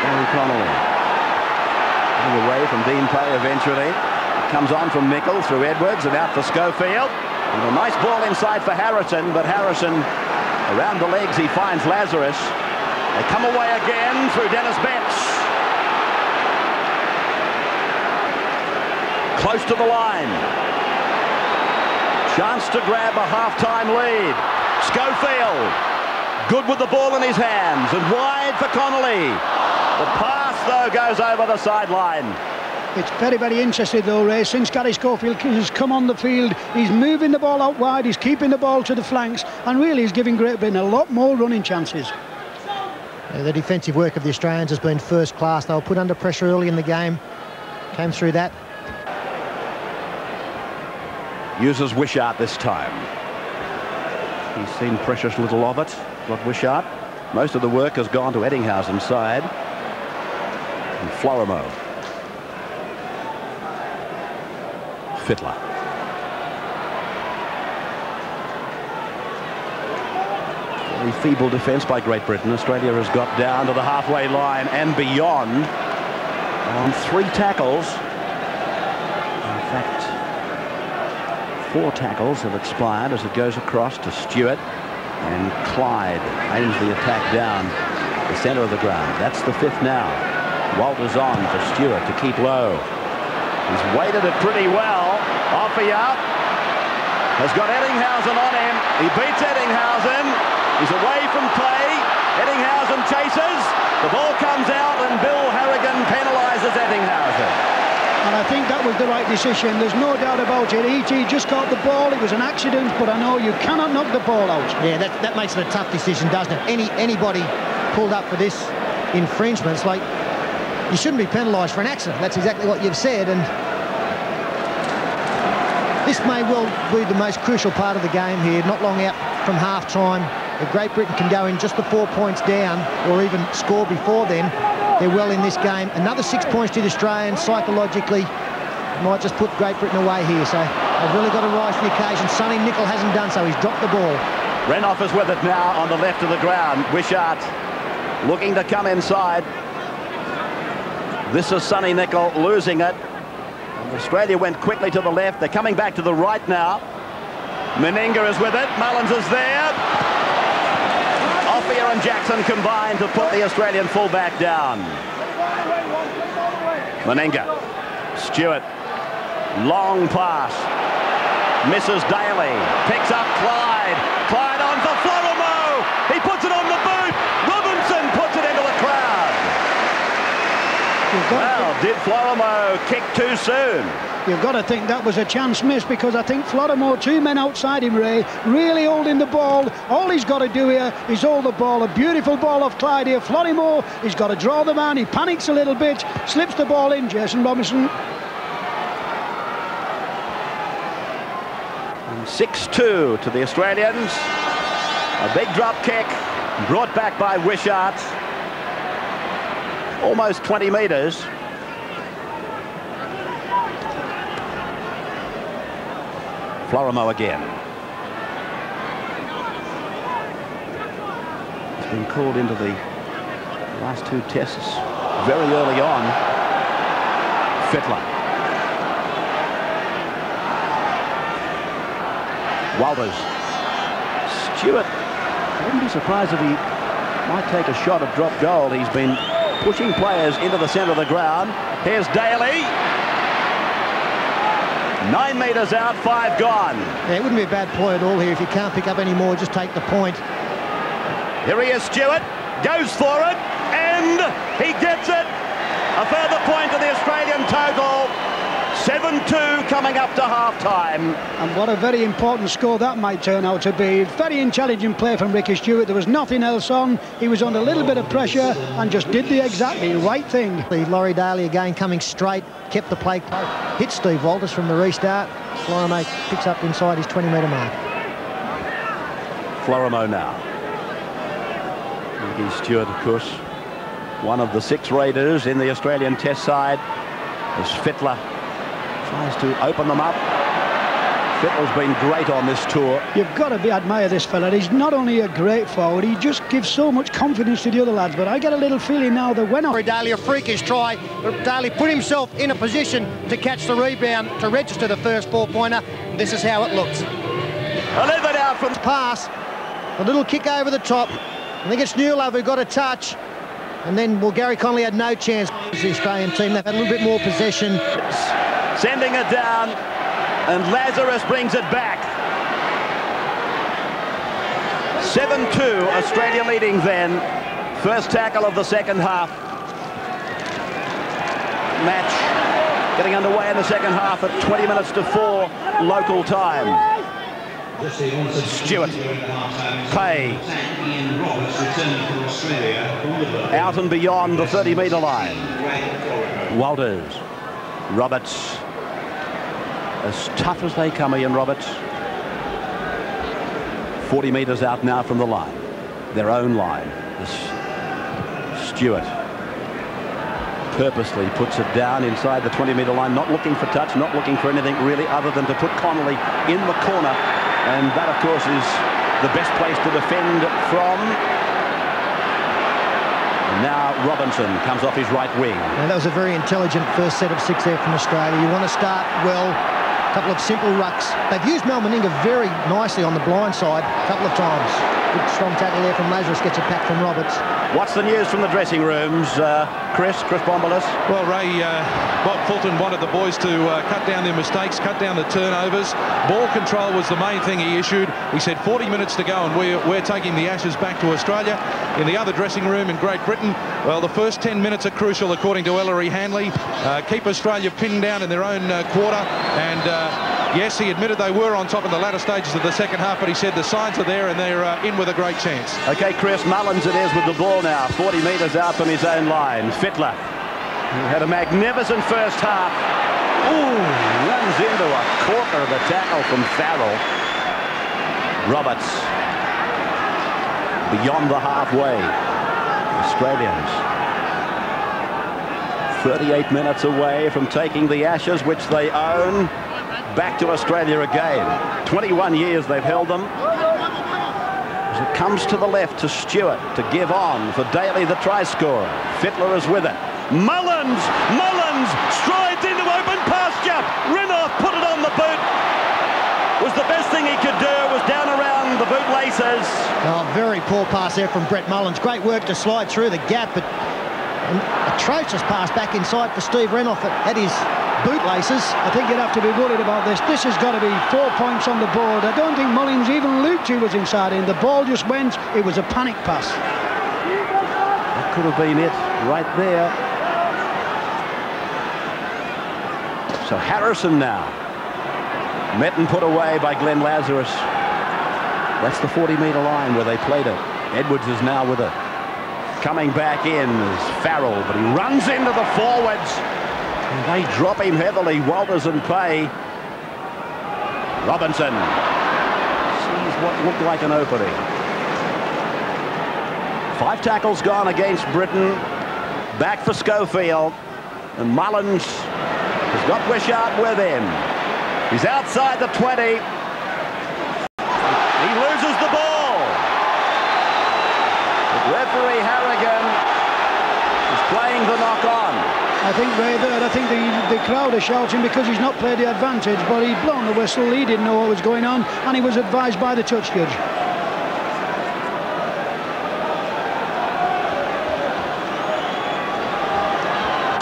Gary Connolly. Running away from Dean Pay eventually. Comes on from Nicholl through Edwards and out for Schofield. And a nice ball inside for Harrison, but Harrison, around the legs, he finds Lazarus. They come away again through Dennis Betts. Close to the line. Chance to grab a half-time lead. Schofield, good with the ball in his hands, and wide for Connolly. The pass, though, goes over the sideline. It's very, very interesting though, Ray. Since Gary Schofield has come on the field, he's moving the ball out wide, he's keeping the ball to the flanks, and really he's giving Great Britain a lot more running chances. The defensive work of the Australians has been first class. They were put under pressure early in the game, came through that. Uses Wishart this time. He's seen precious little of it, Rod Wishart. Most of the work has gone to Ettinghausen's side. And Florimo. Fittler. Very feeble defence by Great Britain. Australia has got down to the halfway line and beyond on three tackles. In fact, four tackles have expired as it goes across to Stuart, and Clyde aims the attack down the centre of the ground. That's the fifth now. Walters on for Stuart to keep low. He's weighted it pretty well. Offiah has got Ettinghausen on him. He beats Ettinghausen. He's away from Pay. Ettinghausen chases. The ball comes out and Bill Harrigan penalises Ettinghausen. And I think that was the right decision. There's no doubt about it. E.T. just caught the ball. It was an accident, but I know you cannot knock the ball out. Yeah, that makes it a tough decision, doesn't it? Anybody pulled up for this infringement's like... You shouldn't be penalised for an accident. That's exactly what you've said, and this may well be the most crucial part of the game here. Not long out from half-time. If Great Britain can go in just the 4 points down, or even score before then, they're well in this game. Another 6 points to the Australians psychologically might just put Great Britain away here, so they've really got to rise to the occasion. Sonny Nicholl hasn't done so. He's dropped the ball. Renouf is with it now on the left of the ground. Wishart looking to come inside. This is Sonny Nicholl losing it. Australia went quickly to the left. They're coming back to the right now. Meninga is with it. Mullins is there. Offiah and Jackson combined to put the Australian fullback down. Meninga. Stuart. Long pass. Misses Daley. Picks up Clyde. Clyde on for Florimo. He puts it on the boot. Robinson puts it into the crowd. Well, did Florimo kick too soon? You've got to think that was a chance miss, because I think Florimo, two men outside him, Ray, really holding the ball. All he's got to do here is hold the ball. A beautiful ball off Clyde here. Florimo, he's got to draw the man. He panics a little bit, slips the ball in. Jason Robinson. 6-2 to the Australians. A big drop kick brought back by Wishart. Almost 20 metres. Florimo again. He's been called into the last two tests very early on. Fittler. Walters. Stuart. I wouldn't be surprised if he might take a shot at drop goal. He's been pushing players into the centre of the ground. Here's Daley. 9 metres out, 5 gone. Yeah, it wouldn't be a bad ploy at all here. If you can't pick up any more, just take the point. Here he is, Stuart. Goes for it. And he gets it. A further point to the Australian total. 7-2 coming up to half-time. And what a very important score that might turn out to be. Very intelligent play from Ricky Stuart. There was nothing else on. He was under a little bit of pressure and just did the exactly right thing. Laurie Daley again coming straight, kept the play close. Hit Steve Walters from the restart. Florimo picks up inside his 20-metre mark. Florimo now. Ricky Stuart, of course, one of the 6 Raiders in the Australian Test side. As Fittler tries to open them up. Fittler's been great on this tour. You've got to admire this fella. He's not only a great forward, he just gives so much confidence to the other lads. But I get a little feeling now that when Daley, a freakish try, but Daley put himself in a position to catch the rebound, to register the first 4-pointer. This is how it looks. 11 out from the pass. A little kick over the top. I think it's Newlove who got a touch. And then, well, Gary Connolly had no chance. The Australian team, they've had a little bit more possession. Sending it down, and Lazarus brings it back. 7-2, Australia leading then. First tackle of the second half. Match getting underway in the second half at 20 minutes to 4 local time. Stuart, Pay, out and beyond the 30-metre line. Walters, Roberts. As tough as they come, Ian Roberts. 40 metres out now from the line. Their own line. This Stuart purposely puts it down inside the 20-metre line, not looking for touch, not looking for anything really other than to put Connolly in the corner. And that, of course, is the best place to defend from. Now Robinson comes off his right wing. And that was a very intelligent first set of 6 there from Australia. You want to start well. Couple of simple rucks. They've used Mal Meninga very nicely on the blind side a couple of times. Good strong tackle there from Lazarus, gets a pack from Roberts. What's the news from the dressing rooms, Chris Bombalas? Well, Ray, Bob Fulton wanted the boys to cut down their mistakes, cut down the turnovers. Ball control was the main thing he issued. He said 40 minutes to go and we're taking the Ashes back to Australia. In the other dressing room in Great Britain, well, the first 10 minutes are crucial, according to Ellery Hanley. Keep Australia pinned down in their own quarter, and yes, he admitted they were on top in the latter stages of the second half, but he said the signs are there and they're in with a great chance. OK, Chris, Mullins it is with the ball now, 40 metres out from his own line. Fittler, who had a magnificent first half. Ooh, runs into a corker of a tackle from Farrell. Roberts, beyond the halfway. Australians 38 minutes away from taking the Ashes, which they own, back to Australia again. 21 years they've held them. As it comes to the left to Stuart to give on for Daley, the try scorer. Fittler is with it. Mullins strides into open pasture. Renouf put it on the boot. Was the best thing he could do. Was down around the boot laces. Oh, very poor pass there from Brett Mullins. Great work to slide through the gap, but an atrocious pass back inside for Steve Renouf at his bootlaces. I think you'd have to be worried about this. This has got to be 4 points on the board. I don't think Mullins even looked who was inside him. The ball just went. It was a panic pass. That could have been it right there. So Harrison now. Met and put away by Glenn Lazarus. That's the 40-metre line where they played it. Edwards is now with it. Coming back in is Farrell, but he runs into the forwards. And they drop him heavily, Walters and Pay. Robinson sees what looked like an opening. 5 tackles gone against Britain. Back for Schofield. And Mullins has got Wishart with him. He's outside the 20. He loses the ball. But referee Harrigan is playing the knock-on. I think Ray there, I think the crowd are shouting because he's not played the advantage, but he'd blown the whistle, he didn't know what was going on, and he was advised by the touch judge.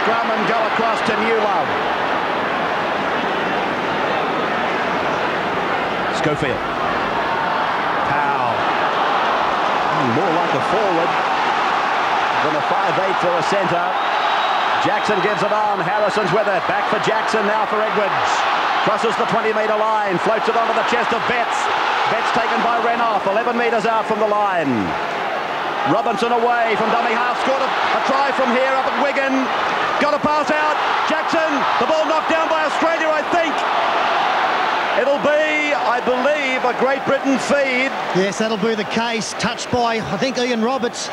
Scrum and go across to Newlove. Schofield. Powell. More like a forward than a 5'8" or a centre. Jackson gives it on. Harrison's with it. Back for Jackson, now for Edwards. Crosses the 20-metre line. Floats it onto the chest of Betts. Betts taken by Renouf. 11 metres out from the line. Robinson away from dummy half. Scored a try from here up at Wigan. Got a pass out. Jackson. The ball knocked down by Australia, I think. It'll be, I believe, a Great Britain feed. Yes, that'll be the case. Touched by, I think, Ian Roberts.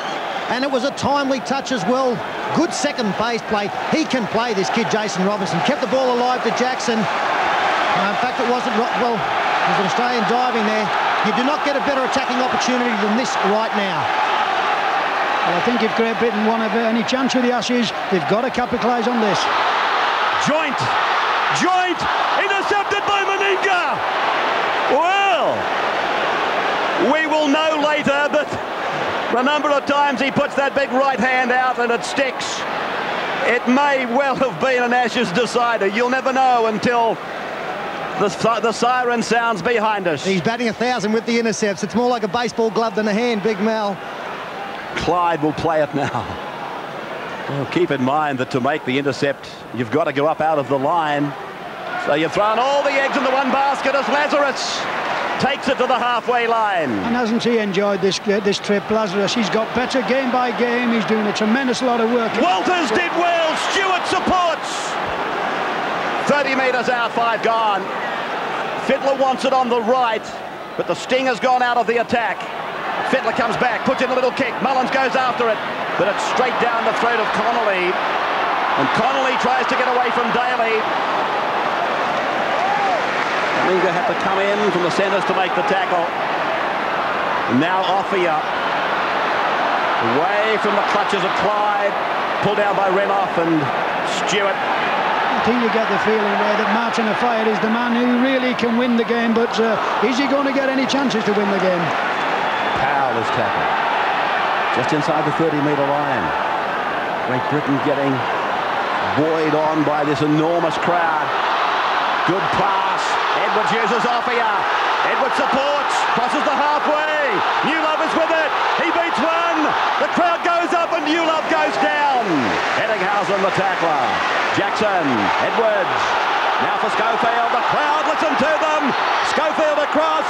And it was a timely touch as well. Good second base play. He can play, this kid, Jason Robinson. Kept the ball alive to Jackson. In fact, it wasn't, well, it was an Australian diving there. You do not get a better attacking opportunity than this right now. Well, I think if Great Britain won any chance with the Ashes, they've got to capitalise on this. Joynt! Joynt! Intercepted by Meninga! Well, we will know later, but the number of times he puts that big right hand out and it sticks. It may well have been an Ashes decider. You'll never know until the siren sounds behind us. He's batting 1,000 with the intercepts. It's more like a baseball glove than a hand, Big Mal. Clyde will play it now. Well, keep in mind that to make the intercept, you've got to go up out of the line. So you've thrown all the eggs in the one basket as Lazarus takes it to the halfway line. And hasn't he enjoyed this trip, Lazarus? He's got better game by game. He's doing a tremendous lot of work. Walters did well. Stuart supports. 30 metres out, 5 gone. Fittler wants it on the right, but the sting has gone out of the attack. Fittler comes back, puts in a little kick. Mullins goes after it, but it's straight down the throat of Connolly. And Connolly tries to get away from Daley. Meninga had to come in from the centres to make the tackle. And now Offiah, away from the clutches of Clyde, pulled down by Renouf and Stuart. I think you get the feeling there that Martin Offiah is the man who really can win the game, but is he going to get any chances to win the game? Powell is tackled just inside the 30-metre line. Great Britain getting buoyed on by this enormous crowd. Good pass. Edwards uses Offiah. Edwards supports. Crosses the halfway. Newlove is with it. He beats one. The crowd goes up and Newlove goes down. Ettingshausen the tackler. Jackson. Edwards. Now for Schofield. The crowd listen to them. Schofield across.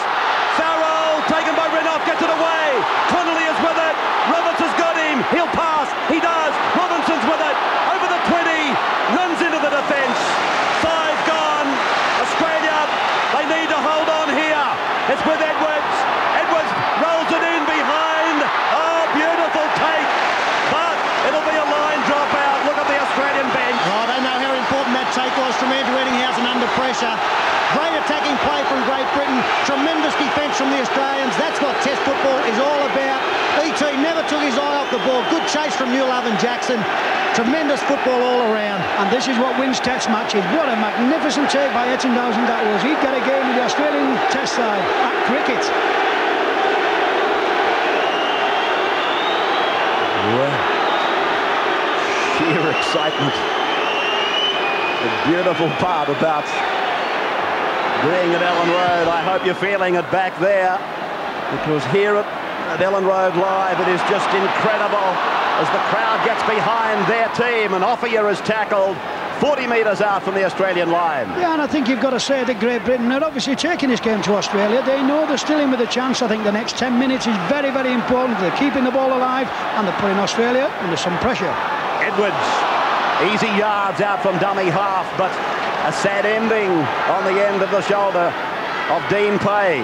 Farrell taken by Renouf. Gets it away. Connolly is with it. Roberts has got him. He'll pass. He does. Robinson's with it. Over the 20. Runs into the defence. 5 gone. Australia, they need to hold on here. It's with Edwards. Edwards rolls it in behind. Oh, beautiful take. But it'll be a line dropout. Look at the Australian bench. Oh, I don't know how important that take was from Andrew Ettingshausen under pressure. Great attacking play from Great Britain. Tremendous defence from the Australians. That's what Test football is all about. ET never took his eye off the ball. Good chase from Newlove and Jackson. Tremendous football all around. And this is what wins Test matches. What a magnificent take by Ettingshausen that was. He'd get a game with the Australian Test side at cricket. Well, sheer excitement. The beautiful part about being at Ellen Road. I hope you're feeling it back there, because here at Ellen Road Live, it is just incredible. As the crowd gets behind their team, and Offiah is tackled 40 metres out from the Australian line. Yeah, and I think you've got to say that Great Britain are obviously taking this game to Australia. They know they're still in with a chance. I think the next 10 minutes is very, very important. They're keeping the ball alive, and they're putting Australia under some pressure. Edwards, easy yards out from dummy half, but a sad ending on the end of the shoulder of Dean Pay.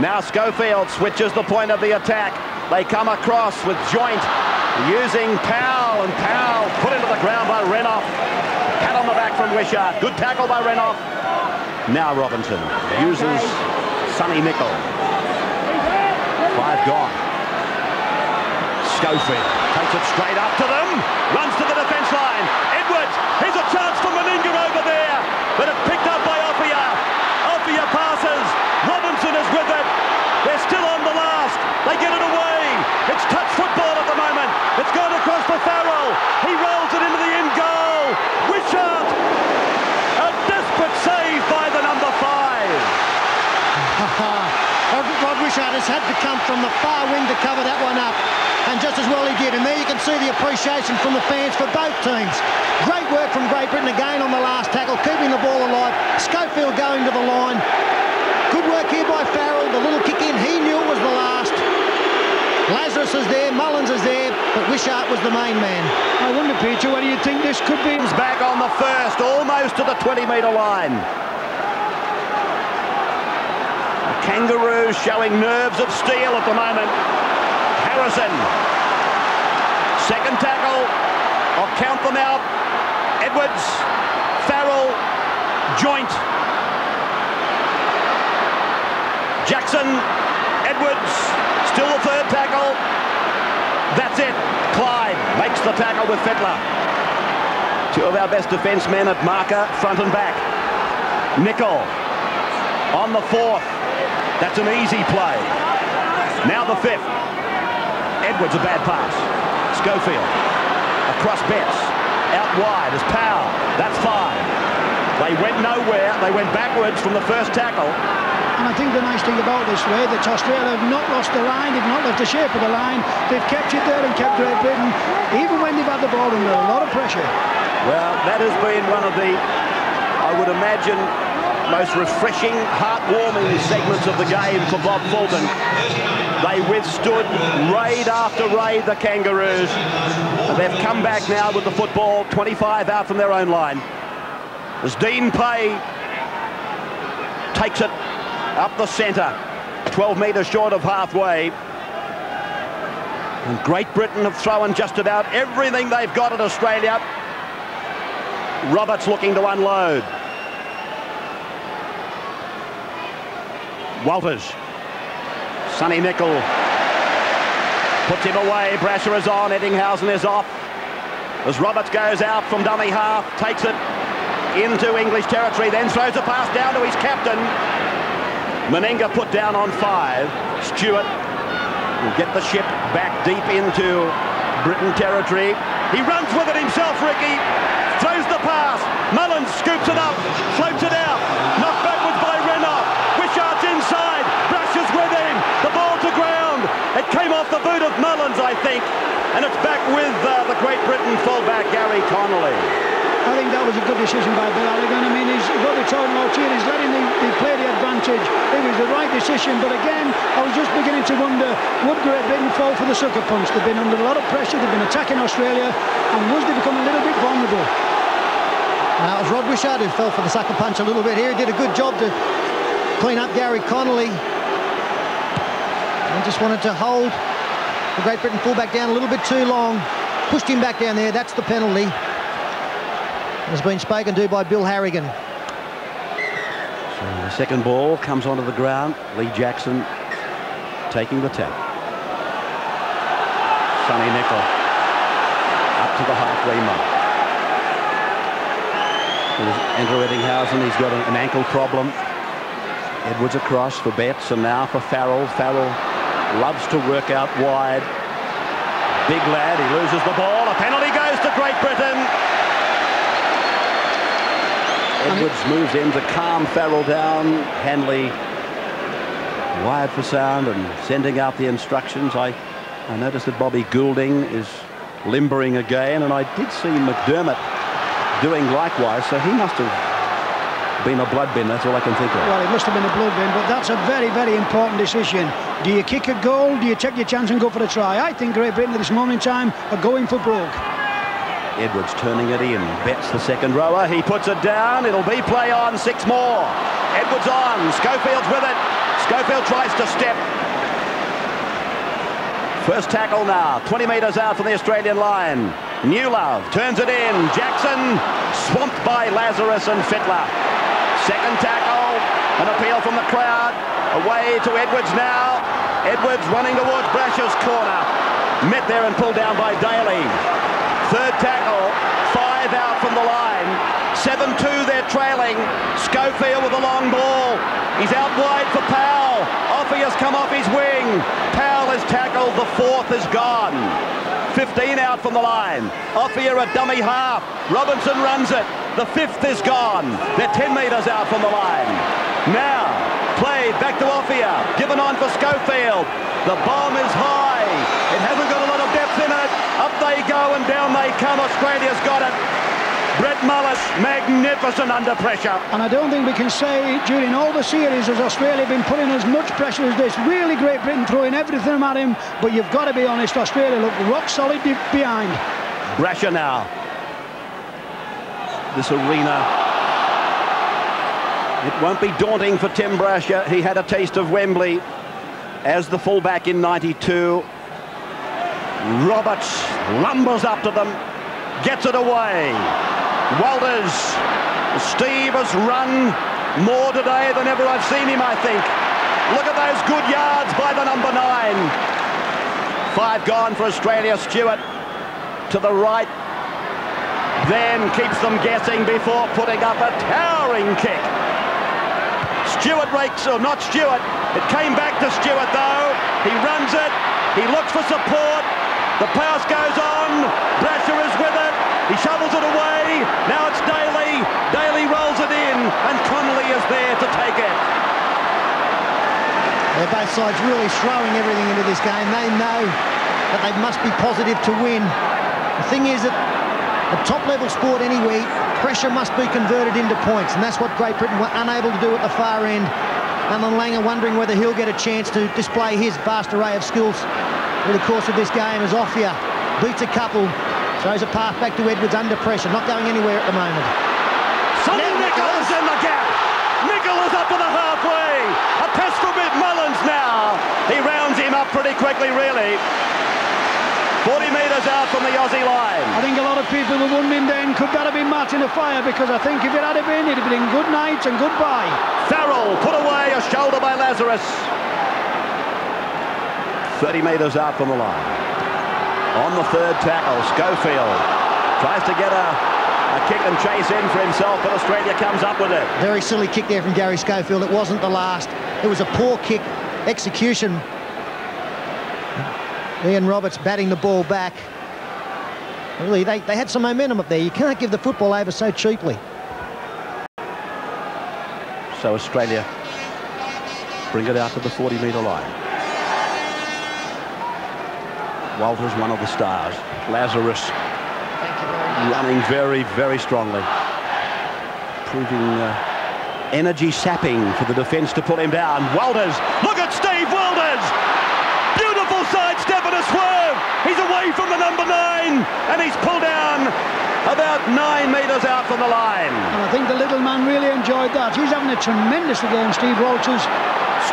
Now Schofield switches the point of the attack. They come across with Joynt, using Powell, and Powell put into the ground by Renouf. Pat on the back from Wishart. Good tackle by Renouf. Now Robinson uses Sonny Mickell. 5 gone. Schofield takes it straight up to them, runs to the defence line. Edwards, here's a chance for Meninga over there, but it's picked up by Offiah. Offiah passes, Robinson is with it. They're still on the last, they get it away. It's touch football at the moment. It's going across for Farrell. He rolls it into the end goal. Wishart, a desperate save by the number 5. Rod Wishart has had to come from the far wing to cover that one up, and just as well he did. And there you can see the appreciation from the fans for both teams. Great work from Great Britain again on the last tackle, keeping the ball alive. Schofield going to the line. Good work here by Farrell. The little kick in, he knew it was the last. Lazarus is there, Mullins is there, but Wishart was the main man. I wonder, Peter, what do you think this could be? He's back on the first, almost to the 20-metre line. Kangaroos showing nerves of steel at the moment. Harrison. Second tackle. I'll count them out. Edwards, Farrell, Joynt. Jackson, Edwards, still the third tackle. That's it. Clyde makes the tackle with Fittler. Two of our best defence men at marker, front and back. Nicol on the fourth. That's an easy play. Now the fifth. Edwards, a bad pass. Schofield. Across Betts. Out wide is Powell. That's 5. They went nowhere. They went backwards from the first tackle. And I think the nice thing about this, Ray, that Australia have not lost the line. They've not lost the shape of the line. They've captured there and kept Great Britain, even when they've had the ball under a lot of pressure. Well, that has been one of the, I would imagine, most refreshing, heartwarming segments of the game for Bob Fulton. They withstood raid after raid, the Kangaroos. They've come back now with the football, 25 out from their own line. As Dean Pay takes it up the centre, 12 metres short of halfway. And Great Britain have thrown just about everything they've got at Australia. Roberts looking to unload. Walters, Sonny Nicol puts him away. Brasher is on, Ettingshausen is off. As Roberts goes out from dummy half, takes it into English territory, then throws a pass down to his captain. Meninga put down on 5. Stuart will get the ship back deep into Britain territory. He runs with it himself, Ricky. Throws the pass. Mullins scoops it up, floats it out. Knocked backwards by Renouf. Wishart's inside. Brasher's with him. The ball to ground. It came off the boot of Mullins, I think. And it's back with the Great Britain fullback, Gary Connolly. I think that was a good decision by Bill Halligan. I mean, Robbie told Maltier, he's letting him play the advantage. It was the right decision, but again, I was just beginning to wonder, would Great Britain fall for the sucker punch? They've been under a lot of pressure, they've been attacking Australia, and was they become a little bit vulnerable? Now, it was Rod Wishart who fell for the sucker punch a little bit here. He did a good job to clean up Gary Connolly. And just wanted to hold the Great Britain fullback down a little bit too long. Pushed him back down there, that's the penalty. Has been spoken to by Bill Harrigan. So the second ball comes onto the ground. Lee Jackson taking the tap. Sonny Nicol up to the halfway mark. There's Andrew Ettingshausen, he's got an ankle problem. Edwards across for Betts and now for Farrell. Farrell loves to work out wide. Big lad, he loses the ball. A penalty goes to Great Britain. Edwards moves in to calm Farrell down. Handley wired for sound and sending out the instructions. I noticed that Bobby Goulding is limbering again, and I did see McDermott doing likewise, so he must have been a bloodbin, that's all I can think of. Well, it must have been a bloodbin, but that's a very, very important decision. Do you kick a goal? Do you take your chance and go for a try? I think Great Britain at this moment in time are going for broke. Edwards turning it in. Betts the second rower. He puts it down. It'll be play on. 6 more. Edwards on. Schofield's with it. Schofield tries to step. First tackle now. 20 metres out from the Australian line. Newlove turns it in. Jackson swamped by Lazarus and Fittler. Second tackle. An appeal from the crowd. Away to Edwards now. Edwards running towards Brash's corner. Met there and pulled down by Daley. Third tackle, 5 out from the line. 7-2 they're trailing. Schofield with a long ball. He's out wide for Powell. Offiah's come off his wing. Powell is tackled. The fourth is gone. 15 out from the line. Offiah a dummy half. Robinson runs it. The fifth is gone. They're 10 metres out from the line. Now, played back to Offiah. Given on for Schofield. The bomb is high. It hasn't got a lot of depth in it. Up they go and down they come. Australia's got it. Brett Mullins, magnificent under pressure. And I don't think we can say during all the series has Australia been putting as much pressure as this. Really Great Britain throwing everything at him, but you've got to be honest, Australia look rock solid behind. Brasher now. This arena. It won't be daunting for Tim Brasher. He had a taste of Wembley as the fullback in '92. Roberts lumbers up to them, gets it away. Walters, Steve has run more today than ever I've seen him, I think. Look at those good yards by the number 9. 5 gone for Australia. Stewart to the right, then keeps them guessing before putting up a towering kick. Stewart rakes, or not Stewart, it came back to Stewart though. He runs it, he looks for support, the pass goes on, Brasher is with it. He shovels it away, now it's Daley. Daley rolls it in, and Connolly is there to take it. Well, both sides really throwing everything into this game. They know that they must be positive to win. The thing is that a top-level sport anyway, pressure must be converted into points, and that's what Great Britain were unable to do at the far end. Alan Langer wondering whether he'll get a chance to display his vast array of skills through the course of this game as Offiah beats a couple. Throws a path back to Edwards under pressure, not going anywhere at the moment. Sonny Nichols in the gap. Nichols up to the halfway. A pass for Mullins now. He rounds him up pretty quickly, really. 40 metres out from the Aussie line. I think a lot of people were wondering then, could that have been Martin Offiah? Because I think if it had been, it'd have been good night and goodbye. Farrell put away, a shoulder by Lazarus. 30 metres out from the line. On the third tackle, Schofield tries to get a kick and chase in for himself, but Australia comes up with it. Very silly kick there from Gary Schofield. It wasn't the last. It was a poor kick execution. Ian Roberts batting the ball back. Really, they had some momentum up there. You can't give the football over so cheaply. So Australia bring it out to the 40-metre line. Walters, one of the stars. Lazarus running very, very strongly. Proving energy sapping for the defence to pull him down. Walters, look at Steve Walters! Beautiful sidestep and a swerve! He's away from the number 9 and he's pulled down about 9 metres out from the line. And I think the little man really enjoyed that. He's having a tremendous game, Steve Walters.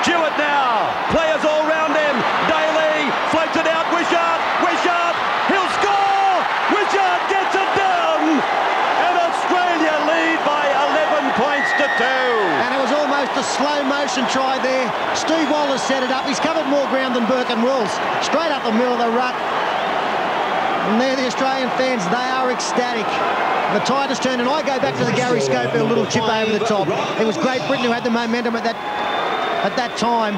Stewart now, players all round him. Daley floats it out, Wishart, Wishart, he'll score! Wishart gets it down! And Australia lead by 11 points to 2. And it was almost a slow motion try there. Steve Wallace set it up, he's covered more ground than Burke and Wills. Straight up the middle of the ruck. And there the Australian fans, they are ecstatic. The tide has turned, and I go back to the Gary Schofield little chip over the top. It was Great Britain who had the momentum at that time,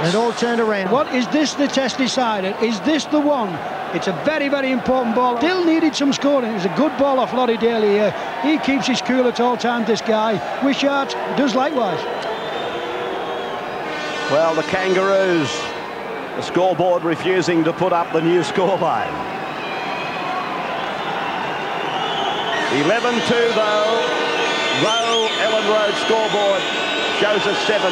and it all turned around. What is this, the test decider? Is this the one? It's a very, very important ball. Still needed some scoring. It was a good ball off Laurie Daley here. He keeps his cool at all times, this guy. Wishart does likewise. Well, the Kangaroos, the scoreboard refusing to put up the new scoreline. 11-2 though. Rowe, Ellen Road scoreboard shows a 7-2.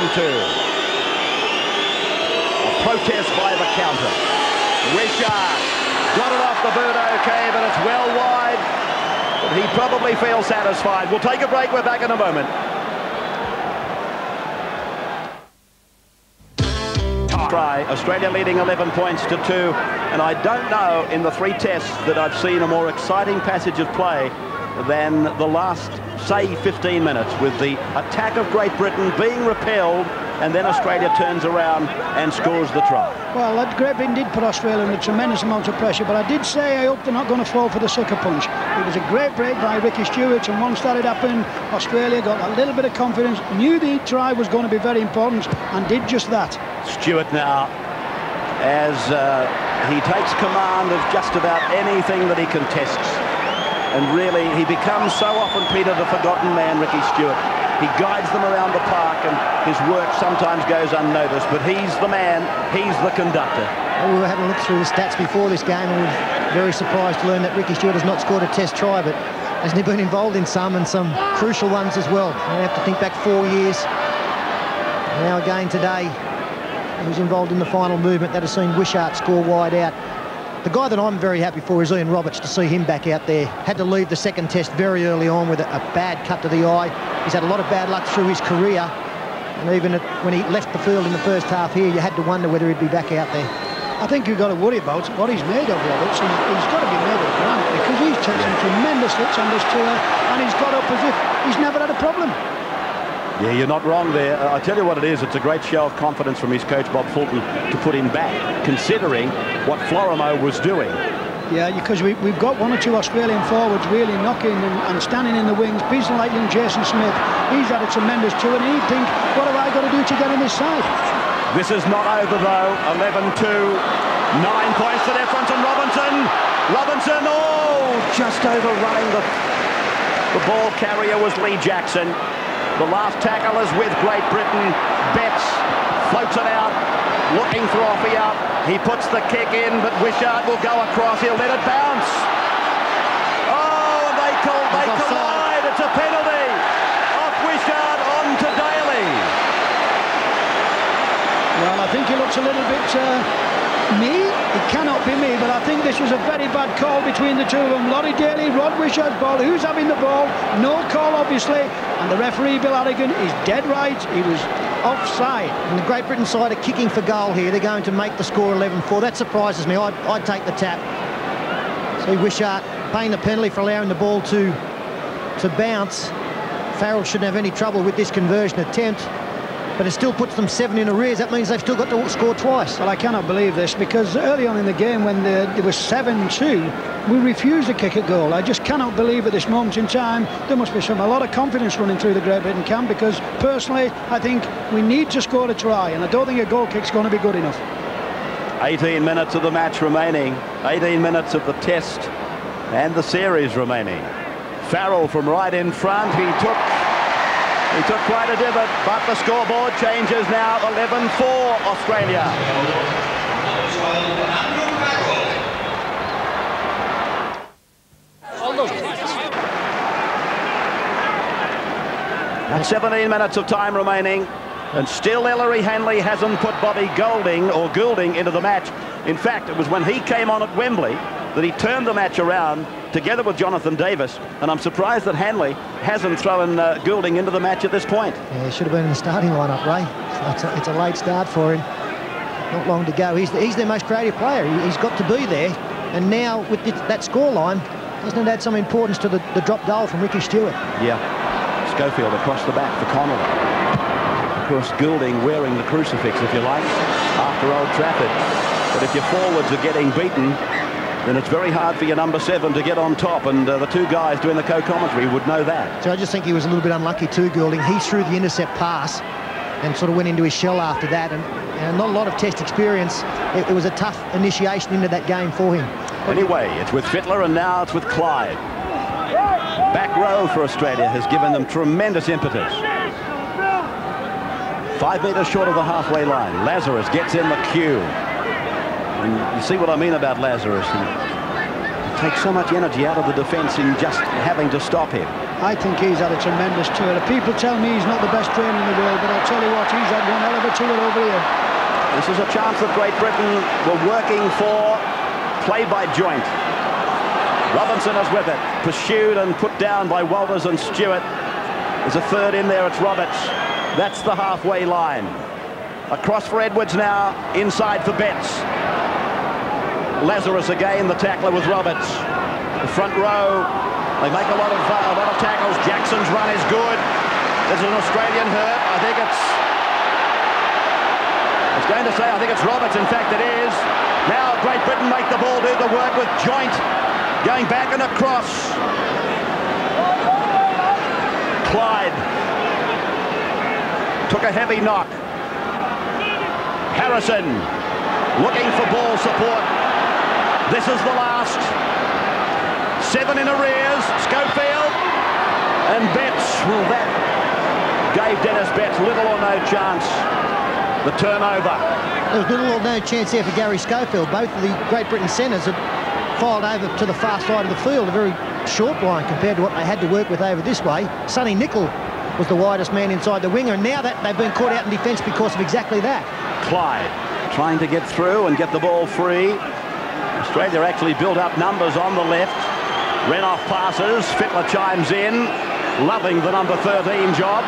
A protest by the counter. Wishart got it off the boot okay, but it's well wide. But he probably feels satisfied. We'll take a break. We're back in a moment. Try. Australia leading 11 points to 2. And I don't know in the 3 tests that I've seen a more exciting passage of play than the last, say, 15 minutes, with the attack of Great Britain being repelled and then Australia turns around and scores the try. Well, that great win did put Australia under tremendous amount of pressure, but I did say I hope they're not going to fall for the sucker punch. It was a great break by Ricky Stuart, and once that had happened, Australia got a little bit of confidence, knew the try was going to be very important, and did just that. Stuart now, as he takes command of just about anything that he contests, and really he becomes so often, Peter, the forgotten man, Ricky Stuart. He guides them around the park, and his work sometimes goes unnoticed, but he's the man, he's the conductor. Well, we were having a look through the stats before this game, and we were very surprised to learn that Ricky Stuart has not scored a test try, but has he been involved in some, and some crucial ones as well. You have to think back 4 years. Now again today, he was involved in the final movement that has seen Wishart score wide out. The guy that I'm very happy for is Ian Roberts, to see him back out there. Had to leave the second test very early on with a bad cut to the eye. He's had a lot of bad luck through his career. And even when he left the field in the first half here, you had to wonder whether he'd be back out there. I think you've got to worry about what he's made of, Roberts. He's got to be made of granite, because he's taken tremendous hits on this tour, and he's got up as if he's never had a problem. Yeah, you're not wrong there. I tell you what it is, it's a great show of confidence from his coach, Bob Fulton, to put him back, considering what Florimo was doing. Yeah, because we've got one or two Australian forwards really knocking and standing in the wings. Beeson Lightning, Jason Smith, he's had a tremendous tour, and he'd think, what have I got to do to get on this side? This is not over, though. 11-2, 9 points the difference, and Robinson, oh, just overrunning the ball carrier was Lee Jackson. The last tackle is with Great Britain. Betts floats it out, looking for Offiah. He puts the kick in, but Wishart will go across. He'll let it bounce. Oh, and they collide. It's a penalty. Off Wishart, on to Daley. Well, I think he looks a little bit... It cannot be me, but I think this was a very bad call between the two of them. Laurie Daley, Rod Wishart's ball. Who's having the ball? No call, obviously. And the referee, Bill Harrigan, is dead right. He was offside. And the Great Britain side are kicking for goal here. They're going to make the score 11-4. That surprises me. I'd take the tap. See Wishart paying the penalty for allowing the ball to bounce. Farrell shouldn't have any trouble with this conversion attempt. But it still puts them 7 in arrears. That means they've still got to score twice. Well, I cannot believe this, because early on in the game when there was 7-2, we refused to kick a goal. I just cannot believe at this moment in time there must be a lot of confidence running through the Great Britain camp, because personally I think we need to score a try, and I don't think a goal kick's going to be good enough. 18 minutes of the match remaining, 18 minutes of the test and the series remaining. Farrell from right in front, he took quite a divot, but the scoreboard changes now. 11-4 Australia. And 17 minutes of time remaining, and still Ellery Hanley hasn't put Bobby Goulding into the match. In fact, it was when he came on at Wembley that he turned the match around together with Jonathan Davis, and I'm surprised that Hanley hasn't thrown Goulding into the match at this point. Yeah, he should have been in the starting lineup, Ray. It's a late start for him. Not long to go. He's their most creative player. He's got to be there, and now with that scoreline, doesn't it add some importance to the drop goal from Ricky Stuart? Yeah, Schofield across the back for Connolly. Of course, Goulding wearing the crucifix, if you like, after Old Trafford. But if your forwards are getting beaten, then it's very hard for your number 7 to get on top, and the two guys doing the co-commentary would know that. So I just think he was a little bit unlucky too, Goulding. He threw the intercept pass and sort of went into his shell after that, and not a lot of test experience. It was a tough initiation into that game for him. Anyway, it's with Fittler, and now it's with Clyde. Back row for Australia has given them tremendous impetus. 5 metres short of the halfway line. Lazarus gets in the queue. And you see what I mean about Lazarus. He takes so much energy out of the defence in just having to stop him. I think he's had a tremendous tour. People tell me he's not the best trainer in the world, but I'll tell you what, he's had one hell of a tour over here. This is a chance that Great Britain were working for. Play by Joynt. Robinson is with it. Pursued and put down by Walters and Stuart. There's a third in there, it's Roberts. That's the halfway line. Across for Edwards now, inside for Betts. Lazarus again, the tackler with Roberts. The front row, they make a lot of tackles. Jackson's run is good. There's an Australian hurt. I think it's Going to say, I think it's Roberts. In fact, it is. Now Great Britain make the ball do the work with Joynt going back and across. Clyde took a heavy knock. Harrison looking for ball support. This is the last. 7 in arrears. Schofield and Betts. Well, that gave Dennis Betts little or no chance. The turnover. There was little or no chance there for Gary Schofield. Both of the Great Britain centres had filed over to the far side of the field. A very short line compared to what they had to work with over this way. Sonny Nichol was the widest man inside the winger, and now that they've been caught out in defence because of exactly that. Clyde trying to get through and get the ball free. Australia actually built up numbers on the left. Renouf passes, Fittler chimes in, loving the number 13 job.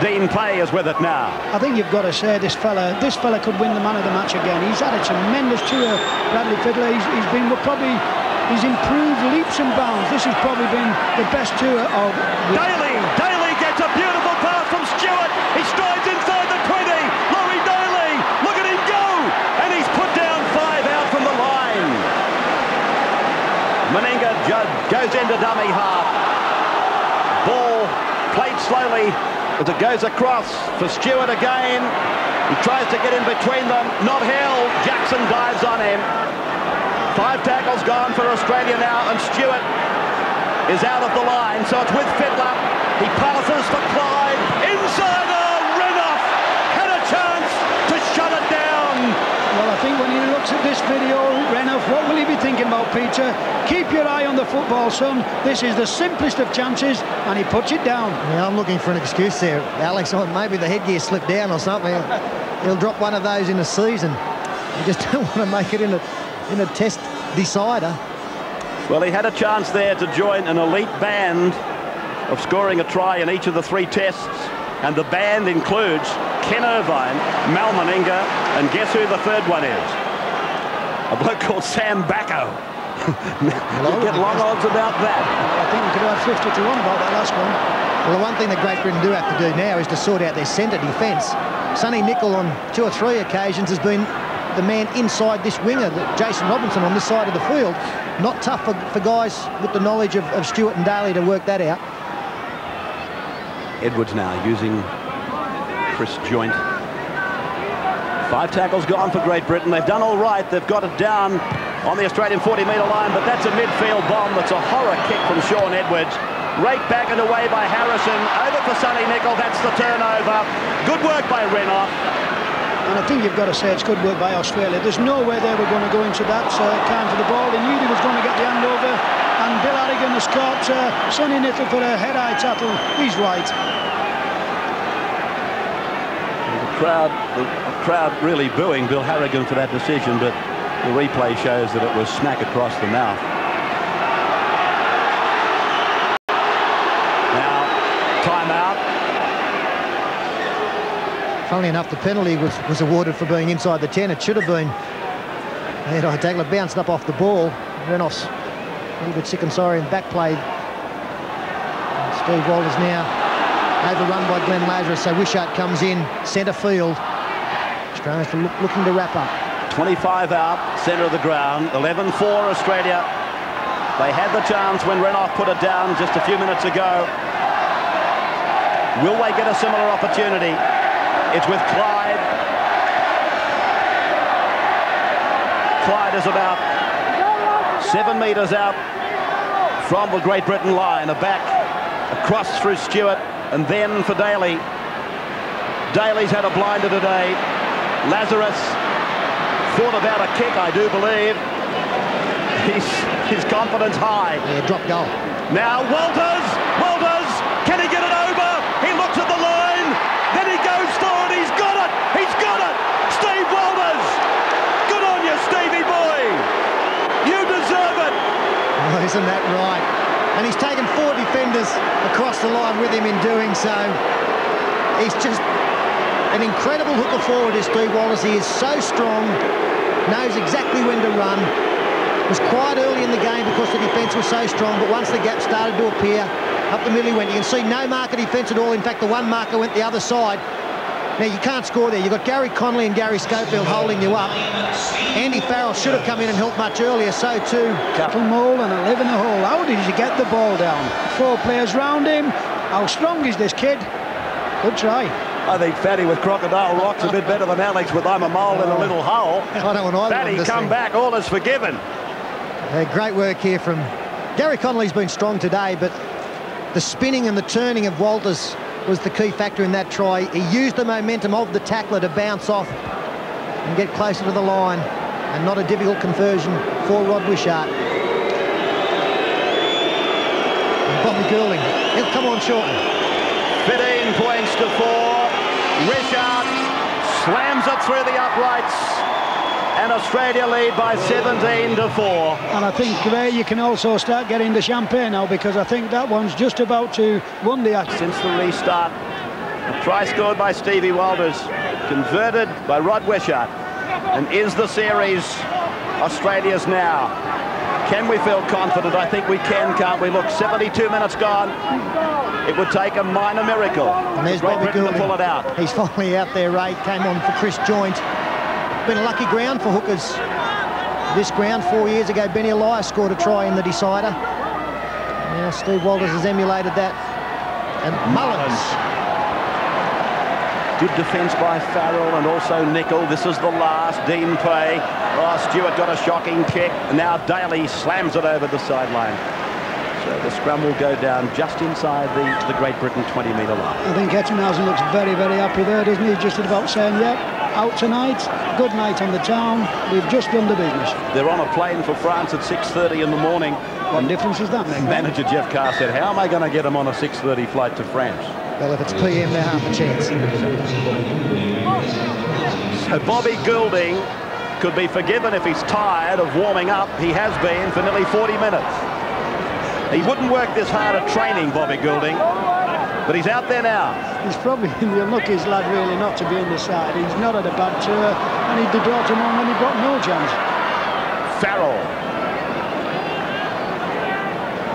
Dean Pay is with it now. I think you've got to say this fella could win the man of the match again. He's had a tremendous tour, Bradley Fittler. He's improved leaps and bounds. This has probably been the best tour of the... Daley! Daley gets a beautiful pass from Stuart. He strides inside the 20. Laurie Daley! Look at him go! And he's put down 5 out from the line. Meninga goes into dummy half. Ball played slowly as it goes across for Stuart again. He tries to get in between them. Not held. Jackson dives on him. 5 tackles gone for Australia now, and Stuart is out of the line, so it's with Fittler. He passes for Clyde. Inside, Renouf had a chance to shut it down. Well, I think when he looks at this video, Renouf, what will he be thinking about, Peter? Keep your eye on the football, son. This is the simplest of chances, and he puts it down. Yeah, I'm looking for an excuse there, Alex. Maybe the headgear slipped down or something. He'll drop one of those in a season. You just don't want to make it in a test decider. Well, he had a chance there to join an elite band of scoring a try in each of the 3 tests, and the band includes Ken Irvine, Mal Meninga, and guess who the third one is? A bloke called Sam Bacco. You get long odds about that. I think we could have 50 to 1 about that last one. Well, the one thing that Great Britain do have to do now is to sort out their centre defence. Sonny Nichol on 2 or 3 occasions has been the man inside this winger, Jason Robinson, on this side of the field. Not tough for guys with the knowledge of Stuart and Daley to work that out. Edwards now using Chris Joynt. 5 tackles gone for Great Britain. They've done all right. They've got it down on the Australian 40-metre line, but that's a midfield bomb. That's a horror kick from Sean Edwards. Right back and away by Harrison. Over for Sonny Nichol. That's the turnover. Good work by Renouf. And I think you've got to say it's good work by Australia. There's no way they were going to go into that kind for the ball. They knew they was going to get the handover, and Bill Harrigan has caught Sonny Nichol for a head-high tackle. He's right. The crowd really booing Bill Harrigan for that decision, but the replay shows that it was smack across the mouth. Now, timeout. Funnily enough, the penalty was awarded for being inside the 10. It should have been. And I tackle bounced up off the ball. Renouf a little bit sick and sorry in back play. And Steve Walters now overrun by Glenn Lazarus. So Wishart comes in, centre field. Australia's looking to wrap up. 25 out, centre of the ground. 11-4 Australia. They had the chance when Renouf put it down just a few minutes ago. Will they get a similar opportunity? It's with Clyde. Clyde is about 7 metres out from the Great Britain line. A back, across through Stuart, and then for Daley. Daley's had a blinder today. Lazarus thought about a kick, I do believe. His confidence high. Yeah, drop goal. Now Walters, can he get it over? He looks at the line, then he goes through. He's got it! Steve Walters! Good on you, Stevie boy! You deserve it! Oh, isn't that right? And he's taken 4 defenders across the line with him in doing so. He's just an incredible hooker forward, is Steve Walters. He is so strong, knows exactly when to run. It was quiet early in the game because the defence was so strong, but once the gap started to appear, up the middle he went. You can see no marker defence at all. In fact, the one marker went the other side. Now, you can't score there. You've got Gary Connolly and Gary Schofield holding you up. Andy Farrell should have come in and helped much earlier, so too. Cattle-Mall and 11 the hole. How did you get the ball down? Four players round him. How strong is this kid? Good try. I think Fatty with Crocodile Rock's a bit better than Alex with I'm a mole in a little hole. I don't want Fatty, come back, all is forgiven. Great work here from... Gary Connolly's been strong today, but the spinning and the turning of Walters was the key factor in that try. He used the momentum of the tackler to bounce off and get closer to the line, and not a difficult conversion for Rod Wishart. And Bobby Goulding, he'll come on short. 15 points to 4. Wishart slams it through the uprights, and Australia lead by 17 to 4. And I think there you can also start getting the champagne now, because I think that one's just about to win the action. Since the restart, a try scored by Stevie Walters, converted by Rod Wishart, and is the series Australia's now. Can we feel confident? I think we can, can't we? Look, 72 minutes gone. It would take a minor miracle. And there's Bobby Goulding to pull it out. He's finally out there, Ray. Came on for Chris Joynt. Been a lucky ground for hookers. This ground 4 years ago, Benny Elias scored a try in the decider. Now Steve Walters has emulated that. And Mullins. Good defence by Farrell and also Nickel. This is the last. Dean Pay. Oh, Stewart got a shocking kick. Now Daley slams it over the sideline. So the scrum will go down just inside the Great Britain 20-metre line. I think Ettingshausen looks very, very happy there, doesn't he? Just about saying, yep, out tonight. Good night on the town. We've just done the business. They're on a plane for France at 6:30 in the morning. What difference is that then? Manager Jeff Carr said, how am I going to get them on a 6:30 flight to France? Well, if it's PM, they're half a chance. So Bobby Goulding could be forgiven if he's tired of warming up. He has been for nearly 40 minutes. He wouldn't work this hard at training, Bobby Goulding, but he's out there now. He's probably in the luckiest lad, really, not to be in the side. He's not had a bad tour, and he did brought him on when he got no chance. Farrell.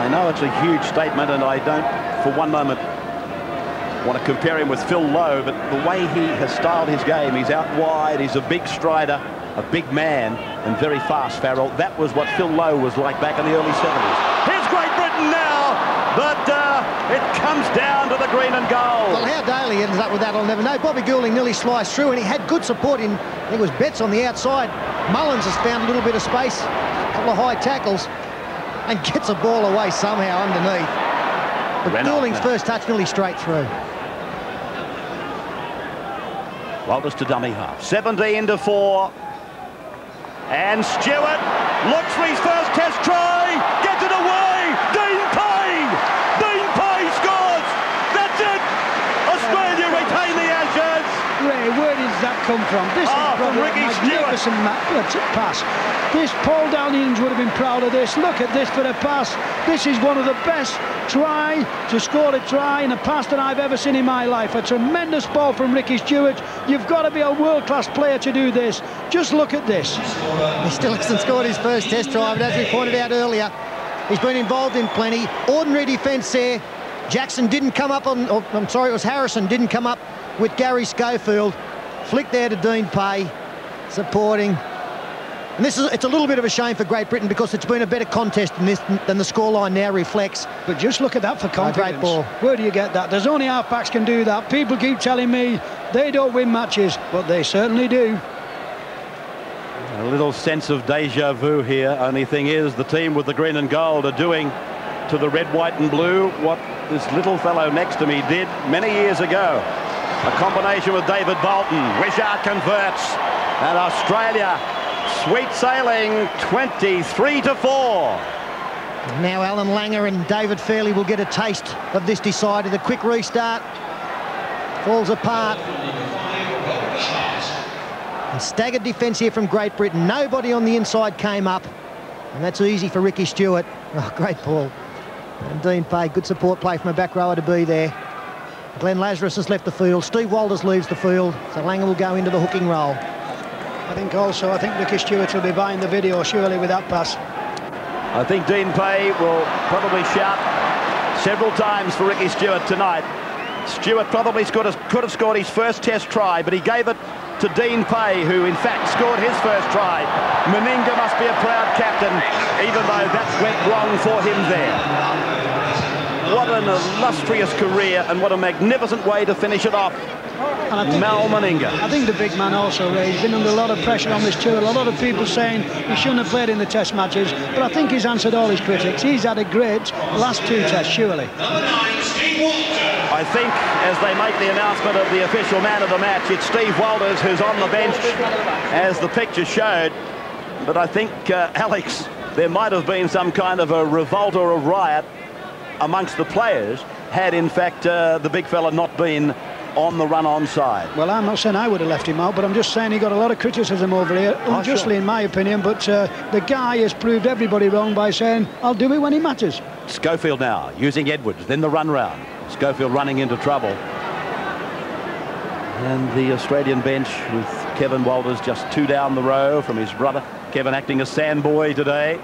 I know it's a huge statement, and I don't, for one moment, want to compare him with Phil Lowe, but the way he has styled his game, he's out wide, he's a big strider, a big man, and very fast, Farrell. That was what Phil Lowe was like back in the early 70s. Here's Great Britain now, but it comes down to the green and gold. Well, how Daley ends up with that, I'll never know. Bobby Goulding nearly sliced through, and he had good support in, I think it was Betts on the outside. Mullins has found a little bit of space, a couple of high tackles, and gets a ball away somehow underneath. But Goulding's first touch nearly straight through. Walters to dummy half, 17 to 4, and Stewart looks for his first test try, gets it away, Dean Pay scores, that's it, Australia retain the Ashes. Ray, where did that come from? This is from Ricky Stuart. Pass. This Paul Downing would have been proud of this. Look at this for the pass. This is one of the best try to score a try in a pass that I've ever seen in my life. A tremendous ball from Ricky Stuart. You've got to be a world-class player to do this. Just look at this. He still hasn't scored his first test try, but as we pointed out earlier, he's been involved in plenty. Ordinary defence there. Jackson didn't come up on, or, I'm sorry, it was Harrison, didn't come up with Gary Schofield. Flick there to Dean Pay, supporting. And this is, it's a little bit of a shame for Great Britain, because it's been a better contest than this, than the scoreline now reflects. But just look at that for confidence. Great ball. Where do you get that? There's only halfbacks can do that. People keep telling me they don't win matches, but they certainly do. A little sense of deja vu here. Only thing is, the team with the green and gold are doing to the red, white and blue what this little fellow next to me did many years ago. A combination with David Bolton. Wishart converts, and Australia, sweet sailing, 23 to 4. Now Alan Langer and David Fairley will get a taste of this decider. The quick restart falls apart. And staggered defence here from Great Britain. Nobody on the inside came up, and that's easy for Ricky Stuart. Oh, great ball. And Dean Pay, good support play from a back rower to be there. Glenn Lazarus has left the field. Steve Walters leaves the field, so Langer will go into the hooking role. I think Ricky Stuart will be buying the video, surely, with that pass. I think Dean Pay will probably shout several times for Ricky Stuart tonight Stuart probably could have scored his first test try, but he gave it to Dean Pay, who in fact scored his first try. Meninga must be a proud captain, even though that went wrong for him there. What an illustrious career, and what a magnificent way to finish it off. Mal Meninga. I think the big man also, Ray, he's been under a lot of pressure on this tour. A lot of people saying he shouldn't have played in the test matches, but I think he's answered all his critics. He's had a great last two tests, surely. Number 9, Steve Walters. I think, as they make the announcement of the official man of the match, it's Steve Walters who's on the bench, as the picture showed. But I think, Alex, there might have been some kind of a revolt or a riot amongst the players had, in fact, the big fella not been on the run-on side. Well, I'm not saying I would have left him out, but I'm just saying he got a lot of criticism over here, unjustly in my opinion, but the guy has proved everybody wrong by saying, I'll do it when he matters. Schofield now, using Edwards, then the run-round. Schofield running into trouble. And the Australian bench with Kevin Walters just two down the row from his brother. Kevin acting as sandboy today.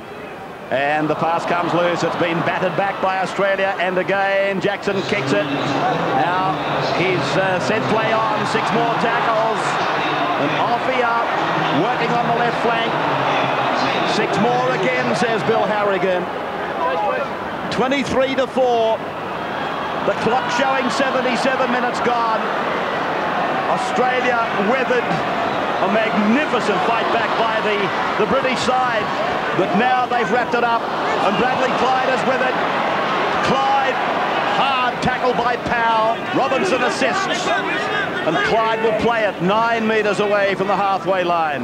And the pass comes loose. It's been batted back by Australia, and again Jackson kicks it. Now he's sent play on. 6 more tackles, and Offiah working on the left flank. 6 more again, says Bill Harrigan. 23-4. The clock showing 77 minutes gone. Australia weathered a magnificent fight back by the British side, but now they've wrapped it up, and Bradley Clyde is with it. Clyde, hard tackle by Powell. Robinson assists, and Clyde will play it 9 metres away from the halfway line.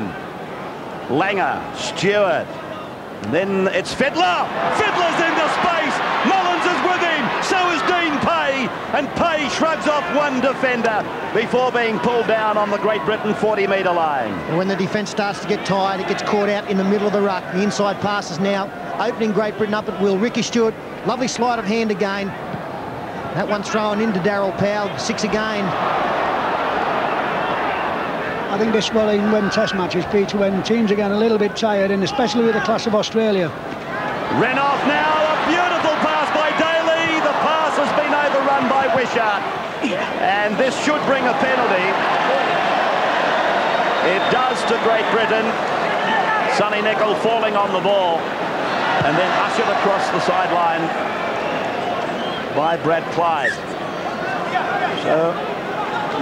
Langer, Stewart, and then it's Fittler. Fittler's into space. Mullins is with him. So is Dean Pay, and Pay shrugs off one defender before being pulled down on the Great Britain 40-metre line. And when the defence starts to get tired, it gets caught out in the middle of the ruck. The inside passes now, opening Great Britain up at will. Ricky Stuart, lovely sleight of hand again. That one's thrown into Daryl Powell. 6 again. I think this will win test matches, Peter, when teams are getting a little bit tired, and especially with the class of Australia. Renouf now. Shot, and this should bring a penalty. It does to Great Britain. Sonny Nichol falling on the ball, and then ushered across the sideline by Brad Clyde. So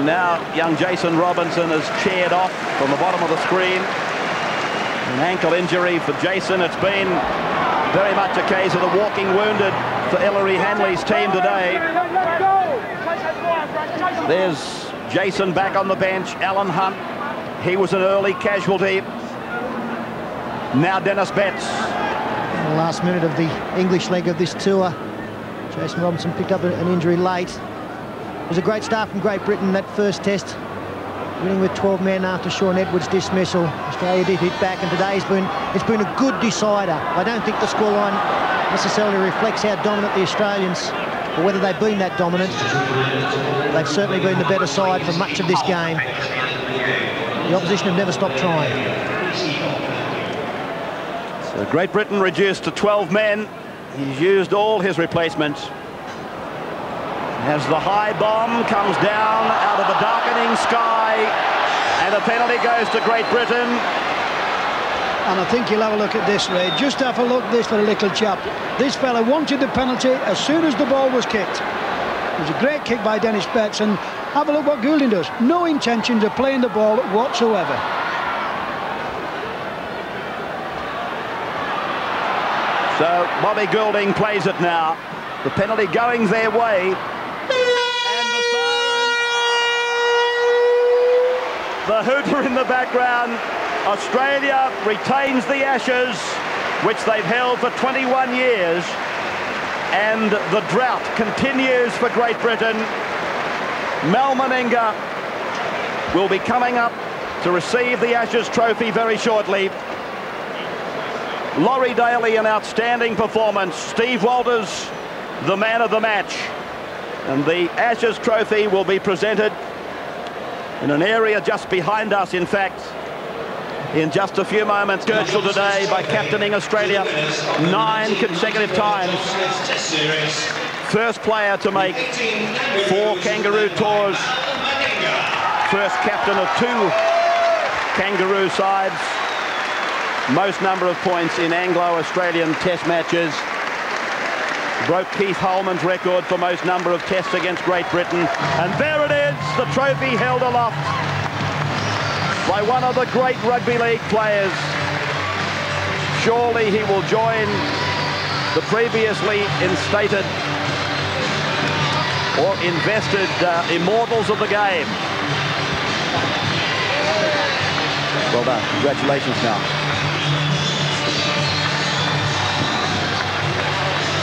now young Jason Robinson is cheered off from the bottom of the screen. An ankle injury for Jason. It's been very much a case of the walking wounded for Ellery Hanley's team today. There's Jason back on the bench. Alan Hunt, he was an early casualty. Now Dennis Betts. In the last minute of the English leg of this tour, Jason Robinson picked up an injury late. It was a great start from Great Britain, that first test, winning with 12 men after Sean Edwards' dismissal. Australia did hit back, and today's been, it's been a good decider. I don't think the scoreline necessarily reflects how dominant the Australians, or whether they've been that dominant. They've certainly been the better side for much of this game. The opposition have never stopped trying. So Great Britain reduced to 12 men. He's used all his replacements. As the high bomb comes down out of the darkening sky, and the penalty goes to Great Britain. And I think you'll have a look at this, Ray. Just have a look at this for a little chap. This fella wanted the penalty as soon as the ball was kicked. It was a great kick by Dennis Betts, and have a look what Goulding does. No intentions of playing the ball whatsoever. So Bobby Goulding plays it now. The penalty going their way. And the hooter in the background. Australia retains the Ashes, which they've held for 21 years, and the drought continues for Great Britain. Mal Meninga will be coming up to receive the Ashes trophy very shortly. Laurie Daley, an outstanding performance. Steve Walters, the man of the match. And the Ashes trophy will be presented in an area just behind us, in fact, in just a few moments. Churchill today by captaining Australia 9 consecutive times. First player to make 4 Kangaroo tours. First captain of 2 Kangaroo sides. Most number of points in Anglo-Australian Test matches. Broke Keith Holman's record for most number of tests against Great Britain. And there it is, the trophy held aloft by one of the great rugby league players. Surely he will join the previously instated or invested immortals of the game. Well done. Congratulations now.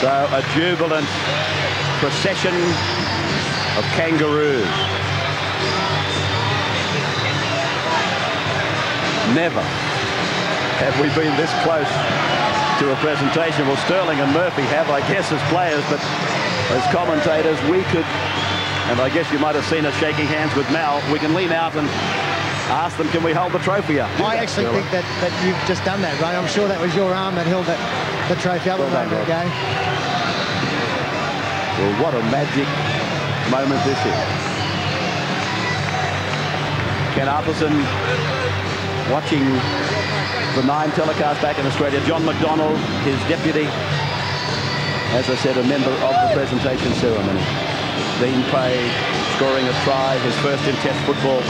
So a jubilant procession of kangaroos. Never have we been this close to a presentation. Well, Sterling and Murphy have, I guess, as players, but as commentators, we could, and I guess you might have seen us shaking hands with Mal, we can lean out and ask them, can we hold the trophy up? I actually think that you've just done that, right? I'm sure that was your arm that held the trophy up a moment ago. Well, what a magic moment this is. Ken Arthurson watching the 9 telecasts back in Australia. John McDonald, his deputy, as I said, a member of the presentation ceremony. Dean Pay scoring a try, his first in Test football.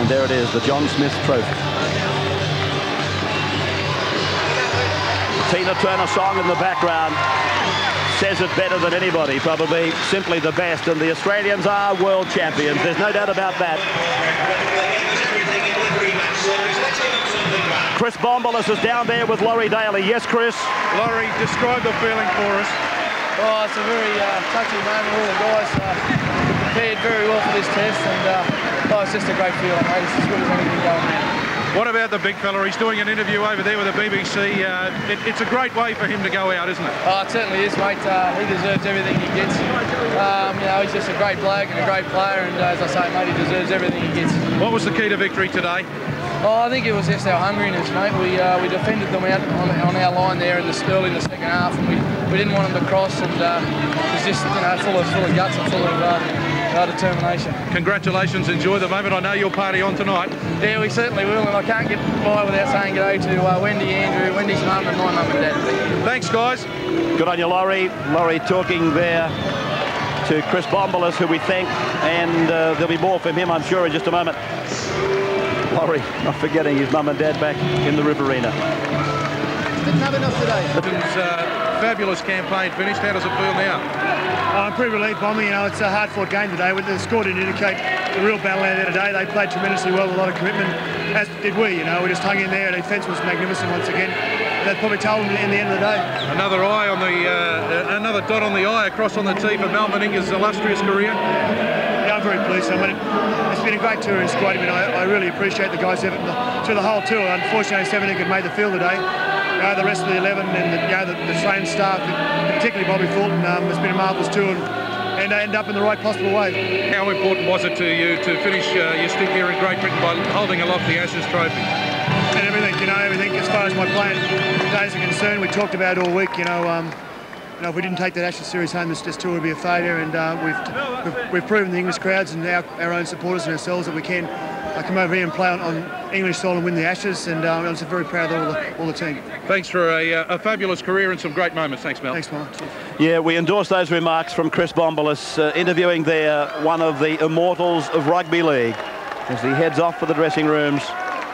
And there it is, the John Smith Trophy. Tina Turner song in the background says it better than anybody, probably. Simply the best, and the Australians are world champions. There's no doubt about that. Chris Bombalas is down there with Laurie Daley. Yes, Chris? Laurie, describe the feeling for us. Oh, it's a very touchy moment. All the guys prepared very well for this test, and oh, it's just a great feeling, mate. It's as good as anything going now. What about the big fella? He's doing an interview over there with the BBC. It's a great way for him to go out, isn't it? Oh, it certainly is, mate. He deserves everything he gets. You know, he's just a great bloke and a great player, and as I say, mate, he deserves everything he gets. What was the key to victory today? Oh, I think it was just our hungriness, mate. We defended them out on our line there in the spill in the second half, and we didn't want them to cross, and it was just, you know, full of guts and full of... our determination. Congratulations, enjoy the moment. I know you'll party on tonight. Yeah, we certainly will, and I can't get by without saying g'day to Wendy, Andrew, Wendy's mum and my mum and dad. Thanks, guys. Good on you, Laurie. Laurie talking there to Chris Bombalas, who we thank, and there'll be more from him, I'm sure, in just a moment. Laurie, not forgetting his mum and dad back in the Riverina. Didn't have enough today. It's fabulous campaign finished. How does it feel now? I'm pretty relieved, Bomby. You know, it's a hard-fought game today. The score didn't indicate the real battle out there today. They played tremendously well, a lot of commitment, as did we. You know, we just hung in there. The defence was magnificent once again. That probably told them in the end of the day. Another eye on the, another dot on the I across on the T for Mal Meninga's illustrious career. Yeah, I'm very pleased. I mean, it's been a great touring squad. I mean, I really appreciate the guys through the whole tour. Unfortunately, 17 had made the field today. You know, the rest of the 11 and the trained staff, particularly Bobby Fulton, it's been a marvellous tour, and they end up in the right possible way. How important was it to you to finish your stint here in Great Britain by holding aloft the Ashes trophy? And everything, you know, everything as far as my playing days are concerned, we talked about it all week, you know, if we didn't take that Ashes series home, this tour would be a failure, and we've proven the English crowds and our own supporters and ourselves that we can come over here and play on English soil and win the Ashes, and I was very proud of all the team. Thanks for a fabulous career and some great moments. Thanks, Mel. Thanks, Mel. Yeah, we endorse those remarks from Chris Bombalas, interviewing there one of the immortals of rugby league as he heads off for the dressing rooms.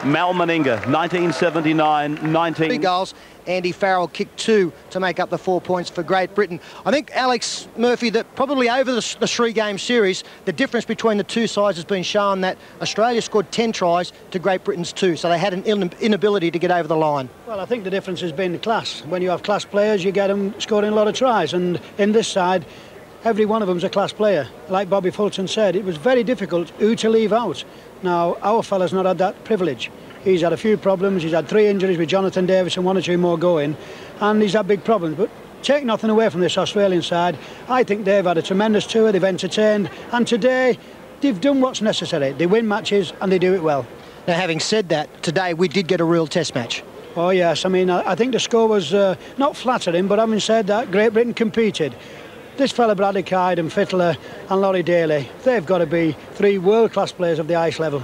Mal Meninga, 1979-19... Big goals. Andy Farrell kicked 2 to make up the 4 points for Great Britain. I think, Alex Murphy, that probably over the 3-game series, the difference between the 2 sides has been shown that Australia scored 10 tries to Great Britain's 2, so they had an inability to get over the line. Well, I think the difference has been the class. When you have class players, you get them scoring a lot of tries, and in this side, every one of them's a class player. Like Bobby Fulton said, it was very difficult who to leave out. Now, our fella's not had that privilege. He's had a few problems. He's had 3 injuries with Jonathan Davis and 1 or 2 more going, and he's had big problems. But take nothing away from this Australian side. I think they've had a tremendous tour. They've entertained, and today they've done what's necessary. They win matches and they do it well. Now, having said that, today we did get a real test match. Oh, yes. I mean, I think the score was not flattering, but having said that, Great Britain competed. This fella, Bradley Clyde and Fittler and Laurie Daley, they've got to be three world-class players of the ice level.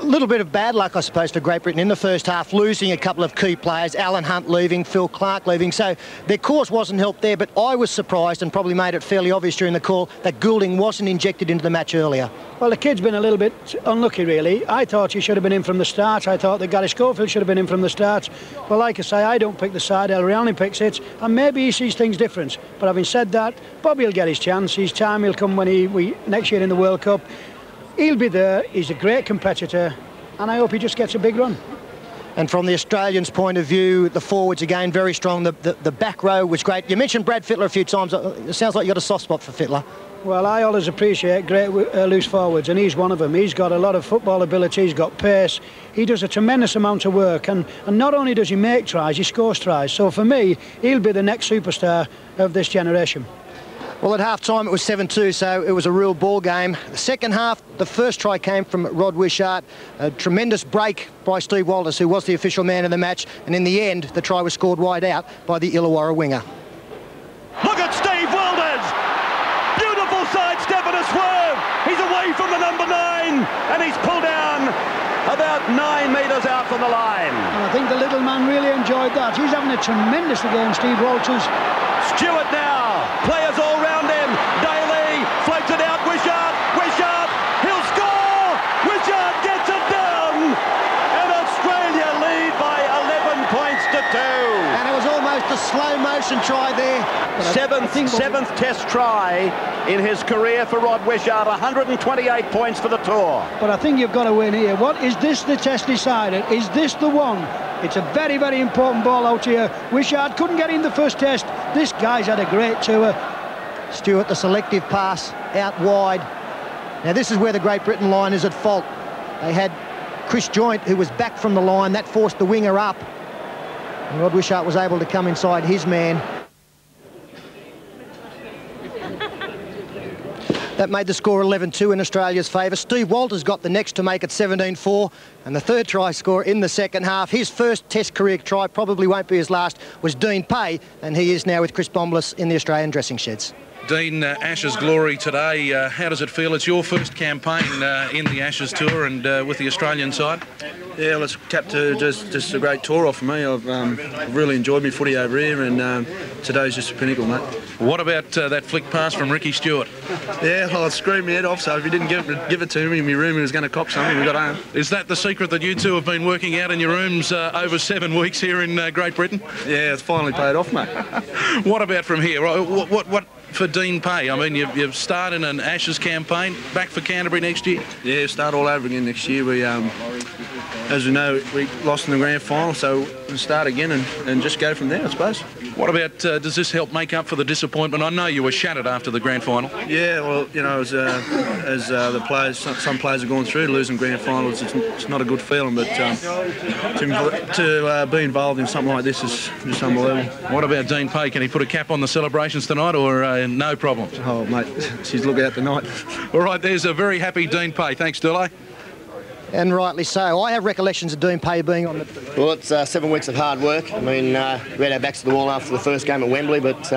A little bit of bad luck, I suppose, for Great Britain in the first half, losing a couple of key players, Alan Hunt leaving, Phil Clarke leaving, so their course wasn't helped there, but I was surprised and probably made it fairly obvious during the call that Goulding wasn't injected into the match earlier. Well, the kid's been a little bit unlucky, really. I thought he should have been in from the start. I thought that Gary Schofield should have been in from the start. Well, like I say, I don't pick the side, El Rialni picks it, and maybe he sees things different. But having said that, Bobby will get his chance. His time will come when next year in the World Cup. He'll be there, he's a great competitor, and I hope he just gets a big run. And from the Australians' point of view, the forwards again very strong, the back row was great. You mentioned Brad Fittler a few times, it sounds like you got a soft spot for Fittler. Well, I always appreciate great loose forwards, and he's one of them. He's got a lot of football ability, he's got pace, he does a tremendous amount of work, and not only does he make tries, he scores tries. So for me, he'll be the next superstar of this generation. Well, at half-time, it was 7-2, so it was a real ball game. The second half, the first try came from Rod Wishart. A tremendous break by Steve Walters, who was the official man of the match. And in the end, the try was scored wide out by the Illawarra winger. Look at Steve Walters! Beautiful sidestep and a swerve! He's away from the number 9, and he's pulled down about 9 metres out from the line. And I think the little man really enjoyed that. He's having a tremendous game, Steve Walters. Stuart now, players all round him. Daley floats it out, Wishart, Wishart, he'll score! Wishart gets it down! And Australia lead by 11 points to 2. And it was almost a slow motion try there. Seventh test try in his career for Rod Wishart, 128 points for the tour. But I think you've got to win here. What is this, the test decided? Is this the one? It's a very, very important ball out here. Wishart couldn't get in the first test. This guy's had a great tour. Stuart, the selective pass out wide. Now this is where the Great Britain line is at fault. They had Chris Joynt, who was back from the line. That forced the winger up. And Rod Wishart was able to come inside his man. That made the score 11-2 in Australia's favour. Steve Walters got the next to make it 17-4, and the third try scorer in the second half, his first Test career try, probably won't be his last, was Dean Pay, and he is now with Chris Bombliss in the Australian dressing sheds. Dean, Ashes glory today. How does it feel? It's your first campaign in the Ashes tour and with the Australian side. Yeah, well, it's capped to just a great tour off for me. I've really enjoyed my footy over here, and today's just a pinnacle, mate. What about that flick pass from Ricky Stuart? Yeah, well, I screamed my head off, so if he didn't give it to me in my room, he was going to cop something. We got home. Is that the secret that you two have been working out in your rooms over 7 weeks here in Great Britain? Yeah, it's finally paid off, mate. What about from here? What for Dean Pay? I mean, you've started an Ashes campaign, back for Canterbury next year? Yeah, start all over again next year. We, as you know, we lost in the grand final, so we'll start again and just go from there, I suppose. What about, does this help make up for the disappointment? I know you were shattered after the grand final. Yeah, well, you know, as the players, some players are going through, losing grand finals, it's not a good feeling, but to be involved in something like this is just unbelievable. What about Dean Pay? Can he put a cap on the celebrations tonight, or no problem? Oh, mate, she's looking out tonight. All right, there's a very happy Dean Pay. Thanks, Dullo. And rightly so. I have recollections of Dean Pay being on the... Well, it's 7 weeks of hard work. I mean, we had our backs to the wall after the first game at Wembley, but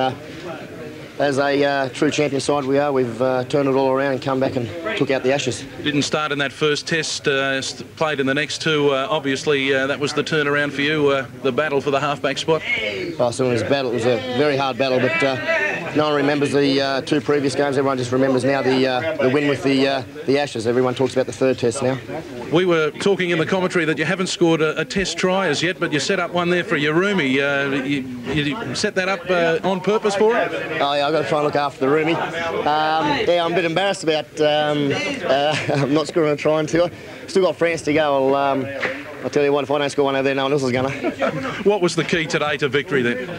as a true champion side we are, we've turned it all around and come back and took out the Ashes. Didn't start in that first test, played in the next two. Obviously, that was the turnaround for you, the battle for the halfback spot. Oh, so it was a very hard battle, but... no one remembers the two previous games. Everyone just remembers now the win with the Ashes. Everyone talks about the third test now. We were talking in the commentary that you haven't scored a test try as yet, but you set up one there for your roomie. You set that up on purpose for him? Oh, yeah, I've got to try and look after the roomie. Yeah, I'm a bit embarrassed about I'm not scoring a try until... Still got France to go. I'll tell you what, if I don't score one over there, no one else is going to. What was the key today to victory then?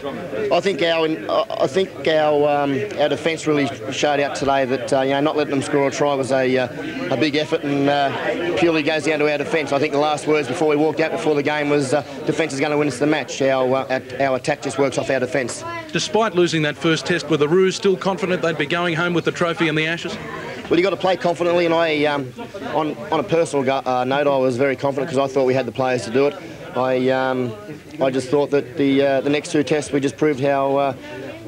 I think our defence really showed out today that you know, not letting them score a try was a big effort, and purely goes down to our defence. I think the last words before we walked out before the game was defence is going to win us the match. Our attack just works off our defence. Despite losing that first test, were the Roos still confident they'd be going home with the trophy and the Ashes? Well, you've got to play confidently, and I, on a personal note, I was very confident because I thought we had the players to do it. I just thought that the next two tests we just proved how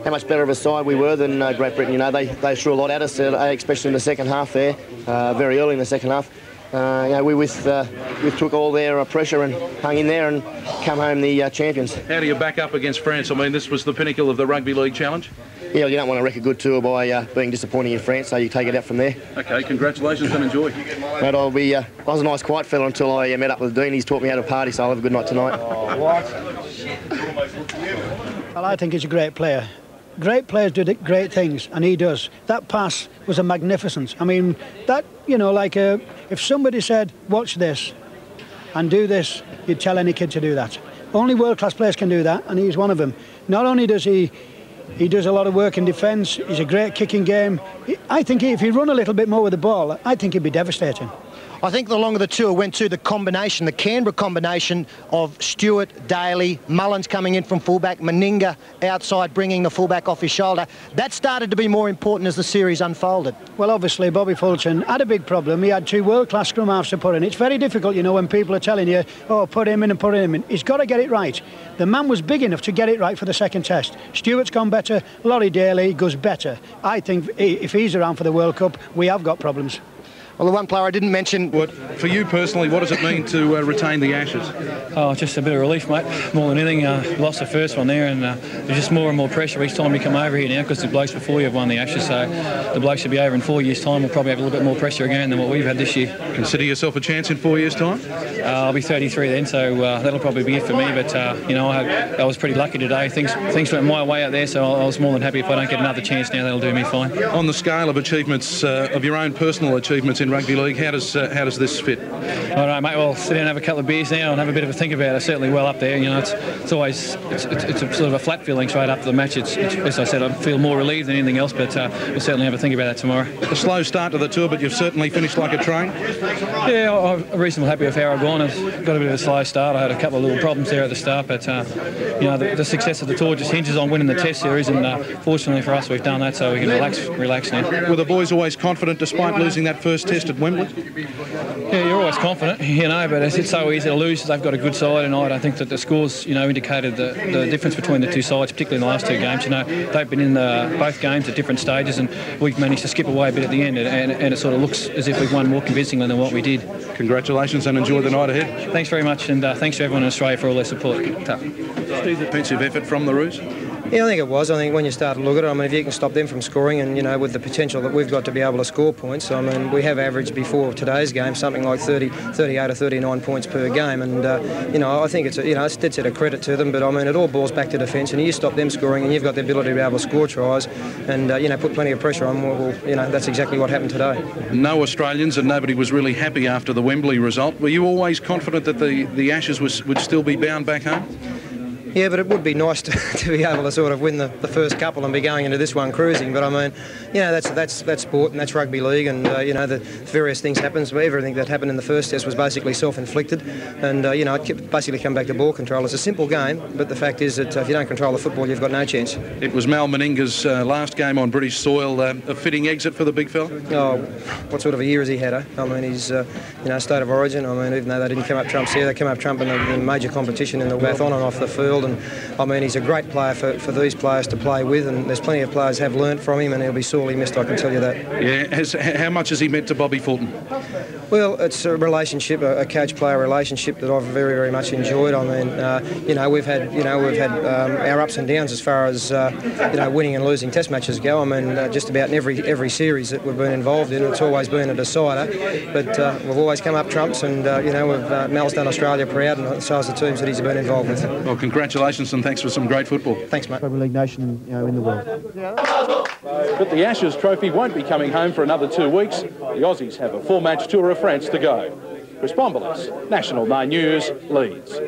much better of a side we were than Great Britain. You know, they threw a lot at us, especially in the second half there, very early in the second half. You know, we took all their pressure and hung in there and come home the champions. How do you back up against France? I mean, this was the pinnacle of the Rugby League Challenge. Yeah, well, you don't want to wreck a good tour by being disappointing in France, so you take it out from there. Okay, congratulations and enjoy. Mate, I was a nice quiet fella until I met up with Dean. He's taught me how to party, so I'll have a good night tonight. Oh, what? Well, I think he's a great player. Great players do great things, and he does. That pass was a magnificence. I mean, that, you know, like a, if somebody said, watch this and do this, you'd tell any kid to do that. Only world-class players can do that, and he's one of them. Not only does he does a lot of work in defence, he's a great kicking game. I think if he run a little bit more with the ball, I think he'd be devastating. I think the longer the tour went to, the combination, the Canberra combination of Stuart, Daley, Mullins coming in from fullback, Meninga outside bringing the fullback off his shoulder, that started to be more important as the series unfolded. Well, obviously, Bobby Fulton had a big problem. He had two world-class scrum halves to put in. It's very difficult, you know, when people are telling you, oh, put him in and put him in. He's got to get it right. The man was big enough to get it right for the second test. Stuart's gone better. Laurie Daley goes better. I think if he's around for the World Cup, we have got problems. Well, the one player I didn't mention... For you personally, what does it mean to retain the Ashes? Oh, just a bit of relief, mate, more than anything. Lost the first one there, and there's just more and more pressure each time you come over here now, because the blokes before you have won the Ashes, so the blokes should be over in 4 years' time. We'll probably have a little bit more pressure again than what we've had this year. Consider yourself a chance in 4 years' time? I'll be 33 then, so that'll probably be it for me, but, you know, I was pretty lucky today. Things went my way out there, so I was more than happy. If I don't get another chance now, that'll do me fine. On the scale of achievements, of your own personal achievements in rugby league, how does this fit? I don't know, mate. Well, sit down and have a couple of beers now and have a bit of a think about it. Certainly well up there. You know, it's always a sort of a flat feeling straight up to the match. It's as I said, I feel more relieved than anything else, but we'll certainly have a think about that tomorrow. A slow start to the tour, but you've certainly finished like a train. Yeah, I'm reasonably happy with how I've gone. I've got a bit of a slow start. I had a couple of little problems there at the start, but you know, the success of the tour just hinges on winning the Test series, and fortunately for us, we've done that, so we can relax now. Were the boys always confident despite losing that first Test at Wembley? Yeah, you're always confident, you know, but it's so easy to lose. They've got a good side, and I don't think that the scores, you know, indicated the difference between the two sides, particularly in the last two games. You know, they've been in both games at different stages, and we've managed to skip away a bit at the end, and it sort of looks as if we've won more convincingly than what we did. Congratulations and enjoy the night ahead. Thanks very much, and thanks to everyone in Australia for all their support. Tough. Defensive effort from the Roos? Yeah, I think it was. I think when you start to look at it, I mean, if you can stop them from scoring, and, you know, with the potential that we've got to be able to score points, I mean, we have averaged before today's game something like 38 or 39 points per game, and, you know, I think it's, you know, it's a credit to them, but, I mean, it all boils back to defence, and you stop them scoring, and you've got the ability to be able to score tries and, you know, put plenty of pressure on. Well, you know, that's exactly what happened today. No Australians, and nobody was really happy after the Wembley result. Were you always confident that the Ashes would still be bound back home? Yeah, but it would be nice to be able to sort of win the first couple and be going into this one cruising. But I mean, you know, that's sport, and that's rugby league, and you know, the various things happens. Everything that happened in the first test was basically self-inflicted, and you know, it basically come back to ball control. It's a simple game, but the fact is that if you don't control the football, you've got no chance. It was Mal Meninga's last game on British soil. A fitting exit for the big fella. Oh, what sort of a year has he had? Eh? I mean, he's you know, state of origin. I mean, even though they didn't come up trumps here, they came up trump in a major competition in the both on and off the field. And I mean, he's a great player for these players to play with, and there's plenty of players have learnt from him, and he'll be sorely missed, I can tell you that. Yeah, how much has he meant to Bobby Fulton? Well, it's a relationship, a coach-player relationship that I've very, very much enjoyed. I mean, you know, we've had our ups and downs as far as you know, winning and losing Test matches go. I mean, just about in every series that we've been involved in, it's always been a decider. But we've always come up trumps, and you know, Mal's done Australia proud, and so has the teams that he's been involved with. Well, congratulations and thanks for some great football. Thanks, mate. Premier League nation, you know, in the world. But the Ashes trophy won't be coming home for another 2 weeks. The Aussies have a 4-match tour of France to go. Chris Bombolas, National 9 News, Leeds.